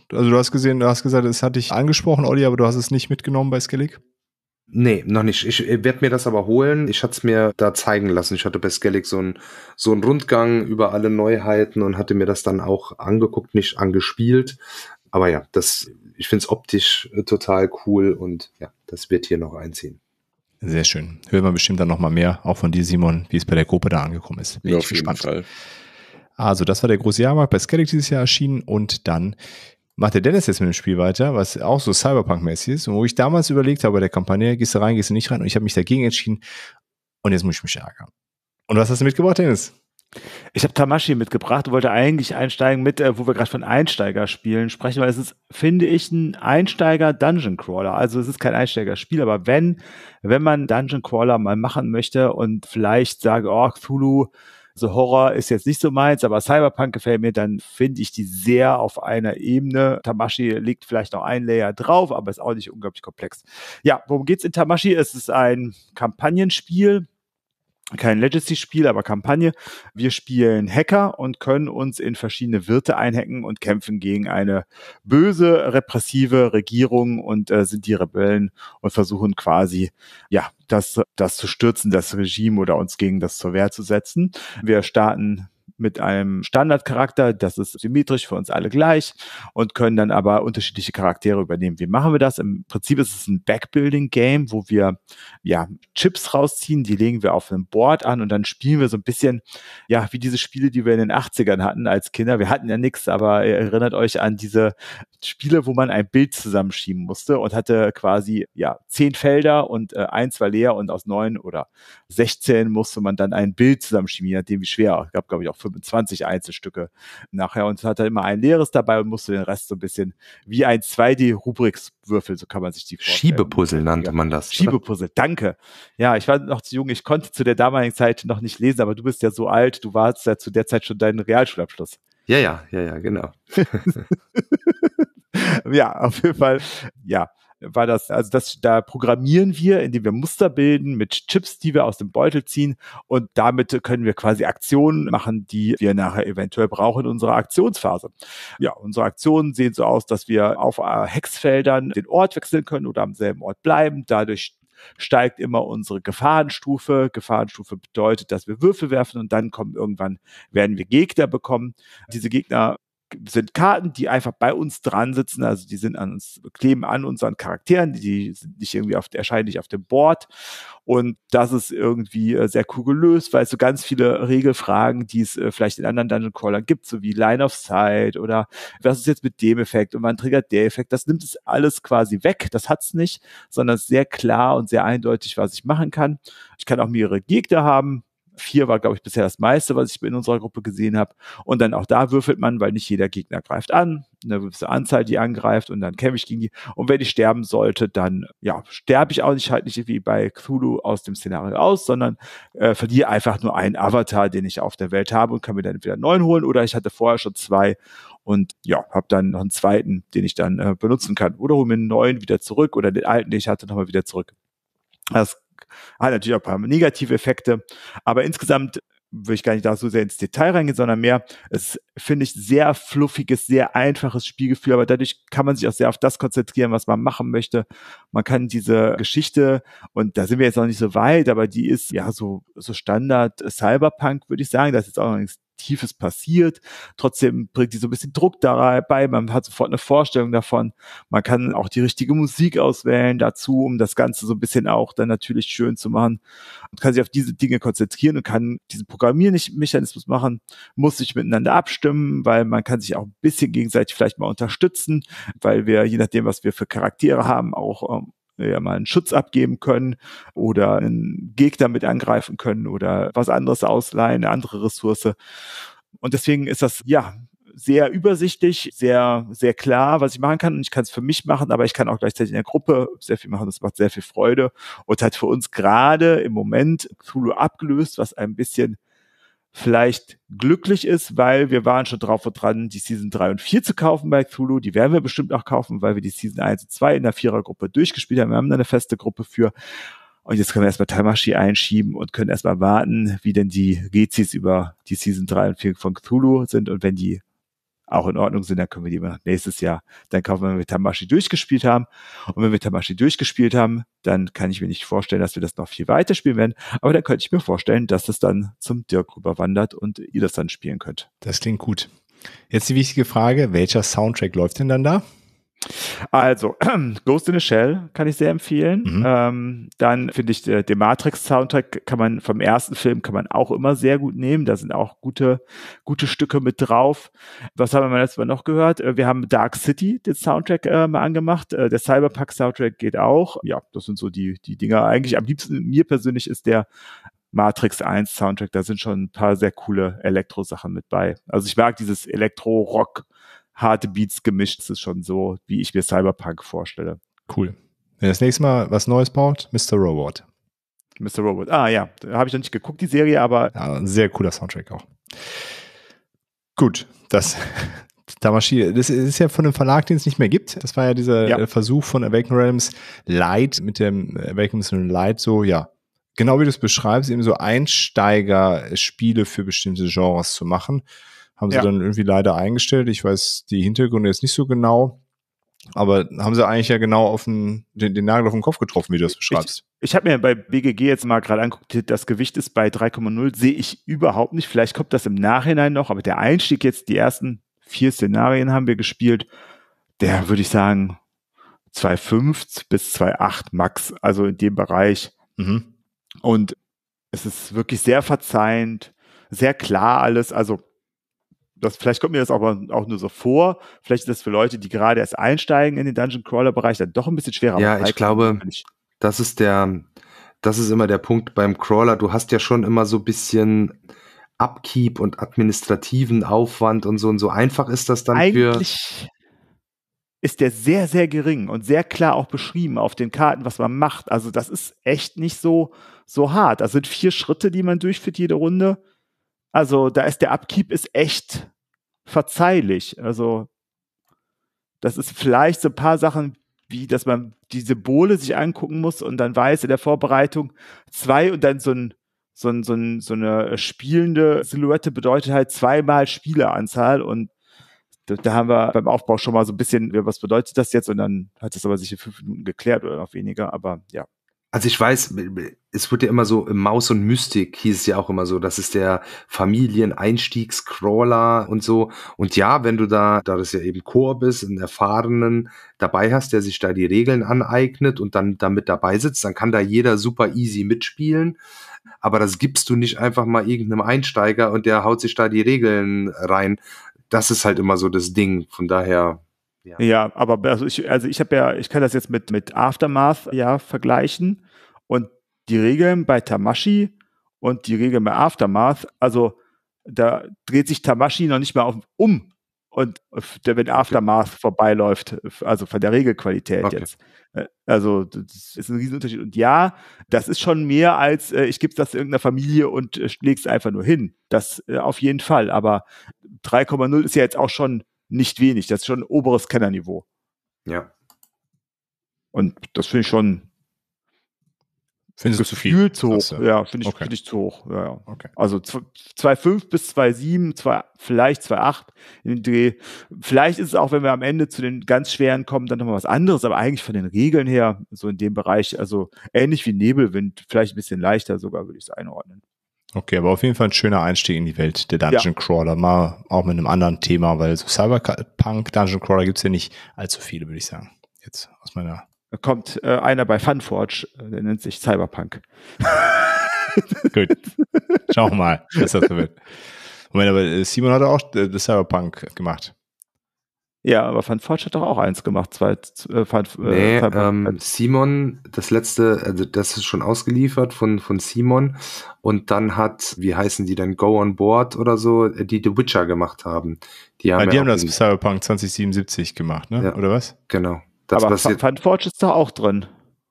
du hast gesehen, du hast gesagt, es hat dich angesprochen, Olli, aber du hast es nicht mitgenommen bei Skellig? Nee, noch nicht. Ich werde mir das aber holen. Ich hatte es mir da zeigen lassen. Ich hatte bei Skellig so einen so einen Rundgang über alle Neuheiten und hatte mir das dann auch angeguckt, nicht angespielt. Aber ja, das, ich finde es optisch total cool und ja, das wird hier noch einziehen. Sehr schön. Hören wir bestimmt dann nochmal mehr, auch von dir, Simon, wie es bei der Gruppe da angekommen ist. Bin ja, ich auf gespannt. Jeden Fall. Also, das war der große Jahrmarkt bei Skellig dieses Jahr erschienen und dann macht der Dennis jetzt mit dem Spiel weiter, was auch so Cyberpunk-mäßig ist und wo ich damals überlegt habe bei der Kampagne, gehst du rein, gehst du nicht rein und ich habe mich dagegen entschieden und jetzt muss ich mich ärgern. Und was hast du mitgebracht, Dennis? Ich habe Tamashii mitgebracht und wollte eigentlich einsteigen mit, äh, wo wir gerade von Einsteigerspielen sprechen, weil es ist, finde ich, ein Einsteiger-Dungeon-Crawler. Also es ist kein Einsteigerspiel, aber wenn, wenn man Dungeon-Crawler mal machen möchte und vielleicht sage, oh, Cthulhu, so Horror ist jetzt nicht so meins, aber Cyberpunk gefällt mir, dann finde ich die sehr auf einer Ebene. Tamashii liegt vielleicht noch ein Layer drauf, aber ist auch nicht unglaublich komplex. Ja, worum geht's in Tamashii? Es ist ein Kampagnenspiel. Kein Legacy-Spiel, aber Kampagne. Wir spielen Hacker und können uns in verschiedene Wirte einhacken und kämpfen gegen eine böse, repressive Regierung und äh, sind die Rebellen und versuchen quasi, ja, das, das zu stürzen, das Regime oder uns gegen das zur Wehr zu setzen. Wir starten mit einem Standardcharakter, das ist symmetrisch für uns alle gleich und können dann aber unterschiedliche Charaktere übernehmen. Wie machen wir das? Im Prinzip ist es ein Backbuilding-Game, wo wir ja Chips rausziehen, die legen wir auf einem Board an und dann spielen wir so ein bisschen, ja, wie diese Spiele, die wir in den achtzigern hatten als Kinder. Wir hatten ja nichts, aber ihr erinnert euch an diese Spiele, wo man ein Bild zusammenschieben musste und hatte quasi, ja, zehn Felder und äh, ein, zwei leer und aus neun oder sechzehn musste man dann ein Bild zusammenschieben, je nachdem wie schwer. Gab, glaube ich, auch fünfundzwanzig Einzelstücke nachher und hatte immer ein leeres dabei und musste den Rest so ein bisschen wie ein zwei D-Rubrikswürfel, so kann man sich die vorstellen. Schiebepuzzle nannte man das. Schiebepuzzle, danke. Ja, ich war noch zu jung, ich konnte zu der damaligen Zeit noch nicht lesen, aber du bist ja so alt, du warst ja zu der Zeit schon deinen Realschulabschluss. Ja, ja, ja, ja, genau. Ja, auf jeden Fall, ja. War das, also das, da programmieren wir, indem wir Muster bilden mit Chips, die wir aus dem Beutel ziehen und damit können wir quasi Aktionen machen, die wir nachher eventuell brauchen in unserer Aktionsphase. Ja, unsere Aktionen sehen so aus, dass wir auf Hexfeldern den Ort wechseln können oder am selben Ort bleiben, dadurch steigt immer unsere Gefahrenstufe. Gefahrenstufe bedeutet, dass wir Würfel werfen und dann kommen irgendwann, werden wir Gegner bekommen. Diese Gegner sind Karten, die einfach bei uns dran sitzen, also die sind an uns, kleben an unseren Charakteren, die sind nicht irgendwie auf, erscheinen nicht auf dem Board. Und das ist irgendwie äh, sehr cool gelöst, weil es so ganz viele Regelfragen, die es äh, vielleicht in anderen Dungeon Crawlern gibt, so wie Line of Sight oder was ist jetzt mit dem Effekt und wann triggert der Effekt, das nimmt es alles quasi weg, das hat's nicht, sondern es ist sehr klar und sehr eindeutig, was ich machen kann. Ich kann auch mehrere Gegner haben. Vier war, glaube ich, bisher das meiste, was ich in unserer Gruppe gesehen habe. Und dann auch da würfelt man, weil nicht jeder Gegner greift an. Eine gewisse Anzahl, die angreift, und dann kämpfe ich gegen die. Und wenn ich sterben sollte, dann ja, sterbe ich auch nicht, halt nicht wie bei Cthulhu aus dem Szenario aus, sondern äh, verliere einfach nur einen Avatar, den ich auf der Welt habe, und kann mir dann entweder einen neuen holen oder ich hatte vorher schon zwei und ja, habe dann noch einen zweiten, den ich dann äh, benutzen kann. Oder hole mir einen neuen wieder zurück oder den alten, den ich hatte, nochmal wieder zurück. Das hat natürlich auch ein paar negative Effekte, aber insgesamt will ich gar nicht da so sehr ins Detail reingehen, sondern mehr, es finde ich sehr fluffiges, sehr einfaches Spielgefühl, aber dadurch kann man sich auch sehr auf das konzentrieren, was man machen möchte. Man kann diese Geschichte, und da sind wir jetzt noch nicht so weit, aber die ist ja so, so Standard Cyberpunk, würde ich sagen, das ist auch noch nichts Tiefes passiert. Trotzdem bringt die so ein bisschen Druck dabei. Man hat sofort eine Vorstellung davon. Man kann auch die richtige Musik auswählen dazu, um das Ganze so ein bisschen auch dann natürlich schön zu machen. Und kann sich auf diese Dinge konzentrieren und kann diesen Programmiermechanismus machen. Muss sich miteinander abstimmen, weil man kann sich auch ein bisschen gegenseitig vielleicht mal unterstützen, weil wir, je nachdem, was wir für Charaktere haben, auch ja mal einen Schutz abgeben können oder einen Gegner mit angreifen können oder was anderes ausleihen, eine andere Ressource. Und deswegen ist das, ja, sehr übersichtlich, sehr, sehr klar, was ich machen kann. Und ich kann es für mich machen, aber ich kann auch gleichzeitig in der Gruppe sehr viel machen. Das macht sehr viel Freude und hat für uns gerade im Moment Cthulhu abgelöst, was ein bisschen vielleicht glücklich ist, weil wir waren schon drauf und dran, die Season drei und vier zu kaufen bei Cthulhu. Die werden wir bestimmt auch kaufen, weil wir die Season eins und zwei in der Vierergruppe durchgespielt haben. Wir haben da eine feste Gruppe für. Und jetzt können wir erstmal Tamashii einschieben und können erstmal warten, wie denn die Rezis über die Season drei und vier von Cthulhu sind. Und wenn die auch in Ordnung sind, dann können wir die immer nächstes Jahr dann kaufen, wenn wir Tamashii durchgespielt haben. Und wenn wir Tamashii durchgespielt haben, dann kann ich mir nicht vorstellen, dass wir das noch viel weiter spielen werden. Aber dann könnte ich mir vorstellen, dass das dann zum Dirk rüberwandert und ihr das dann spielen könnt. Das klingt gut. Jetzt die wichtige Frage, welcher Soundtrack läuft denn dann da? Also, Ghost in a Shell kann ich sehr empfehlen. Mhm. Ähm, dann finde ich, den Matrix-Soundtrack kann man vom ersten Film kann man auch immer sehr gut nehmen. Da sind auch gute, gute Stücke mit drauf. Was haben wir letztes Mal noch gehört? Wir haben Dark City, den Soundtrack äh, mal angemacht. Äh, der Cyberpunk-Soundtrack geht auch. Ja, das sind so die, die Dinger. Eigentlich am liebsten mir persönlich ist der Matrix eins Soundtrack. Da sind schon ein paar sehr coole Elektro-Sachen mit bei. Also ich mag dieses Elektro-Rock- harte Beats gemischt, das ist schon so, wie ich mir Cyberpunk vorstelle. Cool. Wenn das nächste Mal was Neues braucht, Mister Robot. Mister Robot, ah ja, da habe ich noch nicht geguckt, die Serie, aber... Ja, ein sehr cooler Soundtrack auch. Gut, das... Tamashii, das ist ja von einem Verlag, den es nicht mehr gibt. Das war ja dieser ja. Versuch von Awaken Realms Light, mit dem Awaken Realms Light, so, ja, genau wie du es beschreibst, eben so Einsteigerspiele für bestimmte Genres zu machen. Haben sie ja. dann irgendwie leider eingestellt. Ich weiß die Hintergründe jetzt nicht so genau. Aber haben sie eigentlich ja genau auf den, den, den Nagel auf den Kopf getroffen, wie du das beschreibst. Ich, ich habe mir bei B G G jetzt mal gerade angeguckt, das Gewicht ist bei drei Komma null, sehe ich überhaupt nicht. Vielleicht kommt das im Nachhinein noch, aber der Einstieg jetzt, die ersten vier Szenarien haben wir gespielt, der würde ich sagen zwei Komma fünf bis zwei Komma acht max, also in dem Bereich. Mhm. Und es ist wirklich sehr verzeihend, sehr klar alles, also das, vielleicht kommt mir das aber auch nur so vor. Vielleicht ist das für Leute, die gerade erst einsteigen in den Dungeon-Crawler-Bereich, dann doch ein bisschen schwerer. Ja, ich glaube, das ist der, das ist immer der Punkt beim Crawler. Du hast ja schon immer so ein bisschen Upkeep und administrativen Aufwand und so. Und so einfach ist das dann für... Eigentlich ist der sehr, sehr gering und sehr klar auch beschrieben auf den Karten, was man macht. Also das ist echt nicht so, so hart. Das sind vier Schritte, die man durchführt jede Runde. Also da ist der Upkeep ist echt verzeihlich. Also das ist vielleicht so ein paar Sachen, wie dass man die Symbole sich angucken muss und dann weiß in der Vorbereitung zwei und dann so, ein, so, ein, so, ein, so eine spielende Silhouette bedeutet halt zweimal Spieleranzahl und da, da haben wir beim Aufbau schon mal so ein bisschen, was bedeutet das jetzt? Und dann hat das aber sich in fünf Minuten geklärt oder noch weniger, aber ja. Also ich weiß, es wird ja immer so, im Maus und Mystik hieß es ja auch immer so, das ist der Familieneinstiegscrawler und so. Und ja, wenn du da, da das ja eben Koop bist, einen Erfahrenen dabei hast, der sich da die Regeln aneignet und dann damit dabei sitzt, dann kann da jeder super easy mitspielen. Aber das gibst du nicht einfach mal irgendeinem Einsteiger und der haut sich da die Regeln rein. Das ist halt immer so das Ding, von daher... Ja. ja, aber also ich, also ich habe ja, ich kann das jetzt mit, mit Aftermath ja vergleichen und die Regeln bei Tamashii und die Regeln bei Aftermath, also da dreht sich Tamashii noch nicht mal auf, um und der, wenn Aftermath okay. vorbeiläuft, also von der Regelqualität okay. jetzt. Also das ist ein Riesenunterschied und ja, das ist schon mehr als äh, ich gebe das irgendeiner Familie und äh, leg's einfach nur hin. Das äh, auf jeden Fall, aber drei Komma null ist ja jetzt auch schon nicht wenig, das ist schon ein oberes Kennerniveau. Ja. Und das finde ich schon. Findest du zu viel? Zu hoch. Das, ja, ja finde ich, okay. find ich zu hoch. Ja, ja. Okay. Also zwei Komma fünf bis zwei Komma sieben, vielleicht zwei Komma acht in den Dreh. Vielleicht ist es auch, wenn wir am Ende zu den ganz schweren kommen, dann nochmal was anderes, aber eigentlich von den Regeln her, so in dem Bereich, also ähnlich wie Nebelwind, vielleicht ein bisschen leichter sogar, würde ich es einordnen. Okay, aber auf jeden Fall ein schöner Einstieg in die Welt der Dungeon ja. Crawler, mal auch mit einem anderen Thema, weil so Cyberpunk Dungeon Crawler gibt es ja nicht allzu viele, würde ich sagen. Jetzt aus meiner. Da kommt äh, einer bei Funforge, der nennt sich Cyberpunk. Gut, schau mal, was das so wird. Moment, aber Simon hat auch äh, das Cyberpunk gemacht. Ja, aber Funforge hat doch auch eins gemacht. Zwei, äh, Fun, nee, äh, ähm, Simon, das letzte, also das ist schon ausgeliefert von, von Simon. Und dann hat, wie heißen die denn, Go on Board oder so, die The Witcher gemacht haben. Die haben, ja, ja die haben das Cyberpunk zwanzig siebenundsiebzig gemacht, ne? Ja, oder was? Genau. Das aber Funforge ist da auch drin.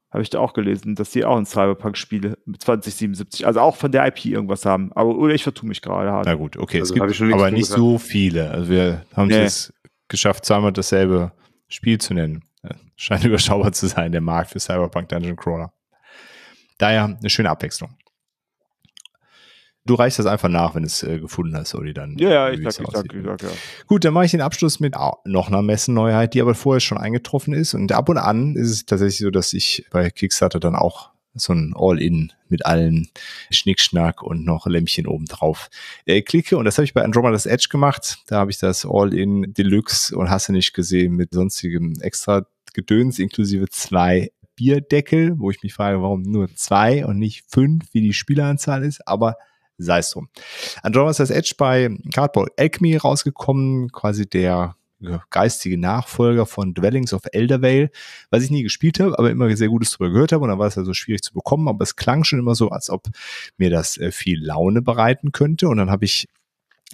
Habe ich da auch gelesen, dass die auch ein Cyberpunk-Spiel mit zwanzig siebenundsiebzig, also auch von der I P irgendwas haben. Aber oder ich vertue mich gerade hart. Na gut, okay, also es gibt schon aber nicht gesagt. So viele. Also wir haben nee. das geschafft, zweimal dasselbe Spiel zu nennen. Scheint überschaubar zu sein, der Markt für Cyberpunk Dungeon Crawler. Daher eine schöne Abwechslung. Du reichst das einfach nach, wenn du es äh, gefunden hast, Olli, dann. Ja, ja, ich sag, ich sag, ich sag, ja. Gut, dann mache ich den Abschluss mit noch einer Messenneuheit, die aber vorher schon eingetroffen ist. Und ab und an ist es tatsächlich so, dass ich bei Kickstarter dann auch so ein All-In mit allen Schnickschnack und noch Lämpchen obendrauf äh, klicke. Und das habe ich bei Andromeda's Edge gemacht. Da habe ich das All-In Deluxe und hast du nicht gesehen mit sonstigem extra Gedöns inklusive zwei Bierdeckel, wo ich mich frage, warum nur zwei und nicht fünf, wie die Spieleranzahl ist, aber sei es so. Andromeda's Edge bei Cardboard Alchemy rausgekommen, quasi der geistige Nachfolger von Dwellings of Eldervale, was ich nie gespielt habe, aber immer sehr Gutes drüber gehört habe und dann war es ja so schwierig zu bekommen, aber es klang schon immer so, als ob mir das viel Laune bereiten könnte und dann habe ich,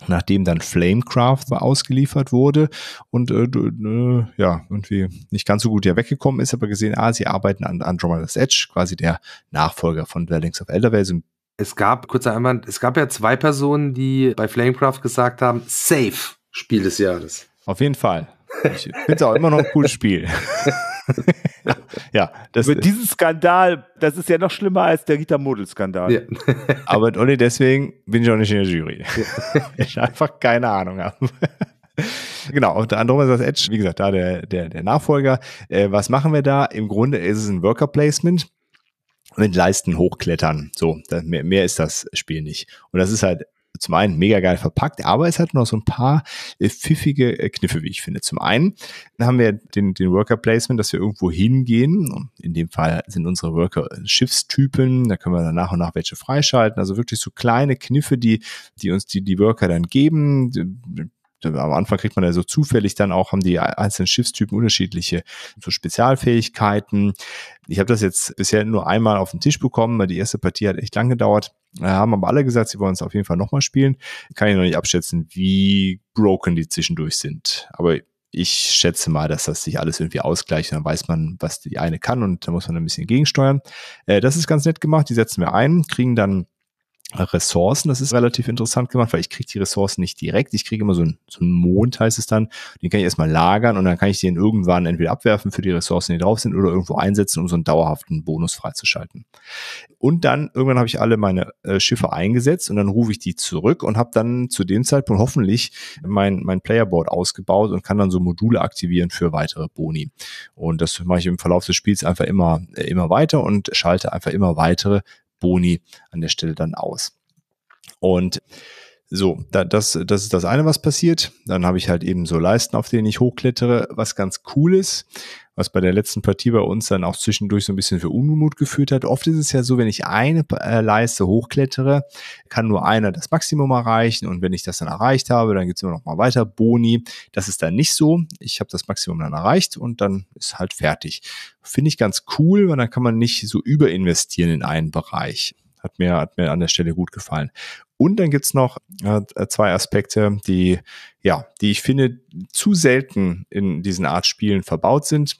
nachdem dann Flamecraft ausgeliefert wurde und äh, äh, ja, irgendwie nicht ganz so gut ja weggekommen ist, aber gesehen, ah, sie arbeiten an Andromeda's Edge, quasi der Nachfolger von Dwellings of Eldervale, so ein Es gab, kurzer Einwand, es gab ja zwei Personen, die bei Flamecraft gesagt haben, safe, Spiel des Jahres. Auf jeden Fall. Ich finde es auch immer noch ein cooles Spiel. Ja, das mit diesem Skandal, das ist ja noch schlimmer als der Rita-Model-Skandal. Ja. Aber Olli, deswegen bin ich auch nicht in der Jury. Ja. Ich einfach keine Ahnung habe. Genau, und Andromeda's Edge, wie gesagt, da der, der, der Nachfolger. Äh, was machen wir da? Im Grunde ist es ein Worker-Placement. Mit Leisten hochklettern. So, mehr, mehr ist das Spiel nicht. Und das ist halt zum einen mega geil verpackt, aber es hat noch so ein paar äh, pfiffige äh, Kniffe, wie ich finde. Zum einen haben wir den, den Worker-Placement, dass wir irgendwo hingehen. Und in dem Fall sind unsere Worker Schiffstypen. Da können wir dann nach und nach welche freischalten. Also wirklich so kleine Kniffe, die, die uns die, die Worker dann geben. Die, am Anfang kriegt man ja so zufällig dann auch, haben die einzelnen Schiffstypen unterschiedliche so Spezialfähigkeiten. Ich habe das jetzt bisher nur einmal auf den Tisch bekommen, weil die erste Partie hat echt lang gedauert. Haben aber alle gesagt, sie wollen es auf jeden Fall nochmal spielen. Kann ich noch nicht abschätzen, wie broken die zwischendurch sind. Aber ich schätze mal, dass das sich alles irgendwie ausgleicht. Dann weiß man, was die eine kann und da muss man ein bisschen gegensteuern. Das ist ganz nett gemacht. Die setzen wir ein, kriegen dann Ressourcen, das ist relativ interessant gemacht, weil ich kriege die Ressourcen nicht direkt. Ich kriege immer so einen, so einen Mond, heißt es dann. Den kann ich erstmal lagern und dann kann ich den irgendwann entweder abwerfen für die Ressourcen, die drauf sind, oder irgendwo einsetzen, um so einen dauerhaften Bonus freizuschalten. Und dann, irgendwann habe ich alle meine äh, Schiffe eingesetzt und dann rufe ich die zurück und habe dann zu dem Zeitpunkt hoffentlich mein, mein Playerboard ausgebaut und kann dann so Module aktivieren für weitere Boni. Und das mache ich im Verlauf des Spiels einfach immer, äh, immer weiter und schalte einfach immer weitere Boni an der Stelle dann aus. Und so, da, das, das ist das eine, was passiert. Dann habe ich halt eben so Leisten, auf denen ich hochklettere, was ganz cool ist, was bei der letzten Partie bei uns dann auch zwischendurch so ein bisschen für Unmut geführt hat. Oft ist es ja so, wenn ich eine äh, Leiste hochklettere, kann nur einer das Maximum erreichen und wenn ich das dann erreicht habe, dann gibt es immer noch mal weiter Boni. Das ist dann nicht so. Ich habe das Maximum dann erreicht und dann ist halt fertig. Finde ich ganz cool, weil dann kann man nicht so überinvestieren in einen Bereich. Hat mir, hat mir an der Stelle gut gefallen. Und dann gibt's noch äh, zwei Aspekte, die, ja, die ich finde zu selten in diesen Art Spielen verbaut sind.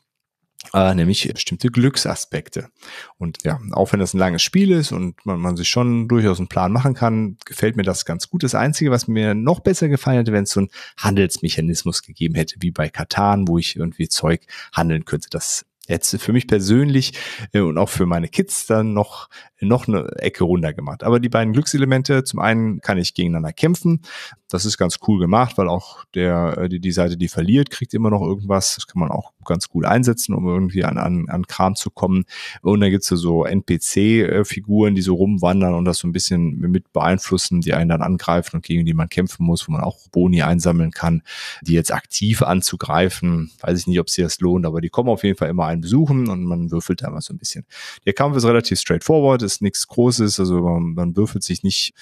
Äh, nämlich bestimmte Glücksaspekte. Und ja, auch wenn das ein langes Spiel ist und man, man sich schon durchaus einen Plan machen kann, gefällt mir das ganz gut. Das Einzige, was mir noch besser gefallen hätte, wenn es so einen Handelsmechanismus gegeben hätte, wie bei Katan, wo ich irgendwie Zeug handeln könnte. Das hätte für mich persönlich äh, und auch für meine Kids dann noch, noch eine Ecke runter gemacht. Aber die beiden Glückselemente, zum einen kann ich gegeneinander kämpfen. Das ist ganz cool gemacht, weil auch der, die, die Seite, die verliert, kriegt immer noch irgendwas. Das kann man auch ganz cool einsetzen, um irgendwie an, an, an Kram zu kommen. Und dann gibt's so N P C-Figuren, die so rumwandern und das so ein bisschen mit beeinflussen, die einen dann angreifen und gegen die man kämpfen muss, wo man auch Boni einsammeln kann, die jetzt aktiv anzugreifen. Weiß ich nicht, ob sie das lohnt, aber die kommen auf jeden Fall immer einen besuchen und man würfelt da mal so ein bisschen. Der Kampf ist relativ straightforward, ist nichts Großes, also man, man würfelt sich nicht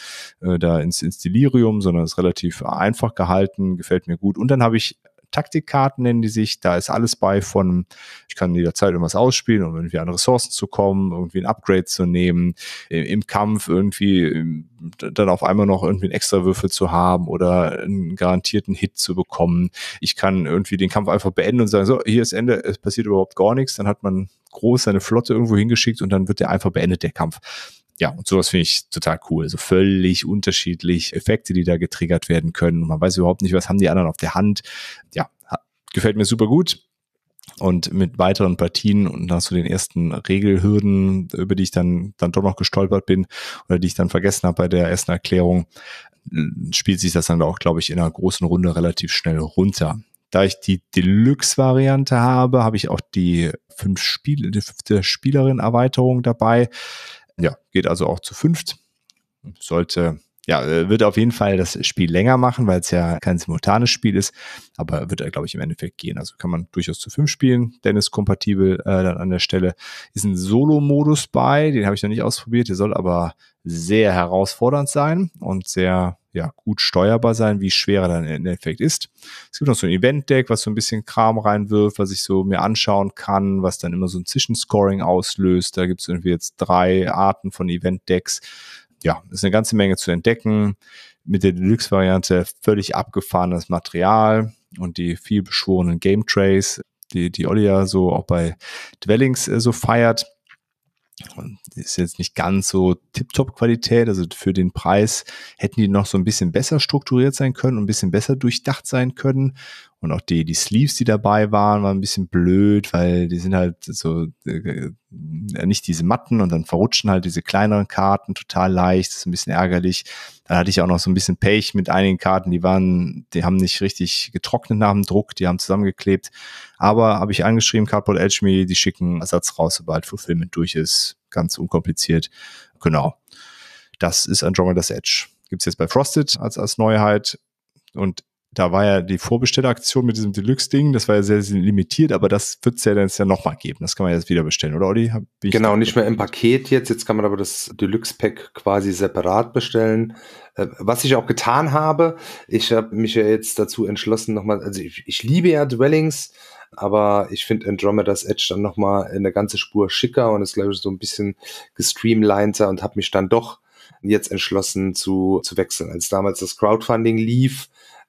äh, da ins, ins Delirium, sondern ist relativ einfach gehalten, gefällt mir gut. Und dann habe ich Taktikkarten, nennen die sich, da ist alles bei von, ich kann jederzeit irgendwas ausspielen, um irgendwie an Ressourcen zu kommen, irgendwie ein Upgrade zu nehmen, im Kampf irgendwie dann auf einmal noch irgendwie einen Extrawürfel zu haben oder einen garantierten Hit zu bekommen. Ich kann irgendwie den Kampf einfach beenden und sagen, so, hier ist Ende, es passiert überhaupt gar nichts, dann hat man groß seine Flotte irgendwo hingeschickt und dann wird der einfach beendet, der Kampf. Ja, und sowas finde ich total cool. So völlig unterschiedlich Effekte, die da getriggert werden können. Und man weiß überhaupt nicht, was haben die anderen auf der Hand. Ja, gefällt mir super gut. Und mit weiteren Partien und nach so den ersten Regelhürden, über die ich dann, dann doch noch gestolpert bin oder die ich dann vergessen habe bei der ersten Erklärung, spielt sich das dann auch, glaube ich, in einer großen Runde relativ schnell runter. Da ich die Deluxe-Variante habe, habe ich auch die fünf Spiel- die fünfte Spielerin-Erweiterung dabei. Ja, geht also auch zu fünft. Sollte, ja, wird auf jeden Fall das Spiel länger machen, weil es ja kein simultanes Spiel ist, aber wird, glaube ich, im Endeffekt gehen. Also kann man durchaus zu fünf spielen. Dennis kompatibel äh, dann an der Stelle. Ist ein Solo-Modus bei, den habe ich noch nicht ausprobiert. Der soll aber sehr herausfordernd sein und sehr, ja, gut steuerbar sein, wie schwer er dann im Endeffekt ist. Es gibt noch so ein Event-Deck, was so ein bisschen Kram reinwirft, was ich so mir anschauen kann, was dann immer so ein Zwischenscoring auslöst. Da gibt es irgendwie jetzt drei Arten von Event-Decks. Ja, ist eine ganze Menge zu entdecken. Mit der Deluxe-Variante völlig abgefahrenes Material und die vielbeschworenen Game Trays, die, die Olli ja so auch bei Dwellings äh, so feiert. Und ist jetzt nicht ganz so Tip-Top-Qualität, also für den Preis hätten die noch so ein bisschen besser strukturiert sein können und ein bisschen besser durchdacht sein können. Und auch die, die Sleeves, die dabei waren, waren ein bisschen blöd, weil die sind halt so, äh, nicht diese matten und dann verrutschen halt diese kleineren Karten total leicht, das ist ein bisschen ärgerlich. Dann hatte ich auch noch so ein bisschen Pech mit einigen Karten, die waren, die haben nicht richtig getrocknet nach dem Druck, die haben zusammengeklebt. Aber habe ich angeschrieben, Cardboard Edge Me, die schicken Ersatz raus, sobald Fulfillment durch ist. Ganz unkompliziert. Genau. Das ist Andromeda's Edge. Gibt es jetzt bei Frosted als, als Neuheit. Und da war ja die Vorbestelleraktion mit diesem Deluxe-Ding, das war ja sehr, sehr limitiert, aber das wird es ja dann jetzt ja nochmal geben. Das kann man jetzt wieder bestellen, oder Olli? Genau, nicht mehr im Paket jetzt. Jetzt kann man aber das Deluxe-Pack quasi separat bestellen. Was ich auch getan habe, ich habe mich ja jetzt dazu entschlossen, nochmal, also ich, ich liebe ja Dwellings, aber ich finde Andromeda's Edge dann nochmal eine ganze Spur schicker und ist, glaube ich, so ein bisschen gestreamliner und habe mich dann doch jetzt entschlossen zu, zu wechseln. Als damals das Crowdfunding lief,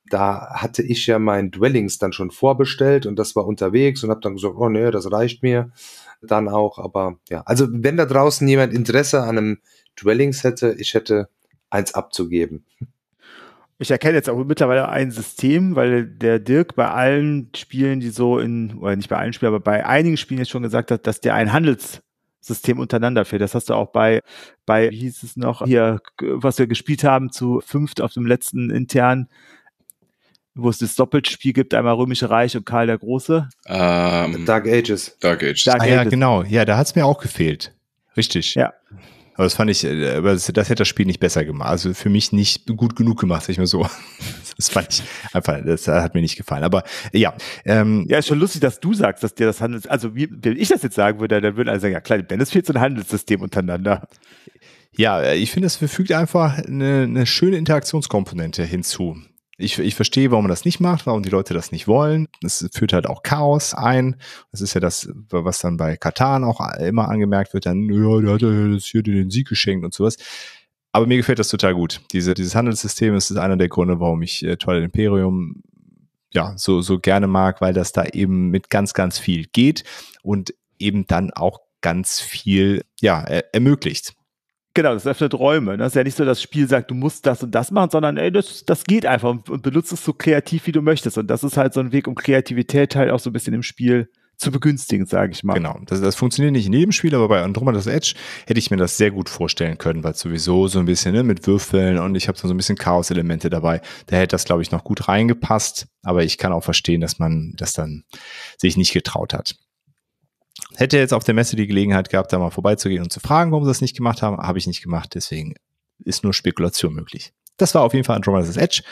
da hatte ich ja mein Dwellings dann schon vorbestellt und das war unterwegs und habe dann gesagt, oh nee, das reicht mir dann auch. Aber ja, also wenn da draußen jemand Interesse an einem Dwellings hätte, ich hätte eins abzugeben. Ich erkenne jetzt auch mittlerweile ein System, weil der Dirk bei allen Spielen, die so in, oder nicht bei allen Spielen, aber bei einigen Spielen jetzt schon gesagt hat, dass der ein Handelssystem untereinander fehlt. Das hast du auch bei, bei, wie hieß es noch, hier, was wir gespielt haben, zu fünft auf dem letzten internen, wo es das Doppelspiel gibt, einmal Römische Reich und Karl der Große. Ähm, Dark Ages. Dark Ages. Dark ah, ja, Ages. Genau. Ja, da hat es mir auch gefehlt. Richtig. Ja. Aber das fand ich, aber das, das hätte das Spiel nicht besser gemacht. Also für mich nicht gut genug gemacht, sag ich mal so. Das fand ich einfach, das hat mir nicht gefallen. Aber ja. Ähm, ja, ist schon lustig, dass du sagst, dass dir das Handels... Also wie, wenn ich das jetzt sagen würde, dann würden alle sagen, ja, kleine Dennis, fehlt so ein Handelssystem untereinander. Ja, ich finde, es fügt einfach eine, eine schöne Interaktionskomponente hinzu. Ich, ich verstehe, warum man das nicht macht, warum die Leute das nicht wollen. Es führt halt auch Chaos ein. Das ist ja das, was dann bei Katan auch immer angemerkt wird. Dann, ja, der hat ja das hier den Sieg geschenkt und sowas. Aber mir gefällt das total gut. Diese, dieses Handelssystem ist einer der Gründe, warum ich äh, Twilight Imperium ja so, so gerne mag, weil das da eben mit ganz, ganz viel geht und eben dann auch ganz viel ja, er, ermöglicht. Genau, das öffnet Räume. Das ist ja nicht so, dass das Spiel sagt, du musst das und das machen, sondern ey, das, das geht einfach und, und benutzt es so kreativ, wie du möchtest. Und das ist halt so ein Weg, um Kreativität halt auch so ein bisschen im Spiel zu begünstigen, sage ich mal. Genau, das, das funktioniert nicht in jedem Spiel, aber bei Andromeda's Edge hätte ich mir das sehr gut vorstellen können, weil sowieso so ein bisschen ne, mit Würfeln und ich habe so ein bisschen Chaos-Elemente dabei. Da hätte das, glaube ich, noch gut reingepasst. Aber ich kann auch verstehen, dass man das dann sich nicht getraut hat. Hätte jetzt auf der Messe die Gelegenheit gehabt, da mal vorbeizugehen und zu fragen, warum sie das nicht gemacht haben, habe ich nicht gemacht, deswegen ist nur Spekulation möglich. Das war auf jeden Fall Andromeda's Edge,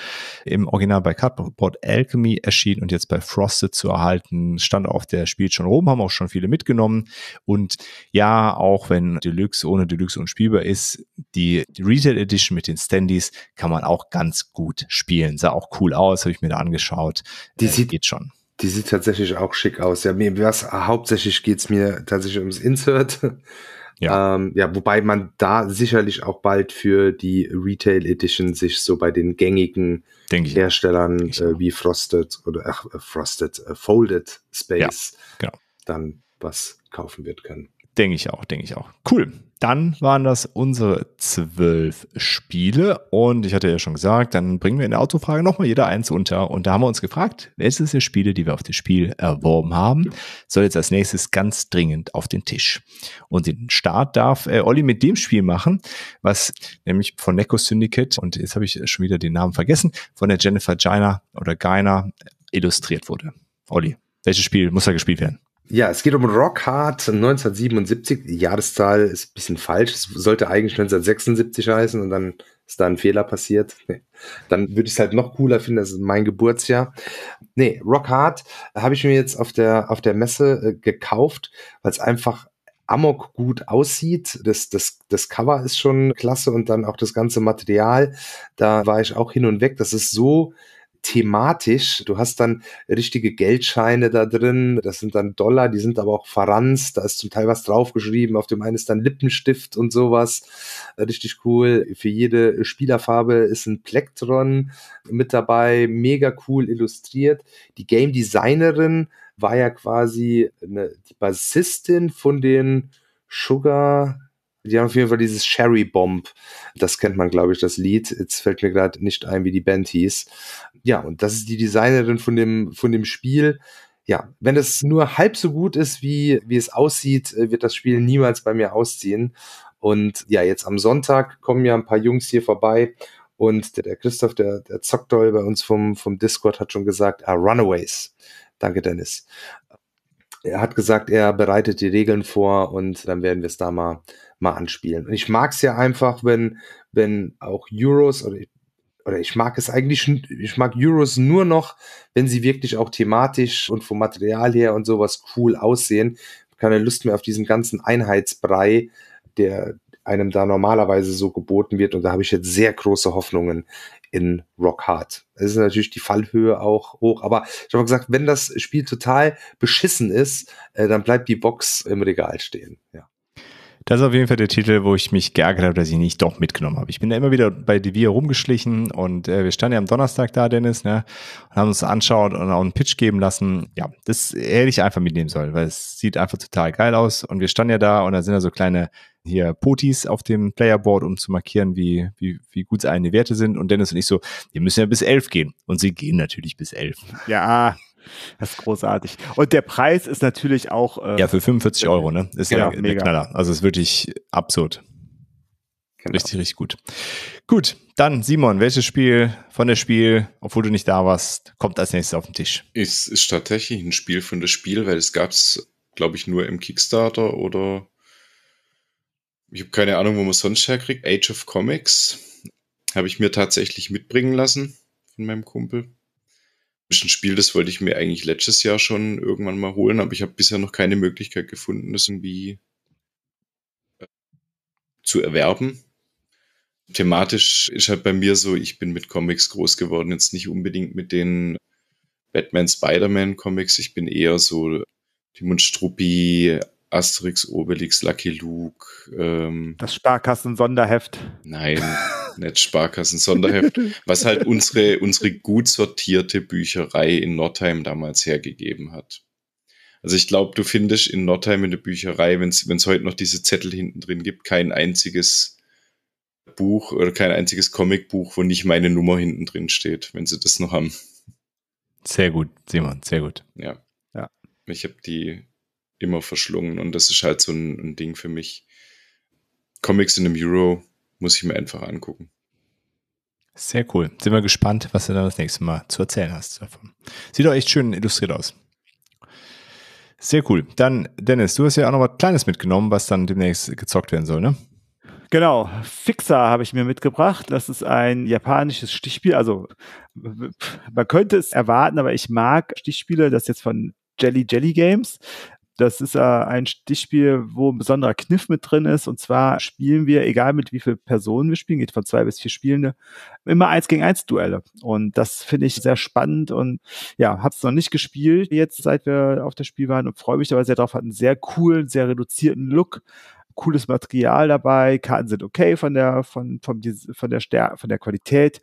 im Original bei Cardboard Alchemy erschienen und jetzt bei Frosted zu erhalten, stand auf der Spiel schon Rom, haben auch schon viele mitgenommen und ja, auch wenn Deluxe ohne Deluxe unspielbar ist, die Retail Edition mit den Standees kann man auch ganz gut spielen, sah auch cool aus, habe ich mir da angeschaut, die äh, sieht geht schon. Die sieht tatsächlich auch schick aus. Ja, mir was, hauptsächlich geht es mir tatsächlich ums Insert. Ja. Ähm, ja, wobei man da sicherlich auch bald für die Retail Edition sich so bei den gängigen Herstellern äh, wie Frosted oder ach, Frosted, äh, Folded Space ja, genau. Dann was kaufen wird können. Denke ich auch, denke ich auch. Cool. Dann waren das unsere zwölf Spiele und ich hatte ja schon gesagt, dann bringen wir in der Autofrage nochmal jeder eins unter und da haben wir uns gefragt, welches der Spiele, die wir auf das Spiel erworben haben, soll jetzt als nächstes ganz dringend auf den Tisch. Und den Start darf äh, Olli mit dem Spiel machen, was nämlich von Neko Syndicate und jetzt habe ich schon wieder den Namen vergessen, von der Jennifer Gina oder Gina illustriert wurde. Olli, welches Spiel muss da gespielt werden? Ja, es geht um Rock Hard neunzehnhundertsiebenundsiebzig. Die Jahreszahl ist ein bisschen falsch. Es sollte eigentlich neunzehnhundertsechsundsiebzig heißen und dann ist da ein Fehler passiert. Nee. Dann würde ich es halt noch cooler finden, das ist mein Geburtsjahr. Nee, Rock Hard habe ich mir jetzt auf der, auf der Messe äh, gekauft, weil es einfach amok gut aussieht. Das, das, das Cover ist schon klasse und dann auch das ganze Material. Da war ich auch hin und weg. Das ist so thematisch, du hast dann richtige Geldscheine da drin, das sind dann Dollar, die sind aber auch verranzt, da ist zum Teil was draufgeschrieben, auf dem einen ist dann Lippenstift und sowas, richtig cool, für jede Spielerfarbe ist ein Plektron mit dabei, mega cool illustriert, die Game Designerin war ja quasi eine, die Bassistin von den Sugar... Die haben auf jeden Fall dieses Sherry Bomb. Das kennt man, glaube ich, das Lied. Jetzt fällt mir gerade nicht ein, wie die Band hieß. Ja, und das ist die Designerin von dem, von dem Spiel. Ja, wenn es nur halb so gut ist, wie, wie es aussieht, wird das Spiel niemals bei mir ausziehen. Und ja, jetzt am Sonntag kommen ja ein paar Jungs hier vorbei. Und der, der Christoph, der, der Zockdoll bei uns vom, vom Discord hat schon gesagt, ah, Runaways. Danke, Dennis. Er hat gesagt, er bereitet die Regeln vor und dann werden wir es da mal, mal anspielen. Und ich mag es ja einfach, wenn, wenn auch Euros, oder ich, oder ich mag es eigentlich, ich mag Euros nur noch, wenn sie wirklich auch thematisch und vom Material her und sowas cool aussehen. Ich habe keine Lust mehr auf diesen ganzen Einheitsbrei, der einem da normalerweise so geboten wird. Und da habe ich jetzt sehr große Hoffnungen in Rock Hard. Es ist natürlich die Fallhöhe auch hoch. Aber ich habe gesagt, wenn das Spiel total beschissen ist, äh, dann bleibt die Box im Regal stehen. Ja. Das ist auf jeden Fall der Titel, wo ich mich geärgert habe, dass ich ihn nicht doch mitgenommen habe. Ich bin da immer wieder bei Devir rumgeschlichen und äh, wir standen ja am Donnerstag da, Dennis, ne, und haben uns das anschaut und auch einen Pitch geben lassen. Ja, das hätte ich einfach mitnehmen sollen, weil es sieht einfach total geil aus. Und wir standen ja da und da sind ja so kleine hier Potis auf dem Playerboard, um zu markieren, wie, wie, wie gut seine Werte sind. Und Dennis und ich so, wir müssen ja bis elf gehen. Und sie gehen natürlich bis elf. Ja, das ist großartig. Und der Preis ist natürlich auch... Äh, ja, für fünfundvierzig Euro, ne? Ist ja genau, der Knaller. Also ist wirklich absurd. Genau. Richtig, richtig gut. Gut, dann Simon, welches Spiel von der Spiel, obwohl du nicht da warst, kommt als nächstes auf den Tisch? Es ist tatsächlich ein Spiel von der Spiel, weil es gab es, glaube ich, nur im Kickstarter oder... Ich habe keine Ahnung, wo man sonst herkriegt. Age of Comics habe ich mir tatsächlich mitbringen lassen von meinem Kumpel. Das ist ein Spiel, das wollte ich mir eigentlich letztes Jahr schon irgendwann mal holen, aber ich habe bisher noch keine Möglichkeit gefunden, das irgendwie zu erwerben. Thematisch ist halt bei mir so, ich bin mit Comics groß geworden, jetzt nicht unbedingt mit den Batman, Spider-Man Comics. Ich bin eher so Tim und Struppi, Asterix, Obelix, Lucky Luke. Ähm, das Sparkassen-Sonderheft. Nein, nicht Sparkassen-Sonderheft. Was halt unsere, unsere gut sortierte Bücherei in Nordheim damals hergegeben hat. Also ich glaube, du findest in Nordheim in der Bücherei, wenn es heute noch diese Zettel hinten drin gibt, kein einziges Buch oder kein einziges Comicbuch, wo nicht meine Nummer hinten drin steht, wenn sie das noch haben. Sehr gut, Simon, sehr gut. Ja. Ja. Ich habe die immer verschlungen und das ist halt so ein, ein Ding für mich. Comics in einem Euro muss ich mir einfach angucken. Sehr cool. Sind wir gespannt, was du dann das nächste Mal zu erzählen hast davon. Sieht doch echt schön illustriert aus. Sehr cool. Dann, Dennis, du hast ja auch noch was Kleines mitgenommen, was dann demnächst gezockt werden soll, ne? Genau, Fixer habe ich mir mitgebracht. Das ist ein japanisches Stichspiel. Also, man könnte es erwarten, aber ich mag Stichspiele. Das jetzt von Jelly Jelly Games. Das ist äh, ein Stichspiel, wo ein besonderer Kniff mit drin ist. Und zwar spielen wir, egal mit wie vielen Personen wir spielen, geht von zwei bis vier Spielende, immer eins gegen eins Duelle. Und das finde ich sehr spannend. Und ja, habe es noch nicht gespielt jetzt, seit wir auf der Spiel waren. Und freue mich aber sehr drauf. Hat einen sehr coolen, sehr reduzierten Look. Cooles Material dabei. Karten sind okay von der, von, von, von der Stärke, von der Qualität.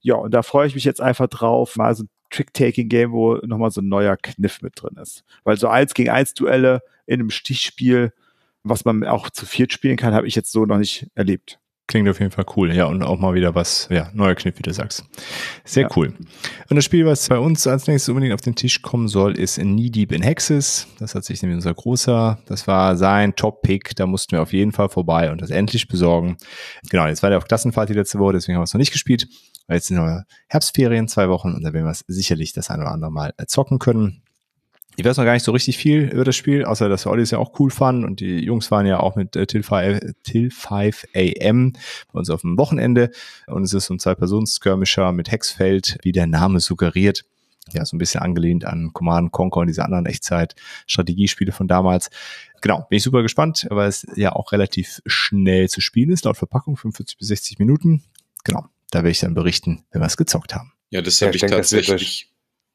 Ja, und da freue ich mich jetzt einfach drauf, mal so ein Trick-Taking-Game, wo nochmal so ein neuer Kniff mit drin ist. Weil so eins gegen eins Duelle in einem Stichspiel, was man auch zu viert spielen kann, habe ich jetzt so noch nicht erlebt. Klingt auf jeden Fall cool. Ja, und auch mal wieder was, ja, neuer Kniff, wie du sagst. Sehr ja. cool. Und das Spiel, was bei uns als nächstes unbedingt auf den Tisch kommen soll, ist Knee Deep in Hexes. Das hat sich nämlich unser Großer, das war sein Top-Pick, da mussten wir auf jeden Fall vorbei und das endlich besorgen. Genau, jetzt war der auf Klassenfahrt die letzte Woche, deswegen haben wir es noch nicht gespielt. Jetzt sind wir Herbstferien, zwei Wochen, und da werden wir es sicherlich das ein oder andere Mal zocken können. Ich weiß noch gar nicht so richtig viel über das Spiel, außer dass wir Olli es ja auch cool fanden und die Jungs waren ja auch mit äh, till five a m bei uns auf dem Wochenende und es ist so ein Zwei-Personen-Skirmisher mit Hexfeld, wie der Name suggeriert. Ja, so ein bisschen angelehnt an Command and Conquer und diese anderen Echtzeit-Strategiespiele von damals. Genau, bin ich super gespannt, weil es ja auch relativ schnell zu spielen ist, laut Verpackung, fünfundvierzig bis sechzig Minuten. Genau, da werde ich dann berichten, wenn wir es gezockt haben. Ja, das ja, habe ich, ich denke, tatsächlich...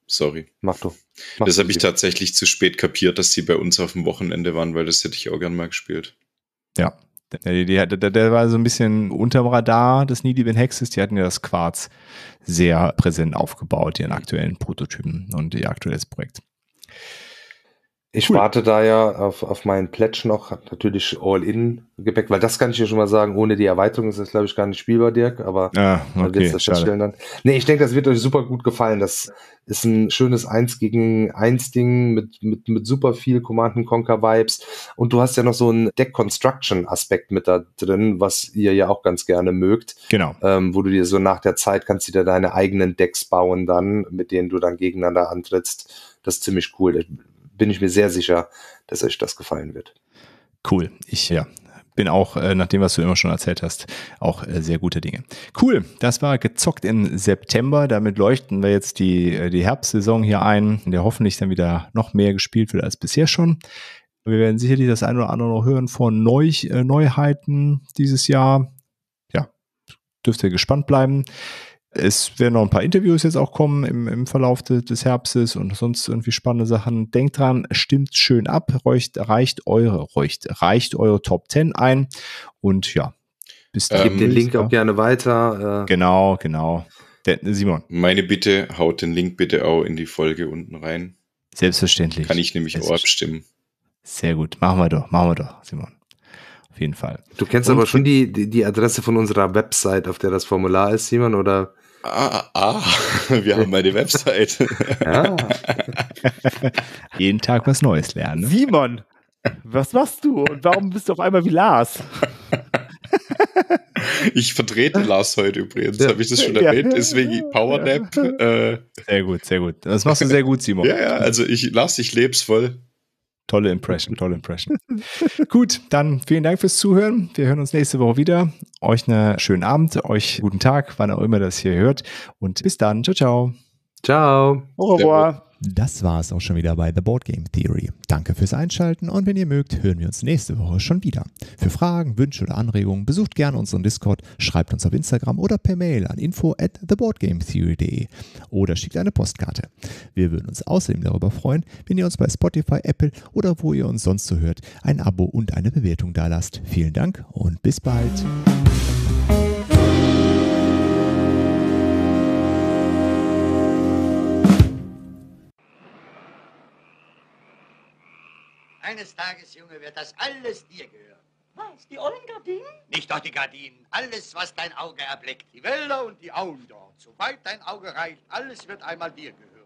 Sorry. Mach du. Mach das habe ich tatsächlich zu spät kapiert, dass sie bei uns auf dem Wochenende waren, weil das hätte ich auch gern mal gespielt. Ja. Der, der, der, der war so ein bisschen unterm Radar des Knee Deep in Hexes. Die hatten ja das Quarz sehr präsent aufgebaut, ihren aktuellen Prototypen und ihr aktuelles Projekt. Ich cool. warte da ja auf, auf meinen Pledge noch, habe natürlich All-In-Gepäck, weil das kann ich dir schon mal sagen, ohne die Erweiterung ist das, glaube ich, gar nicht spielbar, Dirk, aber ah, okay, dann wird's das feststellen dann. Nee, ich denke, das wird euch super gut gefallen. Das ist ein schönes eins gegen eins Ding mit, mit, mit super viel Command and Conquer Vibes und du hast ja noch so einen Deck-Construction-Aspekt mit da drin, was ihr ja auch ganz gerne mögt. Genau. Ähm, wo du dir so nach der Zeit kannst du dir deine eigenen Decks bauen dann, mit denen du dann gegeneinander antrittst. Das ist ziemlich cool. Bin ich mir sehr sicher, dass euch das gefallen wird. Cool. Ich ja, bin auch, äh, nach dem, was du immer schon erzählt hast, auch äh, sehr gute Dinge. Cool. Das war gezockt im September. Damit leuchten wir jetzt die, die Herbstsaison hier ein, in der hoffentlich dann wieder noch mehr gespielt wird als bisher schon. Wir werden sicherlich das eine oder andere noch hören von Neu äh, Neuheiten dieses Jahr. Ja, dürft ihr gespannt bleiben. Es werden noch ein paar Interviews jetzt auch kommen im, im Verlauf de, des Herbstes und sonst irgendwie spannende Sachen. Denkt dran, stimmt schön ab, reicht, reicht eure, reicht, reicht eure Top Ten ein und ja. Bis ähm, gebt den Link auch gerne weiter. Äh. Genau, genau. Der, Simon. Meine Bitte, haut den Link bitte auch in die Folge unten rein. Selbstverständlich. Kann ich nämlich auch abstimmen. Sehr gut, machen wir doch, machen wir doch, Simon. Auf jeden Fall. Du kennst und aber schon die, die, die Adresse von unserer Website, auf der das Formular ist, Simon, oder? Ah, ah, wir haben eine Website. Ja. Jeden Tag was Neues lernen. Simon, was machst du und warum bist du auf einmal wie Lars? Ich vertrete Lars heute übrigens, ja. Habe ich das schon erwähnt, deswegen Powernap. Ja. Äh, sehr gut, sehr gut. Das machst du sehr gut, Simon. Ja, ja, also ich, Lars, ich leb's voll. Tolle Impression, tolle Impression. Gut, dann vielen Dank fürs Zuhören. Wir hören uns nächste Woche wieder. Euch einen schönen Abend, euch guten Tag, wann auch immer das hier hört. Und bis dann. Ciao, ciao. Ciao. Au revoir. Das war es auch schon wieder bei The Board Game Theory. Danke fürs Einschalten und wenn ihr mögt, hören wir uns nächste Woche schon wieder. Für Fragen, Wünsche oder Anregungen besucht gerne unseren Discord, schreibt uns auf Instagram oder per Mail an info at the board game theory dot de oder schickt eine Postkarte. Wir würden uns außerdem darüber freuen, wenn ihr uns bei Spotify, Apple oder wo ihr uns sonst so hört, ein Abo und eine Bewertung dalasst. Vielen Dank und bis bald. Eines Tages, Junge, wird das alles dir gehören. Was? Die ollen Gardinen? Nicht doch die Gardinen. Alles, was dein Auge erblickt. Die Wälder und die Auen dort. Soweit dein Auge reicht, alles wird einmal dir gehören.